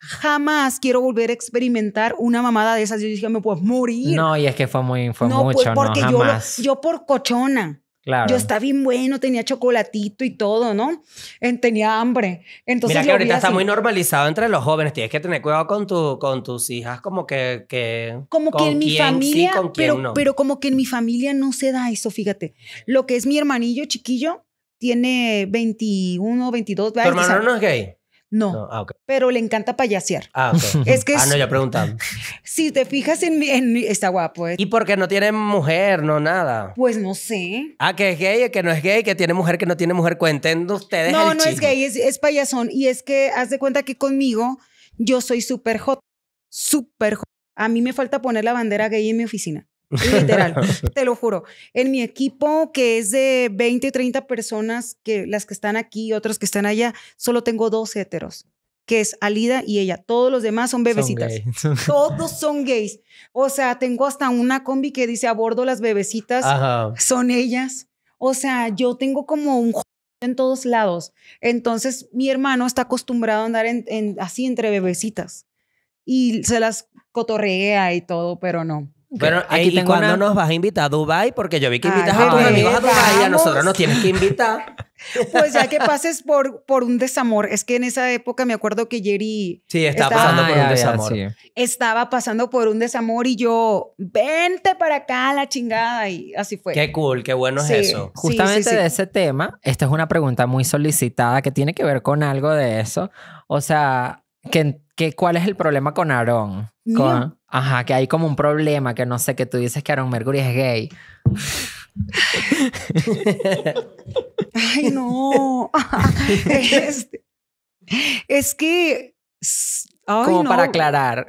Jamás quiero volver a experimentar una mamada de esas. Yo dije, me puedo morir. No, y es que fue, muy, fue no, mucho, pues porque no, jamás. Yo, lo, yo por cochona. Claro. Yo estaba bien bueno, tenía chocolatito y todo, ¿no? En, tenía hambre. Entonces, mira que ahorita está muy normalizado entre los jóvenes. Tienes que tener cuidado con, tu, con tus hijas, como que... que como que en mi familia... Sí, con quién, pero, no. pero como que en mi familia no se da eso, fíjate. Lo que es mi hermanillo chiquillo, tiene veintiuno, veintidós... ¿Tu hermano sabe? no es gay? No, no ah, okay. pero le encanta payasear. Ah, okay. es que ah no, ya preguntaba. Si te fijas en mi... En mi está guapo. ¿Eh? ¿Y por qué no tiene mujer, no nada? Pues no sé. Ah, que es gay, que no es gay, que tiene mujer, que no tiene mujer. Cuenten ustedes No, el no chico. es gay, es, es payasón. Y es que haz de cuenta que conmigo yo soy súper hot. Súper hot. A mí me falta poner la bandera gay en mi oficina. Literal, te lo juro. En mi equipo, que es de veinte, treinta personas, que las que están aquí y otras que están allá, solo tengo dos héteros, que es Alida y ella. Todos los demás son bebecitas. Son Todos son gays. O sea, tengo hasta una combi que dice a bordo las bebecitas. Ajá. Son ellas. O sea, yo tengo como un j en todos lados. Entonces, mi hermano está acostumbrado a andar en, en, así entre bebecitas. Y se las cotorrea y todo, pero no. Bueno, aquí ¿y cuándo una... nos vas a invitar a Dubái? Porque yo vi que invitas Ay, a tus amigos a Dubái y a nosotros nos tienes que invitar. Pues ya que pases por, por un desamor. Es que en esa época me acuerdo que Yeri... Sí, estaba, estaba pasando ah, por ya, un desamor. Ya, sí. Estaba pasando por un desamor y yo, vente para acá, la chingada. Y así fue. Qué cool, qué bueno sí, es eso. Justamente sí, sí, sí. de ese tema, esta es una pregunta muy solicitada que tiene que ver con algo de eso. O sea, que, que, ¿cuál es el problema con Aarón? Con, no. Ajá, que hay como un problema que no sé, que tú dices que Aarón Mercury es gay. Ay, no. Es, es que... Ay, como no. para aclarar.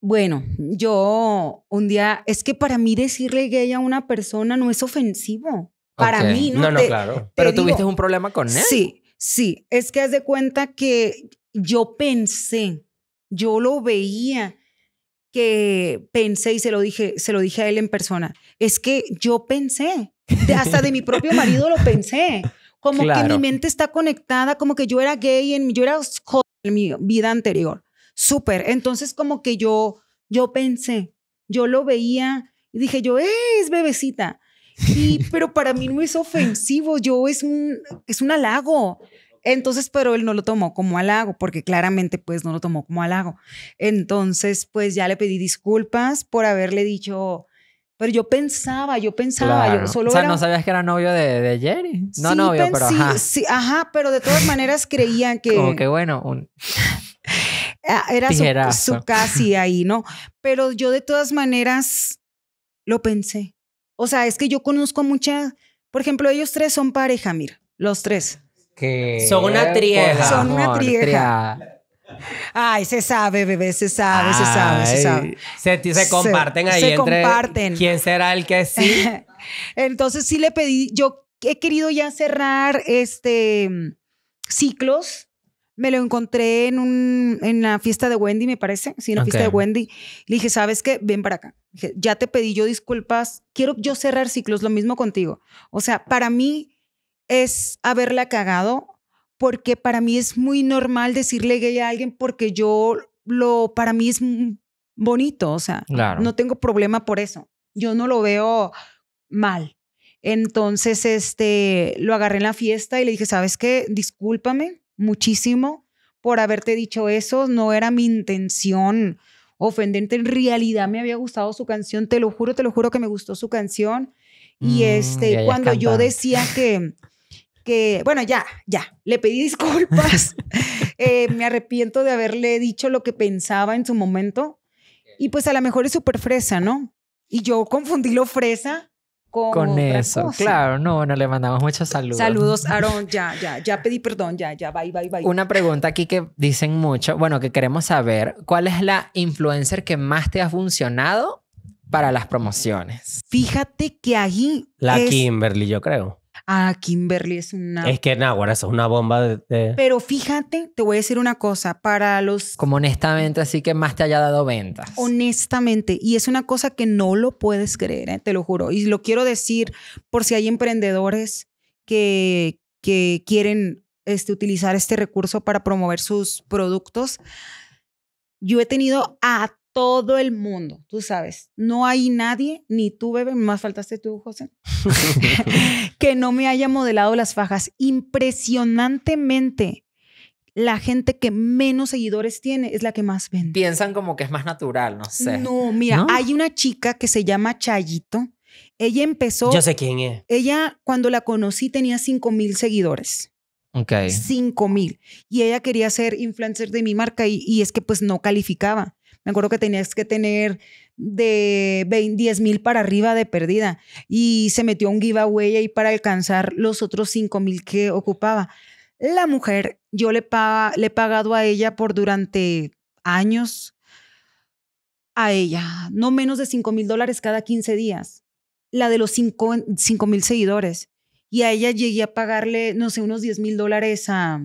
Bueno, yo un día... Es que para mí decirle gay a una persona no es ofensivo. Para okay. mí, ¿no? No, no, te, claro. Te Pero digo, tuviste un problema con él. Sí, sí. Es que haz de cuenta que yo pensé, yo lo veía... que pensé y se lo dije, se lo dije a él en persona. Es que yo pensé, de, hasta de mi propio marido lo pensé. Como claro. que mi mente está conectada, como que yo era gay, en, yo era joder en mi vida anterior. Súper. Entonces como que yo, yo pensé, yo lo veía y dije yo, es bebecita. Y, pero para mí no es ofensivo, yo es un, es un halago. Entonces, pero él no lo tomó como halago, porque claramente pues no lo tomó como halago. Entonces, pues ya le pedí disculpas por haberle dicho, pero yo pensaba, yo pensaba, claro. yo solo O sea, era... no sabías que era novio de, de Yeri. No sí, novio, pensé, pero ajá. Sí, ajá, pero de todas maneras creían que... Como que bueno, un... Era su, su casi ahí, ¿no? Pero yo de todas maneras lo pensé. O sea, es que yo conozco muchas... Por ejemplo, ellos tres son pareja, mira, los tres. ¿Qué? Son una trieja. Son una trieja. Ay, se sabe, bebé, se sabe, Ay, se sabe, se sabe. Se, se comparten se, ahí se entre... Se comparten. ¿Quién será el que sí? Entonces sí le pedí... Yo he querido ya cerrar este ciclos. Me lo encontré en, un, en la fiesta de Wendy, me parece. Sí, en la okay. fiesta de Wendy. Le dije, ¿sabes qué? Ven para acá. Dije, ya te pedí yo disculpas. Quiero yo cerrar ciclos, lo mismo contigo. O sea, para mí... es haberla cagado, porque para mí es muy normal decirle gay a alguien, porque yo lo, para mí es bonito, o sea, claro. no tengo problema por eso, yo no lo veo mal. Entonces, este, lo agarré en la fiesta y le dije, ¿sabes qué? Discúlpame muchísimo por haberte dicho eso, no era mi intención ofenderte, en realidad me había gustado su canción, te lo juro, te lo juro que me gustó su canción, y este, mm, cuando canta. yo decía que... Que, bueno, ya, ya, le pedí disculpas, eh, me arrepiento de haberle dicho lo que pensaba en su momento y pues a lo mejor es súper fresa, ¿no? Y yo confundí lo fresa con, con eso, cosa. claro, no, no, le mandamos muchos saludos. Saludos, Aarón, ya, ya, ya pedí perdón, ya, ya, bye, bye, bye. Una pregunta aquí que dicen mucho, bueno, que queremos saber, ¿cuál es la influencer que más te ha funcionado para las promociones? Fíjate que ahí La es... Kimberly, yo creo. Ah, Kimberly es una... Es que Náguara, eso es una bomba de, de... Pero fíjate, te voy a decir una cosa, para los... Como honestamente, así que más te haya dado ventas. Honestamente, y es una cosa que no lo puedes creer, ¿eh? Te lo juro. Y lo quiero decir por si hay emprendedores que, que quieren este, utilizar este recurso para promover sus productos. Yo he tenido a todo el mundo, tú sabes. No hay nadie, ni tú, bebé, más faltaste tú, José, que no me haya modelado las fajas. Impresionantemente, la gente que menos seguidores tiene es la que más vende. Piensan como que es más natural, no sé. No, mira, ¿no? Hay una chica que se llama Chayito. Ella empezó... Yo sé quién es. Ella, cuando la conocí, tenía cinco mil seguidores. Ok. cinco mil. Y ella quería ser influencer de mi marca y, y es que pues no calificaba. Me acuerdo que tenías que tener de diez mil para arriba de pérdida y se metió un giveaway ahí para alcanzar los otros cinco mil que ocupaba. La mujer, yo le, paga, le he pagado a ella por durante años, a ella, no menos de cinco mil dólares cada quince días, la de los cinco mil seguidores. Y a ella llegué a pagarle, no sé, unos diez mil dólares a,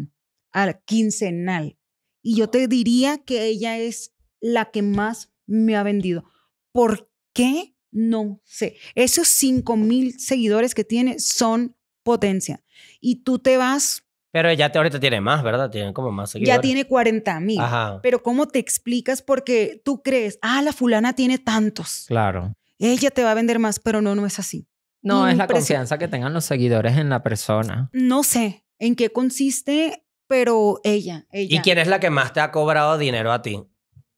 a quincenal. Y yo te diría que ella es la que más me ha vendido. ¿Por qué? No sé. Esos cinco mil seguidores que tiene son potencia. Y tú te vas... Pero ella te, ahorita tiene más, ¿verdad? Tiene como más seguidores. Ya tiene cuarenta mil. Ajá. Pero ¿cómo te explicas? Porque tú crees, ah, la fulana tiene tantos. Claro. ella te va a vender más, pero no, no es así. No, no es la confianza que tengan los seguidores en la persona. No sé en qué consiste, pero ella, ella. ¿Y quién es la que más te ha cobrado dinero a ti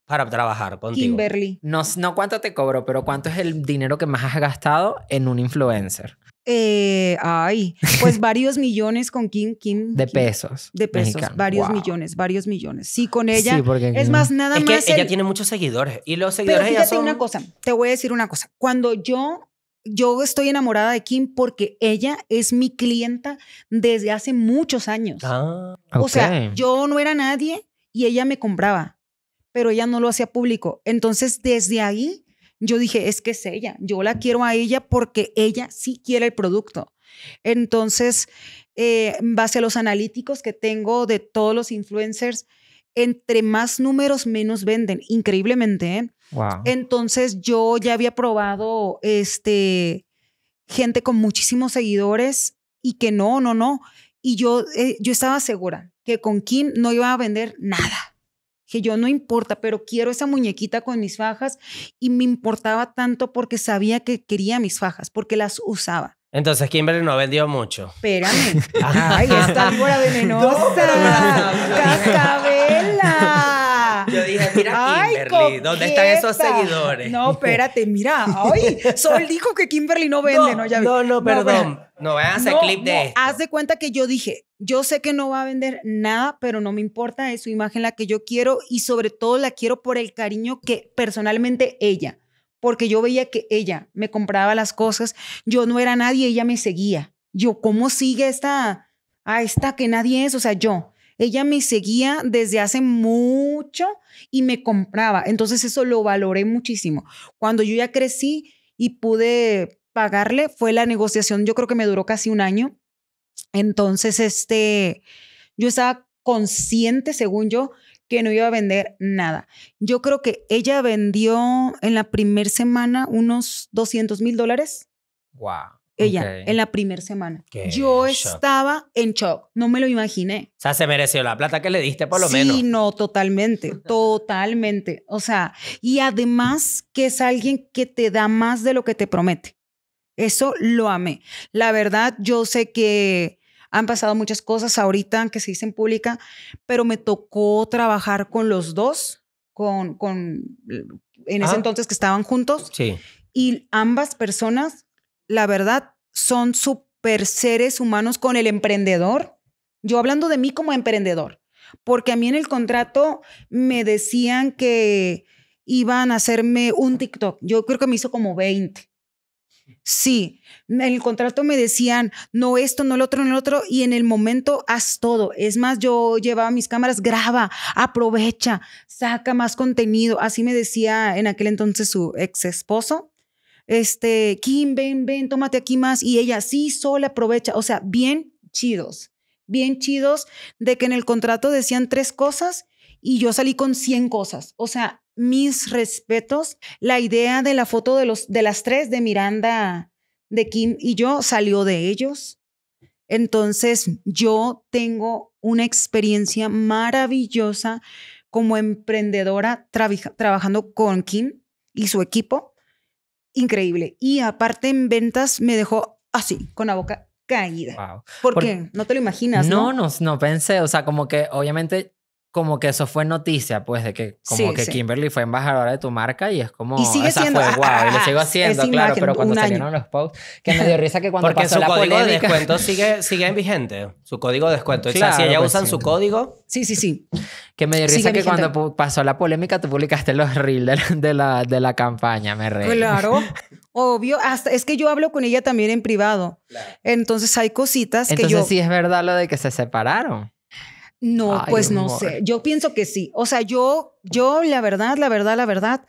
para trabajar contigo? Kimberly. No, no cuánto te cobro, pero cuánto es el dinero que más has gastado en un influencer. Eh, ay, pues varios millones con Kim, Kim de Kim, pesos, de pesos, mexicano. varios wow. millones, varios millones. Sí, con ella. Sí, porque es más nada es que más. Ella el... tiene muchos seguidores y los seguidores. Pero fíjate son... una cosa, te voy a decir una cosa. Cuando yo yo estoy enamorada de Kim porque ella es mi clienta desde hace muchos años. Ah, okay. O sea, yo no era nadie y ella me compraba, pero ella no lo hacía público. Entonces desde ahí. Yo dije, es que es ella, yo la quiero a ella porque ella sí quiere el producto. Entonces, eh, en base a los analíticos que tengo de todos los influencers, entre más números, menos venden, increíblemente, ¿eh? Wow. Entonces, yo ya había probado este, gente con muchísimos seguidores y que no, no, no. Y yo, eh, yo estaba segura que con Kim no iba a vender nada. Que yo no importa, pero quiero esa muñequita con mis fajas y me importaba tanto porque sabía que quería mis fajas, porque las usaba. Entonces Kimberly no ha vendido mucho. Espérame. Ay, esta víbora venenosa. No, Cascabela. Yo dije, mira Kimberly, ay, ¿dónde están esos seguidores? No, espérate, mira. Ay, Sol dijo que Kimberly no vende. No, no, ya no, no, perdón. No, vean ese no, clip de no. esto. Haz de cuenta que yo dije, yo sé que no va a vender nada, pero no me importa, es su imagen la que yo quiero y sobre todo la quiero por el cariño que personalmente ella, porque yo veía que ella me compraba las cosas, yo no era nadie, ella me seguía. Yo, ¿cómo sigue esta, a esta que nadie es? O sea, yo, ella me seguía desde hace mucho y me compraba. Entonces eso lo valoré muchísimo. Cuando yo ya crecí y pude pagarle, fue la negociación, yo creo que me duró casi un año. Entonces, este, yo estaba consciente, según yo, que no iba a vender nada. Yo creo que ella vendió en la primera semana unos doscientos mil dólares. Wow. Ella, okay. en la primera semana. Qué yo shock. Estaba en shock. No me lo imaginé. O sea, se mereció la plata que le diste, por lo sí, menos. Sí, no, totalmente. Totalmente. O sea, y además que es alguien que te da más de lo que te promete. Eso lo amé. La verdad, yo sé que han pasado muchas cosas ahorita que se dicen pública, pero me tocó trabajar con los dos, con, con en ese ah, entonces que estaban juntos. Sí. Y ambas personas, la verdad, son súper seres humanos con el emprendedor. Yo hablando de mí como emprendedor, porque a mí en el contrato me decían que iban a hacerme un TikTok. Yo creo que me hizo como veinte. Sí, en el contrato me decían no esto, no el otro, no el otro y en el momento haz todo. Es más, yo llevaba mis cámaras, graba, aprovecha, saca más contenido. Así me decía en aquel entonces su ex esposo, este, Kim, ven, ven, tómate aquí más. Y ella, sí, sola, aprovecha. O sea, bien chidos, bien chidos de que en el contrato decían tres cosas y yo salí con cien cosas. O sea, mis respetos, la idea de la foto de, los, de las tres, de Miranda, de Kim y yo, salió de ellos. Entonces, yo tengo una experiencia maravillosa como emprendedora tra trabajando con Kim y su equipo. Increíble. Y aparte en ventas me dejó así, con la boca caída. Wow. ¿Por, ¿Por qué? No te lo imaginas, ¿no? No, no, no pensé. O sea, como que obviamente... Como que eso fue noticia, pues, de que como sí, que sí. Kimberly fue embajadora de tu marca y es como... Y sigue esa siendo... Fue, ah, wow, y lo sigo haciendo, claro, imagen, pero cuando salieron año. los posts, que me dio risa que cuando Porque pasó la Porque su código polémica, de descuento sigue, sigue vigente, su código de descuento. Claro, o sea, si ella pues usan sí. su código... Sí, sí, sí. Que me dio risa sigue que vigente. Cuando pasó la polémica, tú publicaste los reels de, de, la, de la campaña, me reí. Claro, obvio. Hasta, es que yo hablo con ella también en privado. Claro. Entonces hay cositas Entonces, que yo... Entonces sí es verdad lo de que se separaron. No, Ay, pues no amor. sé. Yo pienso que sí. O sea, yo, yo la verdad, la verdad, la verdad,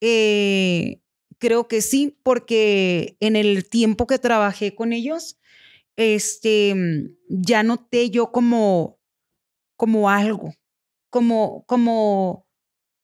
eh, creo que sí, porque en el tiempo que trabajé con ellos, este, ya noté yo como, como algo, como, como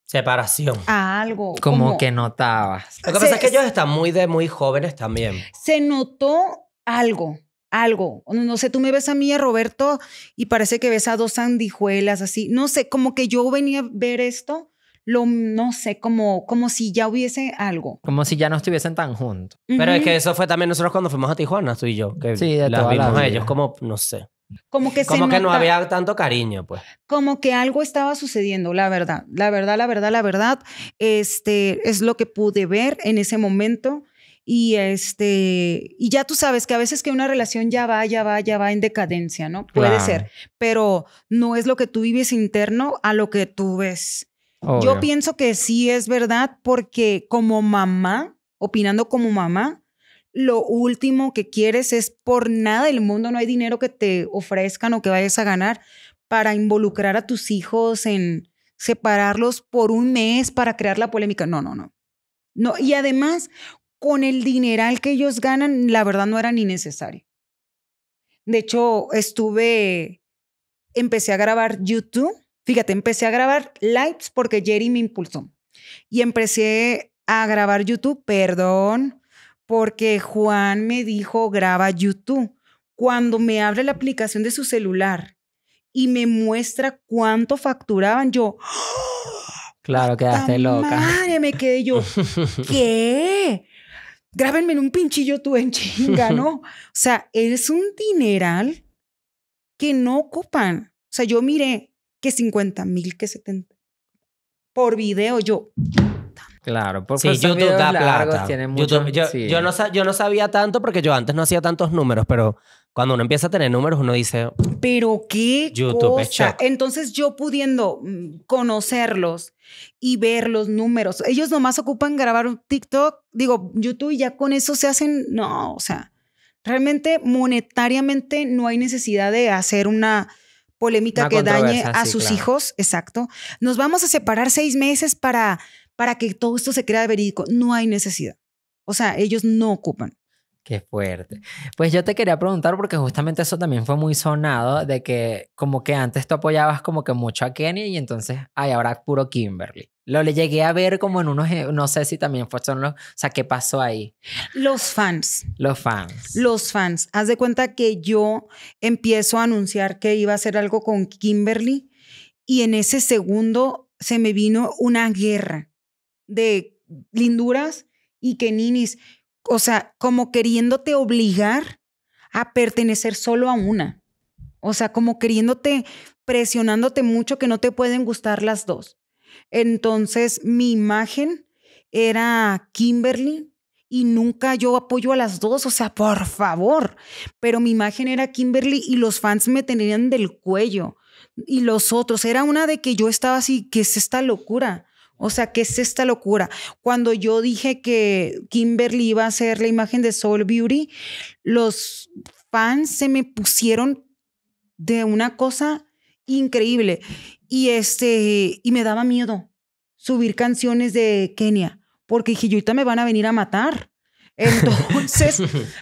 separación. A algo. Como, como que notabas. Lo que pasa es que ellos están muy de muy jóvenes también. Se notó algo. Algo, no sé, tú me ves a mí, a Roberto, y parece que ves a dos sandijuelas, así, no sé, como que yo venía a ver esto, lo, no sé, como, como si ya hubiese algo. Como si ya no estuviesen tan juntos. Uh-huh. Pero es que eso fue también nosotros cuando fuimos a Tijuana, tú y yo. Que sí, de las vimos la a ellos como, no sé. Como que, como se que nota, no había tanto cariño, pues. Como que algo estaba sucediendo, la verdad. La verdad, la verdad, la verdad. Este, es lo que pude ver en ese momento. Y, este, y ya tú sabes que a veces que una relación ya va, ya va, ya va en decadencia, ¿no? Puede claro. ser. Pero no es lo que tú vives interno a lo que tú ves. Obvio. Yo pienso que sí es verdad porque como mamá, opinando como mamá, lo último que quieres es por nada del mundo, no hay dinero que te ofrezcan o que vayas a ganar para involucrar a tus hijos en separarlos por un mes para crear la polémica. No, no, no. No, y además, con el dineral que ellos ganan, la verdad no era ni necesario. De hecho, estuve, empecé a grabar YouTube. Fíjate, empecé a grabar lives porque Yeri me impulsó. Y empecé a grabar YouTube, perdón, porque Juan me dijo, graba YouTube. Cuando me abre la aplicación de su celular y me muestra cuánto facturaban, yo... Claro, quedaste loca. Madre, me quedé yo. ¿Qué? Grábenme en un pinchillo tú en chinga, ¿no? O sea, es un dineral que no ocupan. O sea, yo miré... que cincuenta mil, que setenta. Por video, yo... Claro, porque sí, YouTube da plata. Tiene mucho, YouTube, yo, sí. yo, no, yo no sabía tanto porque yo antes no hacía tantos números, pero cuando uno empieza a tener números, uno dice... Pero qué YouTube cosa. Entonces yo pudiendo conocerlos y ver los números, ellos nomás ocupan grabar un TikTok, digo, YouTube, y ya con eso se hacen... No, o sea, realmente monetariamente no hay necesidad de hacer una... polémica una que dañe a sí, sus claro. hijos. Exacto. Nos vamos a separar seis meses para, para que todo esto se crea verídico. No hay necesidad. O sea, ellos no ocupan. Qué fuerte. Pues yo te quería preguntar, porque justamente eso también fue muy sonado, de que como que antes tú apoyabas como que mucho a Kenia y entonces, ay, ahora puro Kimberly. Lo le llegué a ver como en unos, no sé si también fueron los, o sea, ¿qué pasó ahí? Los fans. Los fans. Los fans. Haz de cuenta que yo empiezo a anunciar que iba a hacer algo con Kimberly y en ese segundo se me vino una guerra de linduras y keninis. O sea, como queriéndote obligar a pertenecer solo a una. O sea, como queriéndote, presionándote mucho que no te pueden gustar las dos. Entonces, mi imagen era Kimberly y nunca yo apoyo a las dos. O sea, por favor. Pero mi imagen era Kimberly y los fans me tenían del cuello. Y los otros. Era una de que yo estaba así, ¿qué es esta locura? O sea, ¿qué es esta locura? Cuando yo dije que Kimberly iba a hacer la imagen de Sol Beauty, los fans se me pusieron de una cosa increíble. Y, este, y me daba miedo subir canciones de Kenia, porque dije, yo ahorita me van a venir a matar. Entonces,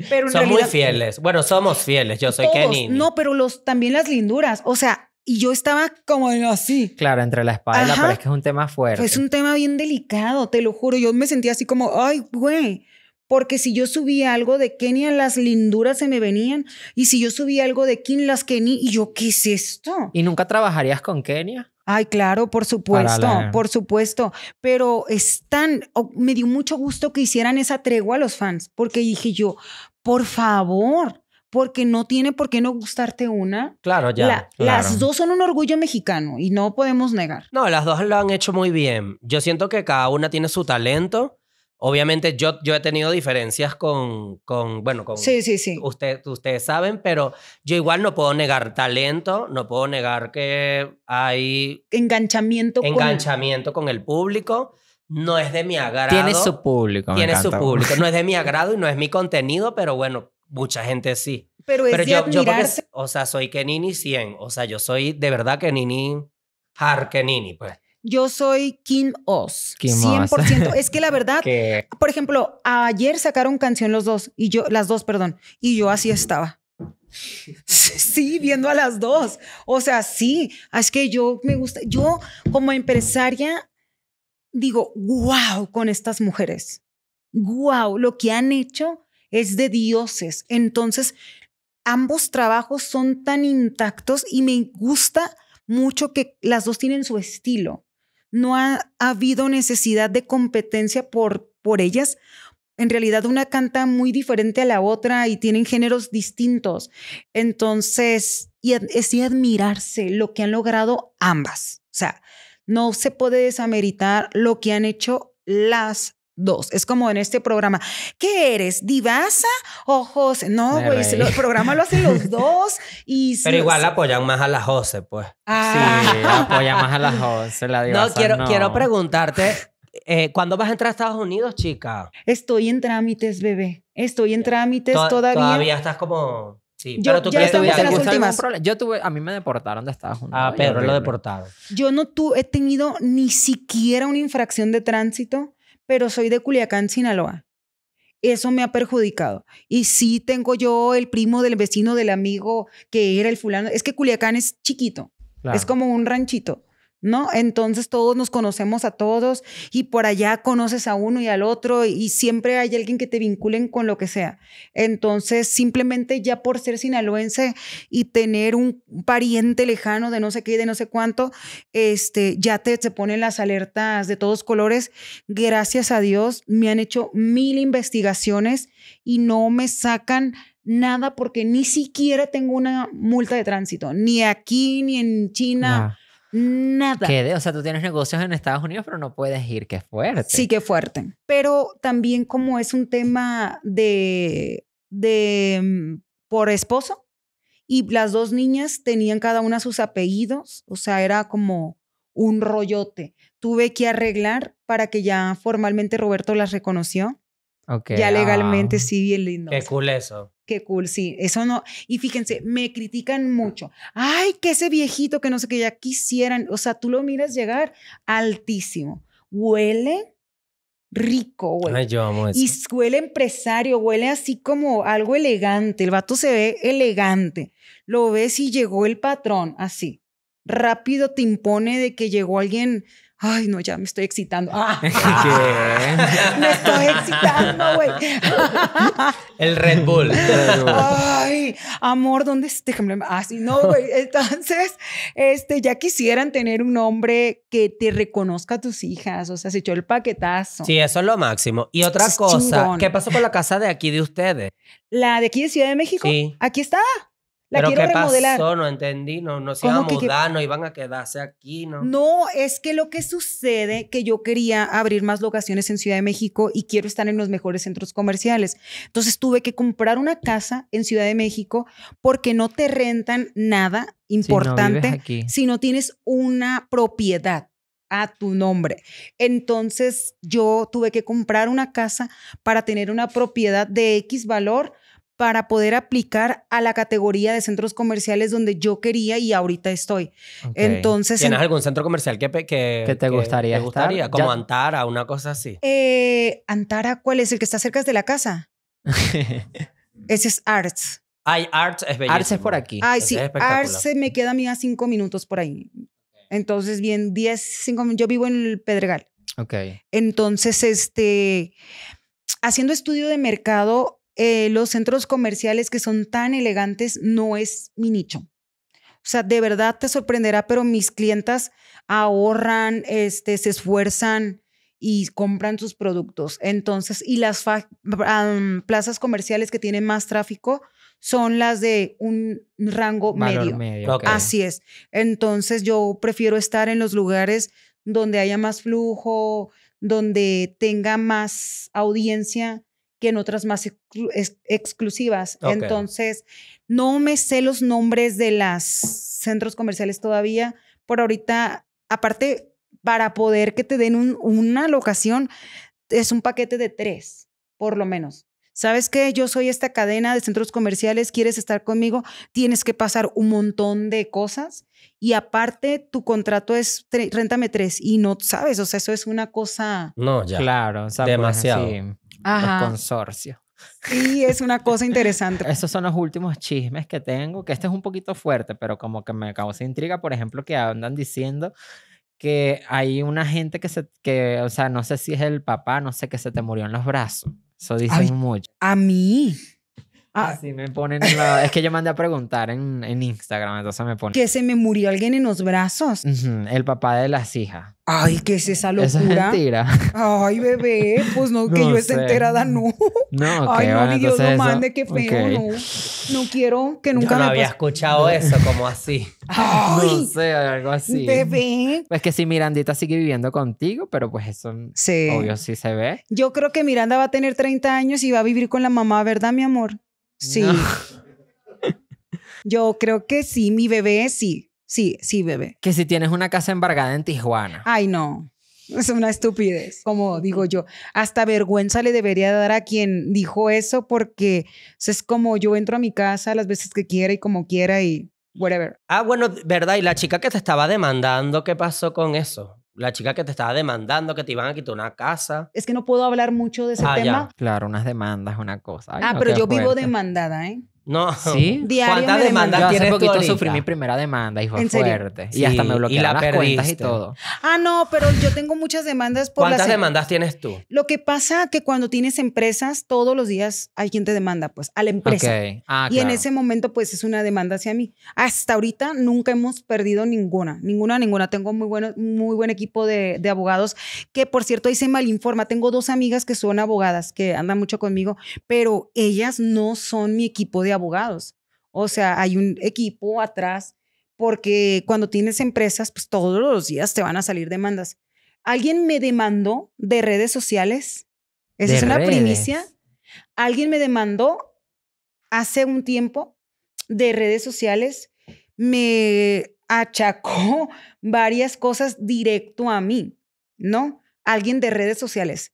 pero en son realidad, muy fieles. Bueno, somos fieles. Yo soy Kenia. No, pero los, también las linduras. O sea, y yo estaba como así. Claro, entre la espada y la pared, que es un tema fuerte. Es un tema bien delicado, te lo juro. Yo me sentía así como, ay, güey. Porque si yo subía algo de Kenia, las linduras se me venían. Y si yo subía algo de Kim, las Kenia. Y yo, ¿qué es esto? ¿Y nunca trabajarías con Kenia? Ay, claro, por supuesto, por supuesto. Pero es tan... Oh, me dio mucho gusto que hicieran esa tregua a los fans. Porque dije yo, por favor... Porque no tiene por qué no gustarte una. Claro, ya. La, claro. Las dos son un orgullo mexicano y no podemos negar. No, las dos lo han hecho muy bien. Yo siento que cada una tiene su talento. Obviamente yo, yo he tenido diferencias con, con bueno, con sí, sí, sí. Usted, ustedes saben, pero yo igual no puedo negar talento, no puedo negar que hay... Enganchamiento. Enganchamiento con el, con el público. No es de mi agrado. Tiene su público. Tiene su público. No es de mi agrado y no es mi contenido, pero bueno... Mucha gente sí. Pero es Pero de yo, yo porque, o sea, soy Kenini cien. O sea, yo soy de verdad Kenini, hard Kenini, pues. Yo soy Kim Oz. Kim cien por ciento. Oz. Es que la verdad, ¿qué? Por ejemplo, ayer sacaron canción los dos. Y yo, las dos, perdón. Y yo así estaba. Sí, viendo a las dos. O sea, sí. Es que yo me gusta. Yo, como empresaria, digo, wow, con estas mujeres. Wow, lo que han hecho. Es de dioses. Entonces, ambos trabajos son tan intactos y me gusta mucho que las dos tienen su estilo. no ha, ha habido necesidad de competencia por, por ellas. En realidad una canta muy diferente a la otra y tienen géneros distintos. Entonces, y es de admirarse lo que han logrado ambas. O sea, no se puede desameritar lo que han hecho las dos. Es como en este programa. ¿Qué eres? ¿Divaza o José? No, güey, el programa lo hacen los dos. Y pero sí, igual sí. apoyan más a la José, pues. Ah. Sí, apoyan más a la José, la Divaza. No, quiero, no. quiero preguntarte... Eh, ¿Cuándo vas a entrar a Estados Unidos, chica? Estoy en trámites, bebé. Estoy en trámites Tod todavía. Todavía estás como... Sí, yo, pero tú crees que yo tuve... A mí me deportaron de Estados Unidos. Ah, Pedro lo deportaron. Yo no tu he tenido ni siquiera una infracción de tránsito, pero soy de Culiacán, Sinaloa. Eso me ha perjudicado. Y sí tengo yo el primo del vecino del amigo que era el fulano. Es que Culiacán es chiquito. Claro. Es como un ranchito, ¿no? Entonces todos nos conocemos a todos y por allá conoces a uno y al otro y siempre hay alguien que te vinculen con lo que sea. Entonces simplemente ya por ser sinaloense y tener un pariente lejano de no sé qué, de no sé cuánto, este, ya te, te ponen las alertas de todos colores. Gracias a Dios me han hecho mil investigaciones y no me sacan nada porque ni siquiera tengo una multa de tránsito, ni aquí ni en China. No. Nada. ¿Qué de? O sea, tú tienes negocios en Estados Unidos, pero no puedes ir. ¡Qué fuerte! Sí, qué fuerte. Pero también como es un tema de, de... por esposo, y las dos niñas tenían cada una sus apellidos, o sea, era como un rollote. Tuve que arreglar para que ya formalmente Roberto las reconoció. Okay. Ya legalmente, ah, sí, bien lindo. Qué cool eso. Qué cool, sí. Eso no... Y fíjense, me critican mucho. Ay, que ese viejito que no sé qué, ya quisieran. O sea, tú lo miras llegar altísimo. Huele rico, güey. Ay, yo amo eso. Y huele empresario, huele así como algo elegante. El vato se ve elegante. Lo ves y llegó el patrón, así. Rápido te impone de que llegó alguien... Ay, no, ya me estoy excitando. Ah, ¿qué? Me estoy excitando, güey. El Red Bull. Ay, amor, ¿dónde es? Déjame. Así, no, güey. Entonces, este, ya quisieran tener un hombre que te reconozca a tus hijas. O sea, se echó el paquetazo. Sí, eso es lo máximo. Y otra es cosa, chingón. ¿Qué pasó con la casa de aquí de ustedes? ¿La de aquí de Ciudad de México? Sí. Aquí está. La ¿Pero qué remodelar. pasó? No entendí, no, no se iban a mudar, que... no iban a quedarse aquí, ¿no? No, es que lo que sucede que yo quería abrir más locaciones en Ciudad de México y quiero estar en los mejores centros comerciales. Entonces tuve que comprar una casa en Ciudad de México porque no te rentan nada importante si no, vives aquí, si no tienes una propiedad a tu nombre. Entonces yo tuve que comprar una casa para tener una propiedad de X valor para poder aplicar a la categoría de centros comerciales donde yo quería y ahorita estoy. Okay. Entonces, ¿tienes en... algún centro comercial que, que, que te gustaría, que te gustaría estar? Como ya... Antara, una cosa así. Eh, Antara, ¿cuál es? ¿El que está cerca de la casa? Ese es Arts. Ay, Arts es bellísimo. Arts es por aquí. Ay, sí, Arts me queda a mí a cinco minutos por ahí. Entonces, bien, diez, cinco minutos. Yo vivo en el Pedregal. Ok. Entonces, este... haciendo estudio de mercado... Eh, los centros comerciales que son tan elegantes no es mi nicho. O sea, de verdad te sorprenderá, pero mis clientas ahorran, este, se esfuerzan y compran sus productos. Entonces, y las um, plazas comerciales que tienen más tráfico son las de un rango medio. medio. Okay. Así es. Entonces, yo prefiero estar en los lugares donde haya más flujo, donde tenga más audiencia, que en otras más exclu ex exclusivas. Okay. Entonces, no me sé los nombres de los centros comerciales todavía. Por ahorita, aparte, para poder que te den un, una locación, es un paquete de tres, por lo menos. ¿Sabes qué? Yo soy esta cadena de centros comerciales, ¿quieres estar conmigo? Tienes que pasar un montón de cosas y aparte tu contrato es tre réntame tres y no sabes, o sea, eso es una cosa... No, ya. Claro. O sea, demasiado. Pues, sí. Ajá. Los consorcios. Sí, es una cosa interesante. Esos son los últimos chismes que tengo, que este es un poquito fuerte, pero como que me causa intriga, por ejemplo, que andan diciendo que hay una gente que se, que, o sea, no sé si es el papá, no sé, que se te murió en los brazos. Eso dicen Ay, mucho. A mí. Ah, sí, me ponen en la... Es que yo mandé a preguntar en, en Instagram, entonces me ponen... Que se me murió alguien en los brazos. Uh-huh, el papá de las hijas. Ay, ¿qué es esa locura? Eso es mentira. Ay, bebé, pues no, que no yo esté enterada, no. No, okay, ay, no, bueno, ni Dios lo mande, qué feo, okay. no. No quiero que nunca yo no me... había escuchado no. eso, como así. Ay, no sé, algo así. Bebé. Pues que si Mirandita sigue viviendo contigo, pero pues eso, sí. obvio, sí se ve. Yo creo que Miranda va a tener treinta años y va a vivir con la mamá, ¿verdad, mi amor? Sí. No. Yo creo que sí, mi bebé, sí. Sí, sí, bebé. Que si tienes una casa embargada en Tijuana. Ay, no. Es una estupidez, como digo yo. Hasta vergüenza le debería dar a quien dijo eso, porque es como yo entro a mi casa las veces que quiera y como quiera y whatever. Ah, bueno, verdad. Y la chica que te estaba demandando, ¿qué pasó con eso? La chica que te estaba demandando que te iban a quitar una casa. Es que no puedo hablar mucho de ese ah, tema. Ya. Claro, unas demandas, una cosa. Ay, ah, no, pero yo fuerte. vivo demandada, ¿eh? No. ¿Sí? Diario ¿Cuántas me demandas yo tienes hace poquito ahorita? Sufrí mi primera demanda y fue fuerte. Sí. Y hasta me bloquearon y la las perdiste. cuentas y todo. Ah, no, pero yo tengo muchas demandas por ¿Cuántas las... demandas tienes tú? Lo que pasa que cuando tienes empresas, todos los días hay quien te demanda, pues, a la empresa. Okay. Ah, y claro. en ese momento, pues, es una demanda hacia mí. Hasta ahorita nunca hemos perdido ninguna. Ninguna, ninguna. Tengo muy, bueno, muy buen equipo de, de abogados que, por cierto, ahí se malinforma. Tengo dos amigas que son abogadas, que andan mucho conmigo, pero ellas no son mi equipo de abogados. O sea, hay un equipo atrás porque cuando tienes empresas, pues todos los días te van a salir demandas. Alguien me demandó de redes sociales. Esa es una primicia. Alguien me demandó hace un tiempo de redes sociales. Me achacó varias cosas directo a mí, ¿no? Alguien de redes sociales.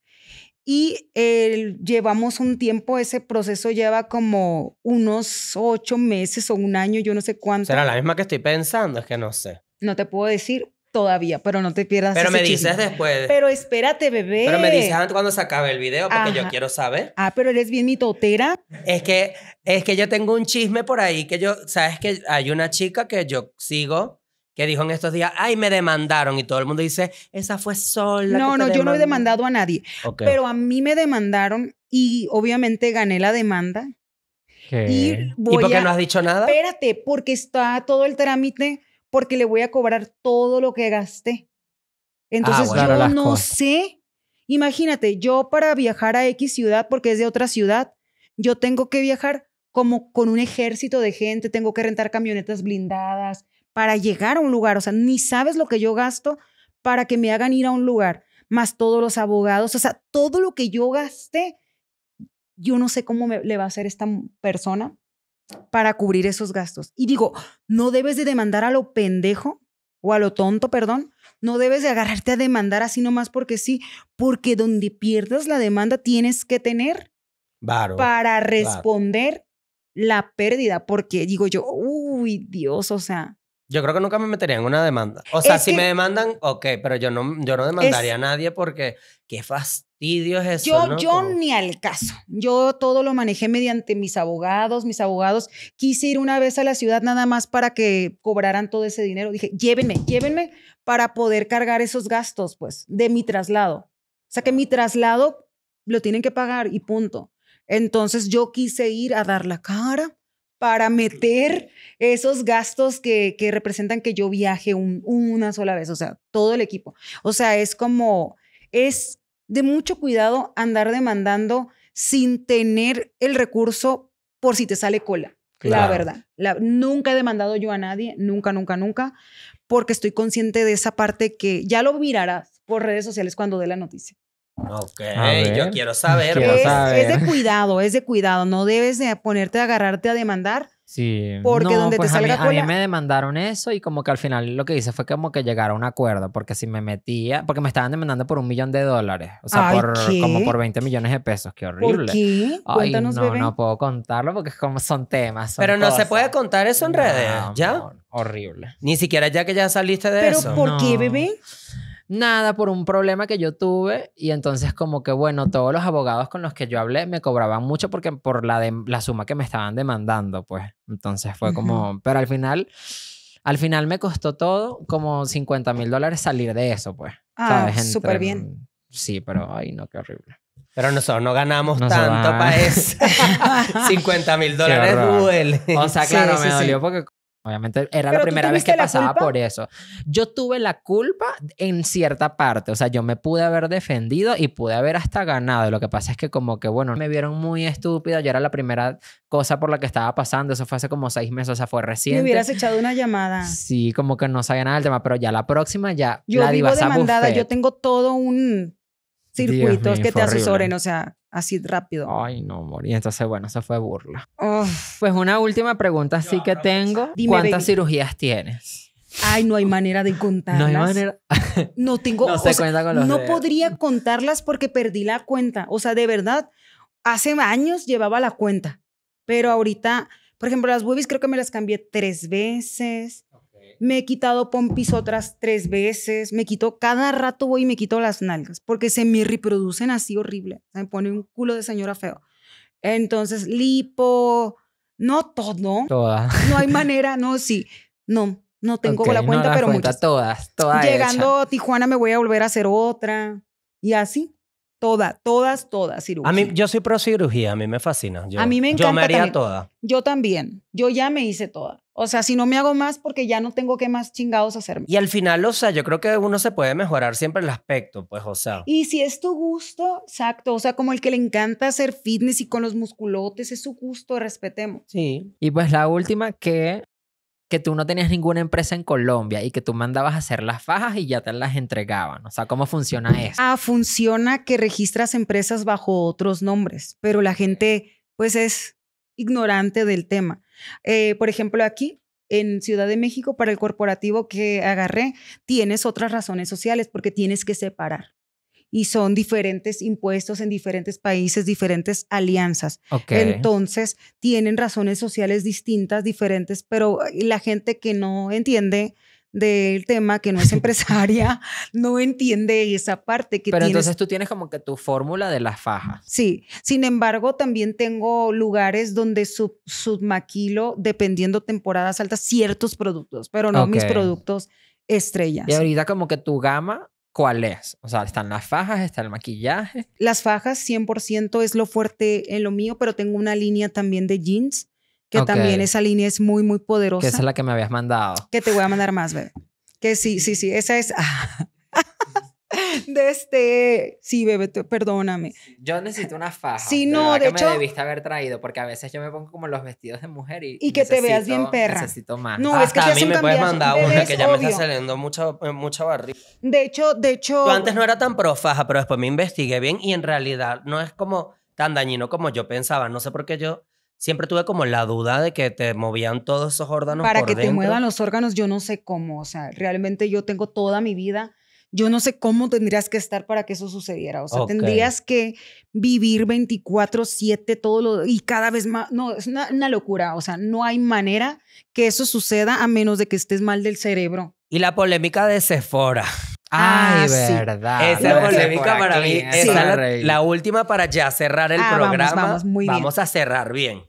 Y eh, llevamos un tiempo, ese proceso lleva como unos ocho meses o un año, yo no sé cuánto. ¿Será la misma que estoy pensando? Es que no sé. No te puedo decir todavía, pero no te pierdas. Pero ese me dices chisme. después. Pero espérate, bebé. Pero me dices antes cuando se acabe el video, porque Ajá. yo quiero saber. Ah, pero eres bien mitotera. Es que, es que yo tengo un chisme por ahí que yo, sabes que hay una chica que yo sigo. Que dijo en estos días, ay, me demandaron. Y todo el mundo dice, esa fue Sol. No, no, yo no he demandado a nadie. Okay. Pero a mí me demandaron y obviamente gané la demanda. ¿Qué? ¿Y, voy ¿Y por qué a... no has dicho nada? Espérate, porque está todo el trámite, porque le voy a cobrar todo lo que gasté. Entonces ah, bueno, yo claro, las no cosas. sé. Imagínate, yo para viajar a X ciudad, porque es de otra ciudad, yo tengo que viajar como con un ejército de gente, tengo que rentar camionetas blindadas, para llegar a un lugar, o sea, ni sabes lo que yo gasto para que me hagan ir a un lugar, más todos los abogados, o sea, todo lo que yo gasté, yo no sé cómo me, le va a hacer esta persona para cubrir esos gastos. Y digo, no debes de demandar a lo pendejo, o a lo tonto, perdón, no debes de agarrarte a demandar así nomás porque sí, porque donde pierdas la demanda tienes que tener Varo, para responder claro. la pérdida, porque digo yo, uy, Dios, o sea, yo creo que nunca me metería en una demanda. O sea, es si que, me demandan, ok, pero yo no, yo no demandaría es, a nadie porque qué fastidio es eso, Yo, ¿no? yo Como... ni al caso. Yo todo lo manejé mediante mis abogados, mis abogados. Quise ir una vez a la ciudad nada más para que cobraran todo ese dinero. Dije, llévenme, llévenme para poder cargar esos gastos, pues, de mi traslado. O sea, que mi traslado lo tienen que pagar y punto. Entonces yo quise ir a dar la cara para meter esos gastos que, que representan que yo viaje un, una sola vez, o sea, todo el equipo. O sea, es como, es de mucho cuidado andar demandando sin tener el recurso por si te sale cola, claro. la verdad. La, nunca he demandado yo a nadie, nunca, nunca, nunca, porque estoy consciente de esa parte que ya lo mirarás por redes sociales cuando dé la noticia. Ok, yo quiero saber. Quiero es, saber. Es de cuidado, es de cuidado. No debes de ponerte a agarrarte a demandar. Sí. Porque no, donde pues te salga a mí, cola... a mí me demandaron eso y como que al final lo que hice fue como que llegar a un acuerdo. Porque si me metía... Porque me estaban demandando por un millón de dólares. O sea, Ay, por, como por veinte millones de pesos. Qué horrible. ¿Por qué? Ay, Cuéntanos, no, bebé. No puedo contarlo porque es como son temas. Son Pero no cosas. se puede contar eso en no, redes, ¿ya? No, horrible. Ni siquiera ya que ya saliste de ¿Pero eso. ¿Pero por no. qué, bebé? Nada, por un problema que yo tuve y entonces como que, bueno, todos los abogados con los que yo hablé me cobraban mucho porque por la, de, la suma que me estaban demandando, pues. Entonces fue como... Uh-huh. Pero al final, al final me costó todo como cincuenta mil dólares salir de eso, pues. Ah, súper bien. Sí, pero, ay, no, qué horrible. Pero nosotros no ganamos no tanto para eso. cincuenta mil dólares duele. O sea, claro, sí, me sí, dolió sí. porque obviamente era la primera vez que pasaba por eso. Yo tuve la culpa en cierta parte. O sea, yo me pude haber defendido y pude haber hasta ganado. Lo que pasa es que como que, bueno, me vieron muy estúpida. Yo era la primera cosa por la que estaba pasando. Eso fue hace como seis meses. O sea, fue reciente. Me hubieras echado una llamada. Sí, como que no sabía nada del tema. Pero ya la próxima ya yo la Divaza demandada. Buffet. Yo tengo todo un... circuitos mío, que te asesoren, horrible. O sea, así rápido. Ay, no, amor. Y entonces, bueno, eso fue burla. Oh. Pues una última pregunta así no, que no, tengo. Dime, ¿cuántas baby. cirugías tienes? Ay, no hay manera de contarlas. No hay manera. No tengo... no se cuenta con los dedos. No podría contarlas porque perdí la cuenta. O sea, de verdad, hace años llevaba la cuenta. Pero ahorita, por ejemplo, las boobies creo que me las cambié tres veces. Me he quitado pompis otras tres veces. Me quito, cada rato voy y me quito las nalgas. Porque se me reproducen así horrible. Se me pone un culo de señora feo. Entonces, lipo. No todo. Todas. No hay manera, no, sí. No, no tengo okay, la cuenta, no la pero cuenta, muchas. Todas, todas. Llegando hecha. a Tijuana me voy a volver a hacer otra. Y así. Todas, todas, todas cirugías. A mí, yo soy pro cirugía, a mí me fascina. Yo, a mí me encanta. Yo me haría toda. Yo también. Yo ya me hice toda. O sea, si no me hago más, porque ya no tengo que más chingados hacerme. Y al final, o sea, yo creo que uno se puede mejorar siempre el aspecto, pues, o sea. Y si es tu gusto, exacto. O sea, como el que le encanta hacer fitness y con los musculotes, es su gusto, respetemos. Sí. Y pues la última, que, que tú no tenías ninguna empresa en Colombia y que tú mandabas a hacer las fajas y ya te las entregaban. O sea, ¿cómo funciona eso? Ah, funciona que registras empresas bajo otros nombres, pero la gente, pues, es ignorante del tema. Eh, por ejemplo, aquí en Ciudad de México, para el corporativo que agarré, tienes otras razones sociales porque tienes que separar. Y son diferentes impuestos en diferentes países, diferentes alianzas. Okay. Entonces, tienen razones sociales distintas, diferentes, pero la gente que no entiende del tema, que no es empresaria, no entiende esa parte que Pero tienes. Entonces tú tienes como que tu fórmula de las fajas. Sí. Sin embargo, también tengo lugares donde sub, submaquilo, dependiendo temporadas altas, ciertos productos, pero no okay. mis productos estrellas. Y ahorita como que tu gama, ¿cuál es? O sea, ¿están las fajas? ¿Está el maquillaje? Las fajas cien por ciento es lo fuerte en lo mío, pero tengo una línea también de jeans. Que okay. también esa línea es muy, muy poderosa. Que esa es la que me habías mandado. Que te voy a mandar más, bebé. Que sí, sí, sí. Esa es... de este... Sí, bebé, tú, perdóname. Yo necesito una faja. Sí, no, de, de hecho... que me debiste haber traído, porque a veces yo me pongo como los vestidos de mujer y... Y que necesito, te veas bien perra. Necesito más. No, ah, es que a mí me puedes mandar una que ya obvio. me está saliendo mucho, mucho barriga. De hecho, de hecho... Yo antes no era tan pro faja, pero después me investigué bien y en realidad no es como tan dañino como yo pensaba. No sé por qué yo... Siempre tuve como la duda de que te movían todos esos órganos por dentro. Para que te muevan los órganos, yo no sé cómo. O sea, realmente yo tengo toda mi vida. Yo no sé cómo tendrías que estar para que eso sucediera. O sea, okay. tendrías que vivir veinticuatro siete todo lo, y cada vez más. No, es una, una locura. O sea, no hay manera que eso suceda a menos de que estés mal del cerebro. Y la polémica de Sephora. Ay, ah, verdad. Sí. Esa polémica para aquí. mí. Sí. Esa la, la última para ya cerrar el ah, programa. Vamos, vamos, muy bien. Vamos a cerrar bien.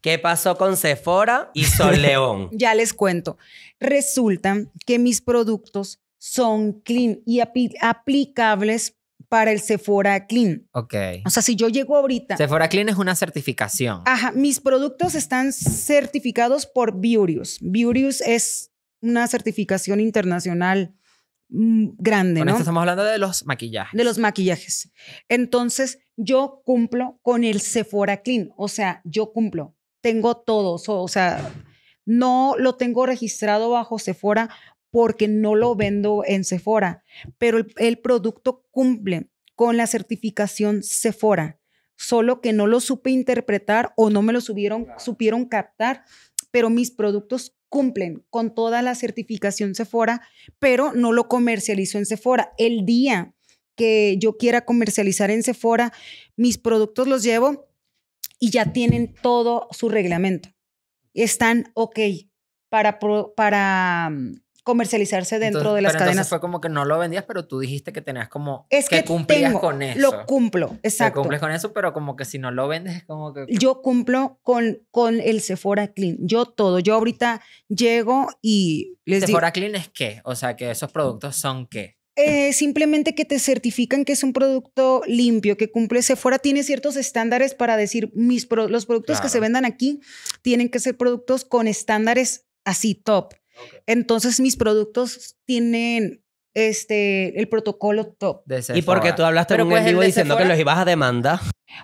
¿Qué pasó con Sephora y Sol León? Ya les cuento. Resulta que mis productos son clean y apl aplicables para el Sephora Clean. Ok. O sea, si yo llego ahorita... Sephora Clean es una certificación. Ajá. Mis productos están certificados por Beurius. Beurius es una certificación internacional grande, bueno, ¿no? Estamos hablando de los maquillajes. De los maquillajes. Entonces, yo cumplo con el Sephora Clean. O sea, yo cumplo. Tengo todo. So, o sea, no lo tengo registrado bajo Sephora porque no lo vendo en Sephora. Pero el, el producto cumple con la certificación Sephora. Solo que no lo supe interpretar o no me lo subieron, claro. supieron captar. Pero mis productos cumplen con toda la certificación Sephora, pero no lo comercializo en Sephora. El día que yo quiera comercializar en Sephora, mis productos los llevo y ya tienen todo su reglamento. Están ok para, para comercializarse dentro entonces, de las pero cadenas. Entonces fue como que no lo vendías, pero tú dijiste que tenías como es que, que cumplías tengo, con eso. Lo cumplo, exacto. Que cumples con eso, pero como que si no lo vendes es como que... Yo cumplo con, con el Sephora Clean. Yo todo. Yo ahorita llego y les digo... ¿Sephora Clean es qué? O sea, que esos productos son qué. Eh, simplemente que te certifican que es un producto limpio, que cumple. Sephora tiene ciertos estándares para decir mis pro los productos claro. que se vendan aquí tienen que ser productos con estándares así top. Okay. Entonces mis productos tienen este el protocolo top. ¿Y porque tú hablaste en un pues vivo diciendo Sephora? Que los ibas a demandar?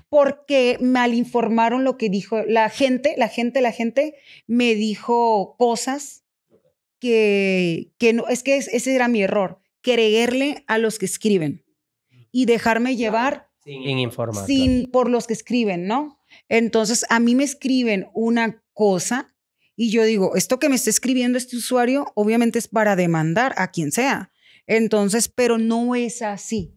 Porque malinformaron lo que dijo la gente, la gente, la gente me dijo cosas que, que no, es que ese era mi error. Creerle a los que escriben y dejarme llevar sin informar sin, por los que escriben, ¿no? Entonces, a mí me escriben una cosa y yo digo, esto que me está escribiendo este usuario obviamente es para demandar a quien sea. Entonces, pero no es así.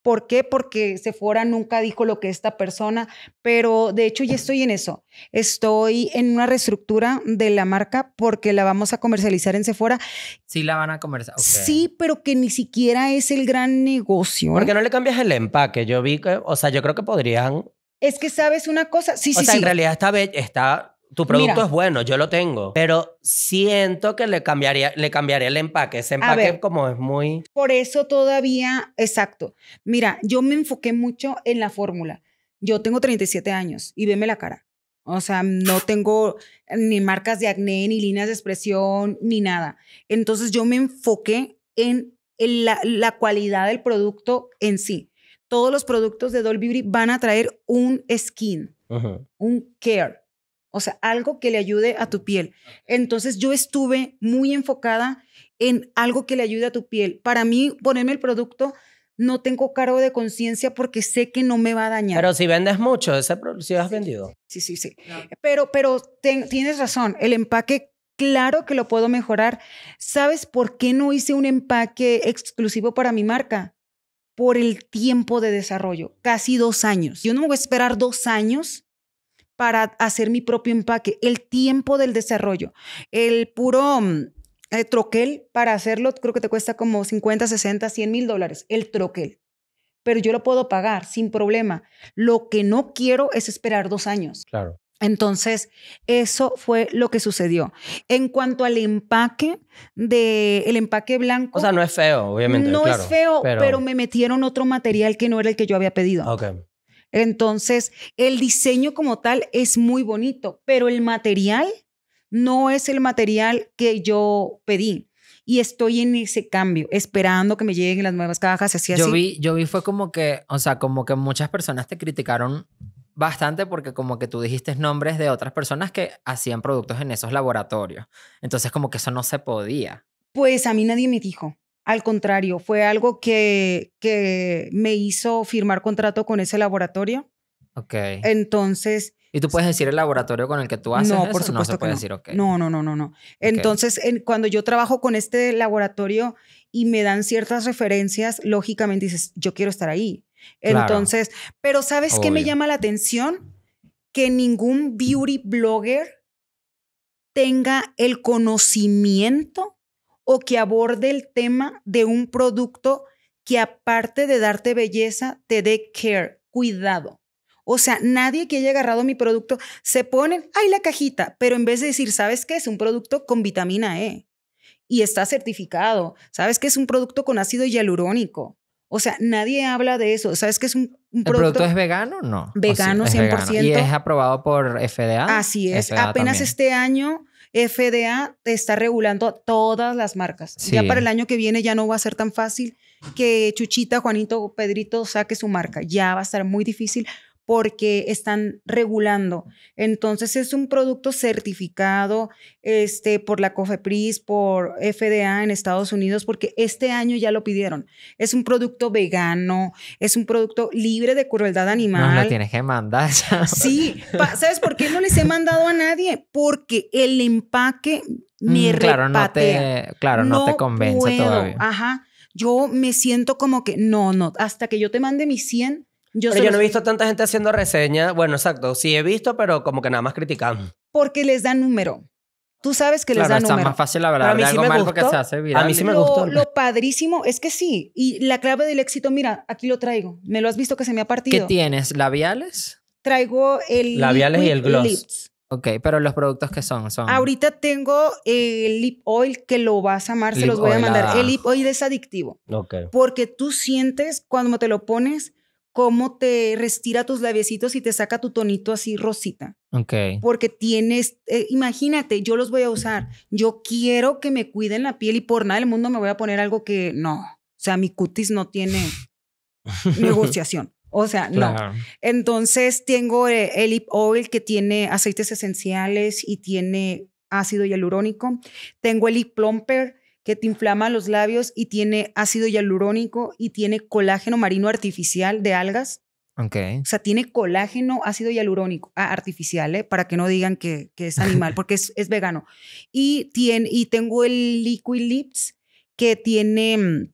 ¿Por qué? Porque Sephora nunca dijo lo que esta persona, pero de hecho ya estoy en eso. Estoy en una reestructura de la marca porque la vamos a comercializar en Sephora. Sí, la van a comercializar. Okay. Sí, pero que ni siquiera es el gran negocio. ¿Por qué no le cambias el empaque? Yo vi que, o sea, yo creo que podrían... Es que sabes una cosa. Sí, sí, sí. O sea, en realidad está... está... Tu producto Mira, es bueno, yo lo tengo, pero siento que le cambiaría, le cambiaría el empaque. Ese empaque ver, como es muy... Por eso todavía, exacto. Mira, yo me enfoqué mucho en la fórmula. Yo tengo treinta y siete años y veme la cara. O sea, no tengo ni marcas de acné, ni líneas de expresión, ni nada. Entonces yo me enfoqué en, en la, la cualidad del producto en sí. Todos los productos de Doll Beauty van a traer un skin, uh-huh. un care. O sea, algo que le ayude a tu piel. Entonces yo estuve muy enfocada en algo que le ayude a tu piel. Para mí, ponerme el producto, no tengo cargo de conciencia porque sé que no me va a dañar. Pero si vendes mucho, ese si has sí, vendido. Sí, sí, sí. No. Pero, pero ten, tienes razón, el empaque, claro que lo puedo mejorar. ¿Sabes por qué no hice un empaque exclusivo para mi marca? Por el tiempo de desarrollo, casi dos años. Yo no me voy a esperar dos años para hacer mi propio empaque, el tiempo del desarrollo, el puro eh, troquel para hacerlo, creo que te cuesta como cincuenta, sesenta, cien mil dólares, el troquel, pero yo lo puedo pagar sin problema. Lo que no quiero es esperar dos años. Claro. Entonces, eso fue lo que sucedió. En cuanto al empaque, de, el empaque blanco... O sea, no es feo, obviamente. No claro, es feo, pero... pero me metieron otro material que no era el que yo había pedido. Ok. Entonces, el diseño como tal es muy bonito, pero el material no es el material que yo pedí. Y estoy en ese cambio, esperando que me lleguen las nuevas cajas, así, así. Yo vi, yo vi fue como que, o sea, como que muchas personas te criticaron bastante porque como que tú dijiste nombres de otras personas que hacían productos en esos laboratorios. Entonces, como que eso no se podía. Pues a mí nadie me dijo. Al contrario, fue algo que, que me hizo firmar contrato con ese laboratorio. Ok. Entonces... ¿Y tú puedes decir el laboratorio con el que tú haces no, eso? Por supuesto no, se puede que no. decir, okay. No, no, no, no, no. Okay. Entonces, en, cuando yo trabajo con este laboratorio y me dan ciertas referencias, lógicamente dices, yo quiero estar ahí. Claro. Entonces, pero ¿sabes Obvio. Qué me llama la atención? Que ningún beauty blogger tenga el conocimiento o que aborde el tema de un producto que aparte de darte belleza, te dé care, cuidado. O sea, nadie que haya agarrado mi producto se ponen, ay, la cajita, pero en vez de decir, ¿sabes qué? Es un producto con vitamina E y está certificado. ¿Sabes qué? Es un producto con ácido hialurónico. O sea, nadie habla de eso. ¿Sabes qué? Es un, un producto... ¿El producto es vegano? No. Vegano, sí, es cien por ciento. Vegano. ¿Y es aprobado por F D A? Así es. F D A apenas también. Este año... F D A está regulando todas las marcas. Sí. Ya para el año que viene ya no va a ser tan fácil que Chuchita, Juanito, Pedrito saque su marca. Ya va a estar muy difícil porque están regulando. Entonces es un producto certificado este, por la Cofepris, por F D A en Estados Unidos, porque este año ya lo pidieron. Es un producto vegano, es un producto libre de crueldad animal. No lo tienes que mandar. Sí, ¿sabes por qué no les he mandado a nadie? Porque el empaque me mm, claro, repatea. No te, claro, no, no te convence puedo. Todavía. Ajá, yo me siento como que no, no, hasta que yo te mande mis cien, Yo pero yo no he visto tanta gente haciendo reseña. Bueno, exacto. Sí he visto, pero como que nada más critican. Porque les dan número. Tú sabes que claro, les dan número. Claro, está más fácil la verdad. A mí sí me gustó. Se hace viral. A mí sí me lo, gustó. Lo padrísimo es que sí. Y la clave del éxito, mira, aquí lo traigo. Me lo has visto que se me ha partido. ¿Qué tienes? ¿Labiales? Traigo el... Labiales y el gloss. Lips. Ok, pero los productos que son, son... Ahorita tengo el lip oil que lo vas a amar, lip se los voy a mandar. Ah. El lip oil es adictivo. Ok. Porque tú sientes cuando te lo pones cómo te restira tus labiecitos y te saca tu tonito así rosita. Ok. Porque tienes... Eh, imagínate, yo los voy a usar. Yo quiero que me cuiden la piel y por nada del mundo me voy a poner algo que... No. O sea, mi cutis no tiene negociación. O sea, claro. no. Entonces tengo el, el lip oil que tiene aceites esenciales y tiene ácido hialurónico. Tengo el lip plumper que te inflama los labios y tiene ácido hialurónico y tiene colágeno marino artificial de algas. Okay. O sea, tiene colágeno, ácido hialurónico ah, artificial, ¿eh? Para que no digan que, que es animal, porque es, es vegano. Y, tiene, y tengo el liquid lips que tiene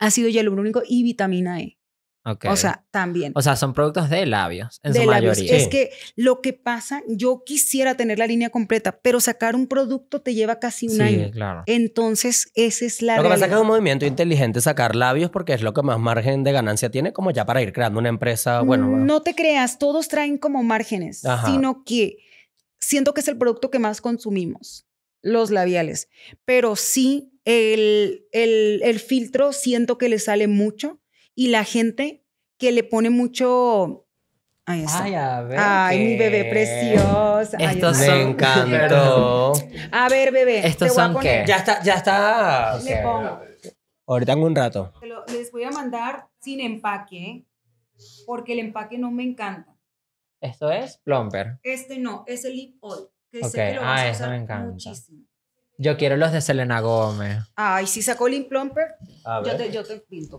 ácido hialurónico y vitamina E. Okay. O sea, también. O sea, son productos de labios, en de su labios. mayoría. Es sí. que lo que pasa, yo quisiera tener la línea completa, pero sacar un producto te lleva casi un sí, año. Claro. Entonces, esa es la Lo realidad. que pasa es que es un movimiento inteligente sacar labios porque es lo que más margen de ganancia tiene, como ya para ir creando una empresa. Bueno, no bueno. te creas, todos traen como márgenes, Ajá. sino que siento que es el producto que más consumimos, los labiales. Pero sí, el, el, el filtro siento que le sale mucho. Y la gente que le pone mucho... Ahí está. Ay, a ver. Ay, qué... mi bebé preciosa. Estos Ay, son... Me encantó. A ver, bebé. ¿Estos son qué? Ya está, ya está. Le okay. pongo. Ahorita en un rato. Les voy a mandar sin empaque, porque el empaque no me encanta. ¿Esto es plumper? Este no, es el lip oil. Que okay. sé que lo vas ah, a usar me encanta. muchísimo. Yo quiero los de Selena Gómez. Ay, si sacó el plumper, yo te, yo te pinto.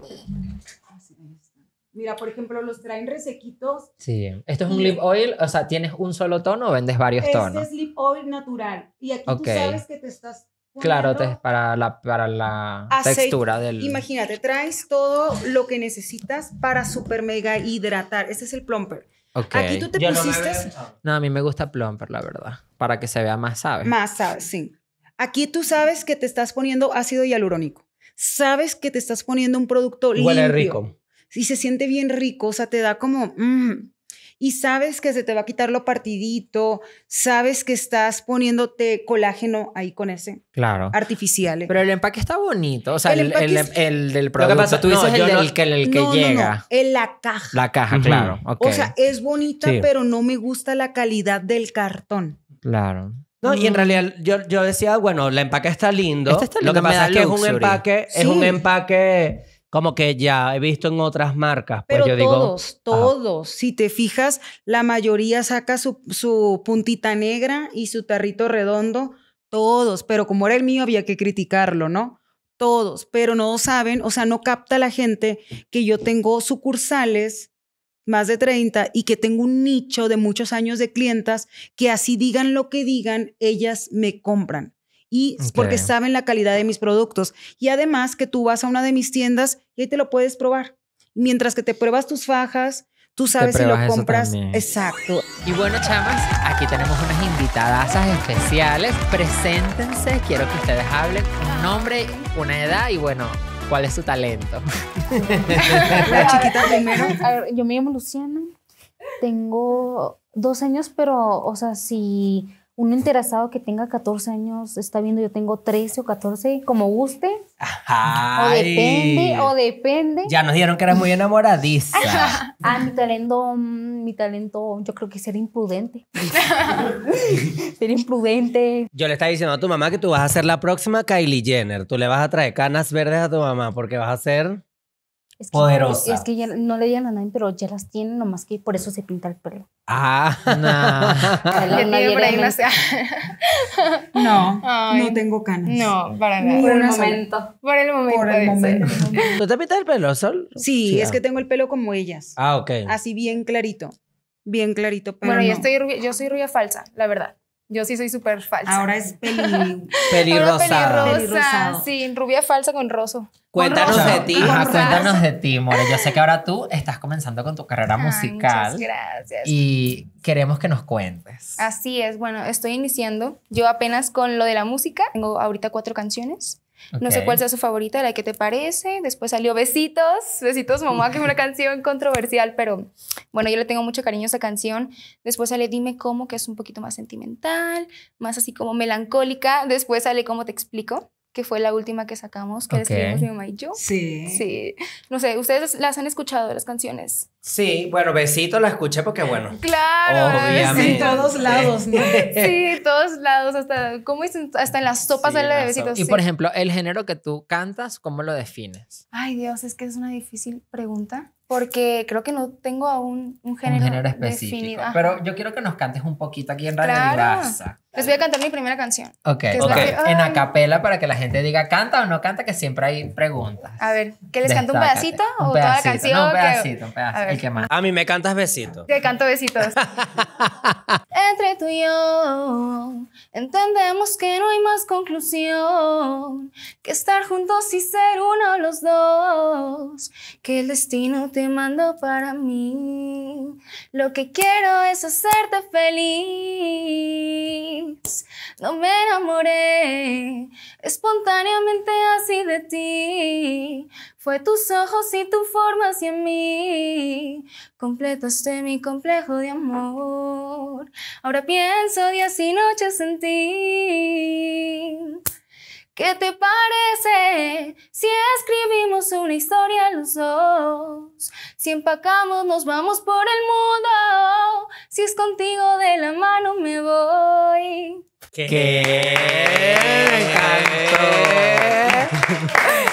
Mira, por ejemplo, los traen resequitos. Sí. ¿Esto es un lip oil? O sea, ¿tienes un solo tono o vendes varios este tonos? Este es lip oil natural. Y aquí okay. tú sabes que te estás poniendo... Claro, te, para la, para la textura del... Imagínate, traes todo lo que necesitas para super mega hidratar. Este es el plumper. Okay. Aquí tú te yo pusiste... No, no, a mí me gusta plumper, la verdad. Para que se vea más, ¿sabes? Más, ¿sabes? Sí. Aquí tú sabes que te estás poniendo ácido hialurónico. Sabes que te estás poniendo un producto Huele limpio. Huele rico. Y se siente bien rico. O sea, te da como... Mm, y sabes que se te va a quitar lo partidito. Sabes que estás poniéndote colágeno ahí con ese. Claro. Artificial. Pero el empaque está bonito. O sea, el, el, el, es... el, el del producto. Lo que pasa, tú dices no, el, del, no, el que, el que no, llega. No, no. En la caja. La caja, uh-huh. claro. Okay. O sea, es bonita, sí. pero no me gusta la calidad del cartón. Claro. No, y en realidad yo, yo decía, bueno, el empaque está lindo. Este está lindo. Lo que pasa es que es un empaque, sí. es un empaque como que ya he visto en otras marcas. Pero pues yo todos, digo, todos. Ah. Si te fijas, la mayoría saca su, su puntita negra y su tarrito redondo. Todos. Pero como era el mío, había que criticarlo, ¿no? Todos. Pero no saben, o sea, no capta la gente que yo tengo sucursales. Más de treinta, y que tengo un nicho de muchos años de clientas que así digan lo que digan, ellas me compran. Y okay. porque saben la calidad de mis productos. Y además que tú vas a una de mis tiendas y ahí te lo puedes probar. Mientras que te pruebas tus fajas, tú sabes si lo compras. También. Exacto. Y bueno, chamas, aquí tenemos unas invitadasas especiales. Preséntense, quiero que ustedes hablen un nombre, una edad y bueno... ¿Cuál es su talento? La chiquita primero. A ver, yo me llamo Luciana. Tengo dos años, pero, o sea, si un interesado que tenga catorce años está viendo, yo tengo trece o catorce, como guste. Ajá. O depende, o depende. Ya nos dijeron que eras muy enamoradiza. Ah, mi talento, mi talento, yo creo que ser imprudente. Ser imprudente. Yo le estaba diciendo a tu mamá que tú vas a ser la próxima Kylie Jenner. Tú le vas a traer canas verdes a tu mamá porque vas a ser es que poderosa. No, es que ya no le digan a nadie, pero ya las tienen, nomás que por eso se pinta el pelo. Ah, no. No, no, sea... no, no tengo canas. No, para nada. Por el momento. Por el momento. Por el momento. ¿Tú te pintas el pelo, Sol? Sí, sí es ah. que tengo el pelo como ellas. Ah, ok. Así bien clarito. Bien clarito. Pero bueno, no. yo, estoy rubia, yo soy rubia falsa, la verdad. Yo sí soy súper falsa. Ahora es peli... pelirrosa. Pelirrosa, sí, rubia falsa con roso. Cuéntanos con roso. de ti, Ajá, cuéntanos de ti, More. Yo sé que ahora tú estás comenzando con tu carrera Ay, musical. Muchas gracias. Y queremos que nos cuentes. Así es, bueno, estoy iniciando. Yo apenas con lo de la música. Tengo ahorita cuatro canciones. Okay. No sé cuál sea su favorita, la que te parece. Después salió Besitos, Besitos Mamá, que es una canción controversial, pero bueno, yo le tengo mucho cariño a esa canción. Después sale Dime Cómo, que es un poquito más sentimental, más así como melancólica. Después sale Cómo Te Explico, que fue la última que sacamos, que okay. escribimos mi mamá y yo. Sí. Sí. No sé, ¿ustedes las han escuchado, las canciones? Sí, bueno, Besito la escuché porque, bueno. Claro. Obviamente. En todos lados, ¿no? Sí, todos lados. Hasta, ¿cómo dicen? Hasta en las sopas sí, sale de Besitos. Y, sí. por ejemplo, el género que tú cantas, ¿cómo lo defines? Ay, Dios, es que es una difícil pregunta. Porque creo que no tengo aún un género, un género específico. Definido. Pero yo quiero que nos cantes un poquito aquí en Radio Divaza. Claro. Les voy a cantar mi primera canción. Ok, okay. Que, en acapela para que la gente diga canta o no canta, que siempre hay preguntas. A ver, ¿que les canto un pedacito un o pedacito, toda la canción? No, un pedacito, que... un pedacito. ¿Y qué más? A mí me cantas Besitos. Te canto Besitos. Entre tú y yo entendemos que no hay más conclusión que estar juntos y ser uno los dos. Que el destino te mando para mí. Lo que quiero es hacerte feliz. No me enamoré espontáneamente así de ti. Fue tus ojos y tu forma hacia mí. Completaste mi complejo de amor. Ahora pienso días y noches en ti. ¿Qué te parece si escribimos una historia los dos? Si empacamos nos vamos por el mundo. Si es contigo de la mano me voy. ¿Qué? ¿Qué? Me encantó.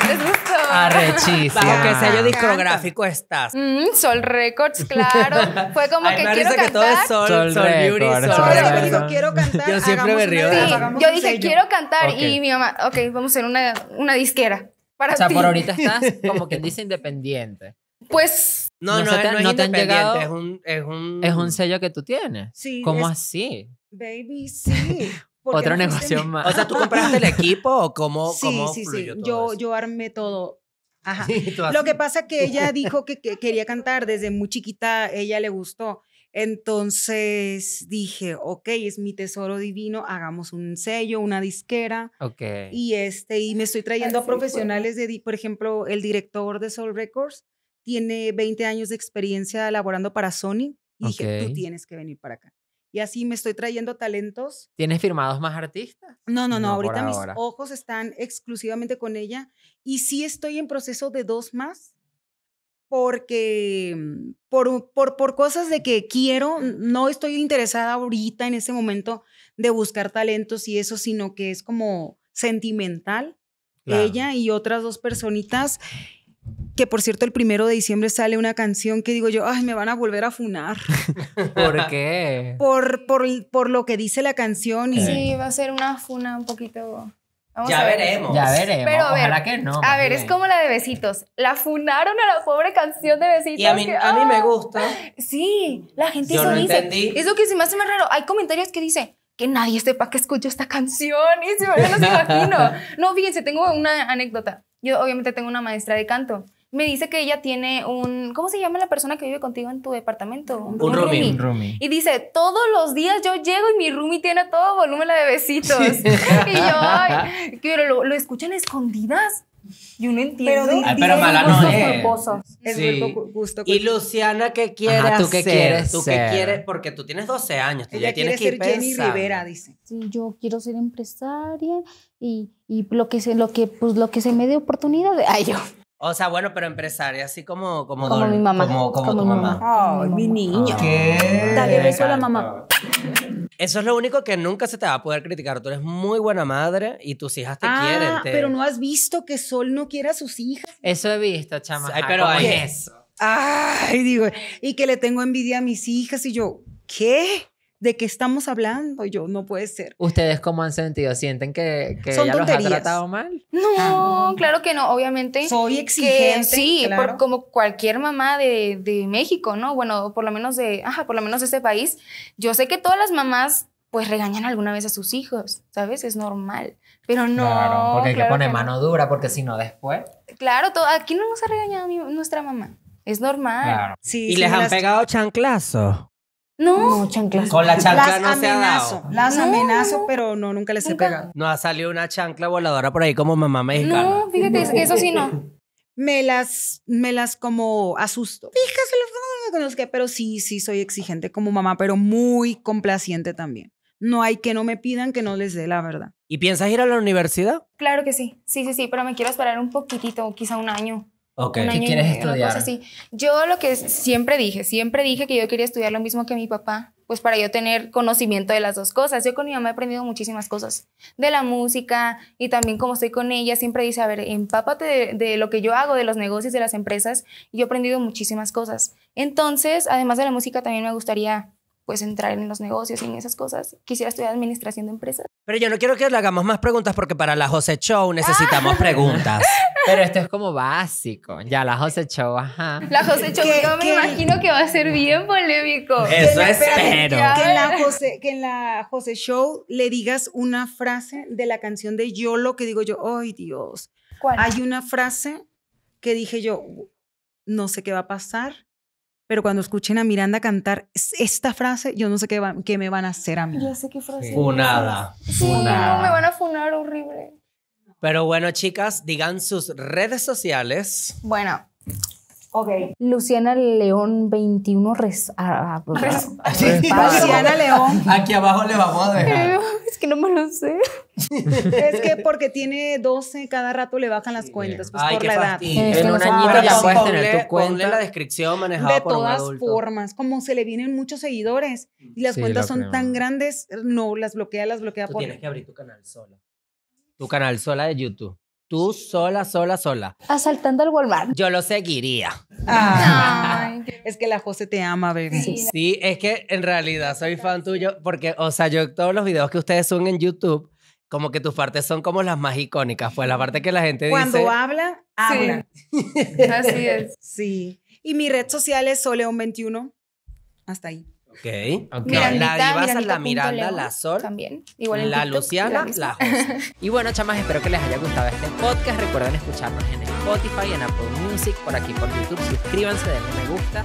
¿Les gustó? Arrechísima. Bajo qué sello discográfico estás. Mm, Sol Records, claro. Fue como Ay, que quiero que cantar. Todo es Sol, Sol, Sol Beauty. Sol, Sol, Sol, Sol. Digo, quiero cantar. Yo siempre me río. Sí, yo dije sello. Quiero cantar okay. y mi mamá, ok, vamos a hacer una, una disquera para ti. O sea, ti. Por ahorita estás como quien dice independiente. Pues no, no, no, te, no, no, no te han llegado. Es un, es un es un sello que tú tienes. Sí. ¿Cómo es, así? Baby, sí. Otra negociación más. O sea, ¿tú compraste el equipo o cómo, sí, cómo sí, fluyó sí. todo yo, eso? Yo armé todo. Ajá. Sí, lo que pasa es que ella dijo que, que quería cantar desde muy chiquita, ella le gustó. Entonces dije, ok, es mi tesoro divino, hagamos un sello, una disquera. Ok. Y, este, y me estoy trayendo Así a profesionales, fue. de, por ejemplo, el director de Sol Records tiene veinte años de experiencia laborando para Sony. Y okay. dije, tú tienes que venir para acá. Y así me estoy trayendo talentos. ¿Tienes firmados más artistas? No, no, no. no ahorita mis ahora. ojos están exclusivamente con ella. Y sí estoy en proceso de dos más. Porque por, por, por cosas de que quiero, no estoy interesada ahorita en ese momento de buscar talentos y eso, sino que es como sentimental. Claro. Ella y otras dos personitas. Que por cierto, el primero de diciembre sale una canción que digo yo, ay, me van a volver a funar. ¿Por qué? Por, por, por lo que dice la canción. Y... Sí, va a ser una funa un poquito... Vamos ya a ver. veremos. Ya veremos. Pero a ver, ojalá que no. A ver, bien. Es como la de Besitos. La funaron a la pobre canción de Besitos. Y a mí, que, a mí me gusta. Sí, la gente yo eso no dice. Entendí. Eso que se me hace más raro. Hay comentarios que dicen... que nadie sepa que escucho esta canción y se me los imagino. No, fíjense, tengo una anécdota. Yo obviamente tengo una maestra de canto. Me dice que ella tiene un... ¿Cómo se llama la persona que vive contigo en tu departamento? Un, un, un roomie. roomie. Y dice, todos los días yo llego y mi roomie tiene a todo volumen la de Besitos. Sí. Y yo, ay, pero lo, lo escuchan escondidas. Yo no entiendo. Pero, Ay, pero mala no es. Sí. Es gusto. Y Luciana, ¿qué quieres Ajá, ¿tú qué ser? quieres ¿Tú qué quieres? Porque tú tienes doce años. Tú Ella ya tienes quiere que ser Jenny Rivera, dice. Sí, yo quiero ser empresaria y, y lo, que se, lo, que, pues, lo que se me dé oportunidad. Ay, yo. O sea, bueno, pero empresaria, así como... Como, como don, mi mamá. Como, como, como tu mi mamá. mamá. Ay, mi niño. ¿Qué? Dale beso a la mamá. Eso es lo único que nunca se te va a poder criticar. Tú eres muy buena madre y tus hijas te ah, quieren. Te... Pero no has visto que Sol no quiere a sus hijas. Eso he visto, chama. Ay, pero hay eso. Ay, digo, y que le tengo envidia a mis hijas. Y yo, ¿qué? ¿De qué estamos hablando? Yo, no puede ser. ¿Ustedes cómo han sentido? ¿Sienten que, que ella los ha tratado mal? No, claro que no. Obviamente. Soy exigente. Que, sí, claro. por, como cualquier mamá de, de México, ¿no? Bueno, por lo menos de, ajá, por lo menos de este país. Yo sé que todas las mamás pues regañan alguna vez a sus hijos, ¿sabes? Es normal. Pero no. Claro, porque hay claro que poner que mano no. dura, porque si no después. Claro, todo, aquí no nos ha regañado mi, nuestra mamá. Es normal. Claro. Sí, ¿Y sí, les han las... pegado chanclazos? No, no chanclas. Con la chancla las no amenazo, se ha dado. Las no, amenazo, no, pero no, nunca les nunca. he pegado. No ha salido una chancla voladora por ahí como mamá mexicana. No, fíjate, no. Que eso sí no. Me las, me las como asusto. Fíjate, con los que, pero sí, sí, soy exigente como mamá, pero muy complaciente también. No hay que no me pidan que no les dé la verdad. ¿Y piensas ir a la universidad? Claro que sí, sí, sí, sí, pero me quiero esperar un poquitito, quizá un año. Okay. ¿Qué quieres estudiar? Así. Yo lo que siempre dije, siempre dije que yo quería estudiar lo mismo que mi papá, pues para yo tener conocimiento de las dos cosas. Yo con mi mamá he aprendido muchísimas cosas de la música y también como estoy con ella, siempre dice, a ver, empápate de, de lo que yo hago, de los negocios, de las empresas. Y yo he aprendido muchísimas cosas. Entonces, además de la música, también me gustaría pues entrar en los negocios y en esas cosas. Quisiera estudiar administración de empresas. Pero yo no quiero que le hagamos más preguntas porque para la José Show necesitamos preguntas. Pero esto es como básico. Ya, la José Show, ajá. La José Show, yo me imagino que va a ser bien polémico. Eso espero. Que en, la José, que en la José Show le digas una frase de la canción de Yo lo que digo yo. ¡Ay, Dios! ¿Cuál? Hay una frase que dije yo, no sé qué va a pasar. Pero cuando escuchen a Miranda cantar esta frase, yo no sé qué, va, qué me van a hacer a mí. Ya sé qué frase. Funada. Sí, funada. Me van a funar horrible. Pero bueno, chicas, digan sus redes sociales. Bueno. Ok. Luciana León veintiuno. Res, ah, ah, Res, Luciana León. Aquí abajo le vamos a dejar. Es que no me lo sé. Es que porque tiene doce, cada rato le bajan las cuentas, pues. Ay, por la fastidio. edad. En, en un añito ya puedes tener tu cuenta. En la descripción manejada de por un adulto. De todas formas, como se le vienen muchos seguidores y las sí, cuentas son crema. tan grandes, no, las bloquea, las bloquea. Tú por... tienes que abrir tu canal sola. Tu canal sola de YouTube. Tú sola, sola, sola. Asaltando al Walmart. Yo lo seguiría. Ay, es que la José te ama, baby. Sí, sí, es que en realidad soy fan tuyo porque, o sea, yo todos los videos que ustedes suben en YouTube, como que tus partes son como las más icónicas. Pues la parte que la gente Cuando dice... Cuando habla, habla. Sí. Así es. Sí. Y mi red social es Sol León veintiuno. Hasta ahí. Ok. okay. Mirandita, la Divaza, la Miranda, León, la Sol, también. Igual en la TikTok, Luciana, la, la José. Y bueno, chamas, espero que les haya gustado este podcast. Recuerden escucharnos en Spotify, en Apple Music, por aquí por YouTube. Suscríbanse, denle me gusta.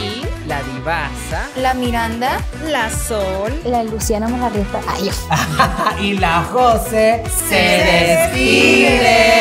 Y la Divaza, la Miranda, la Sol, la Luciana Malarrieta, ay, y la José se despide.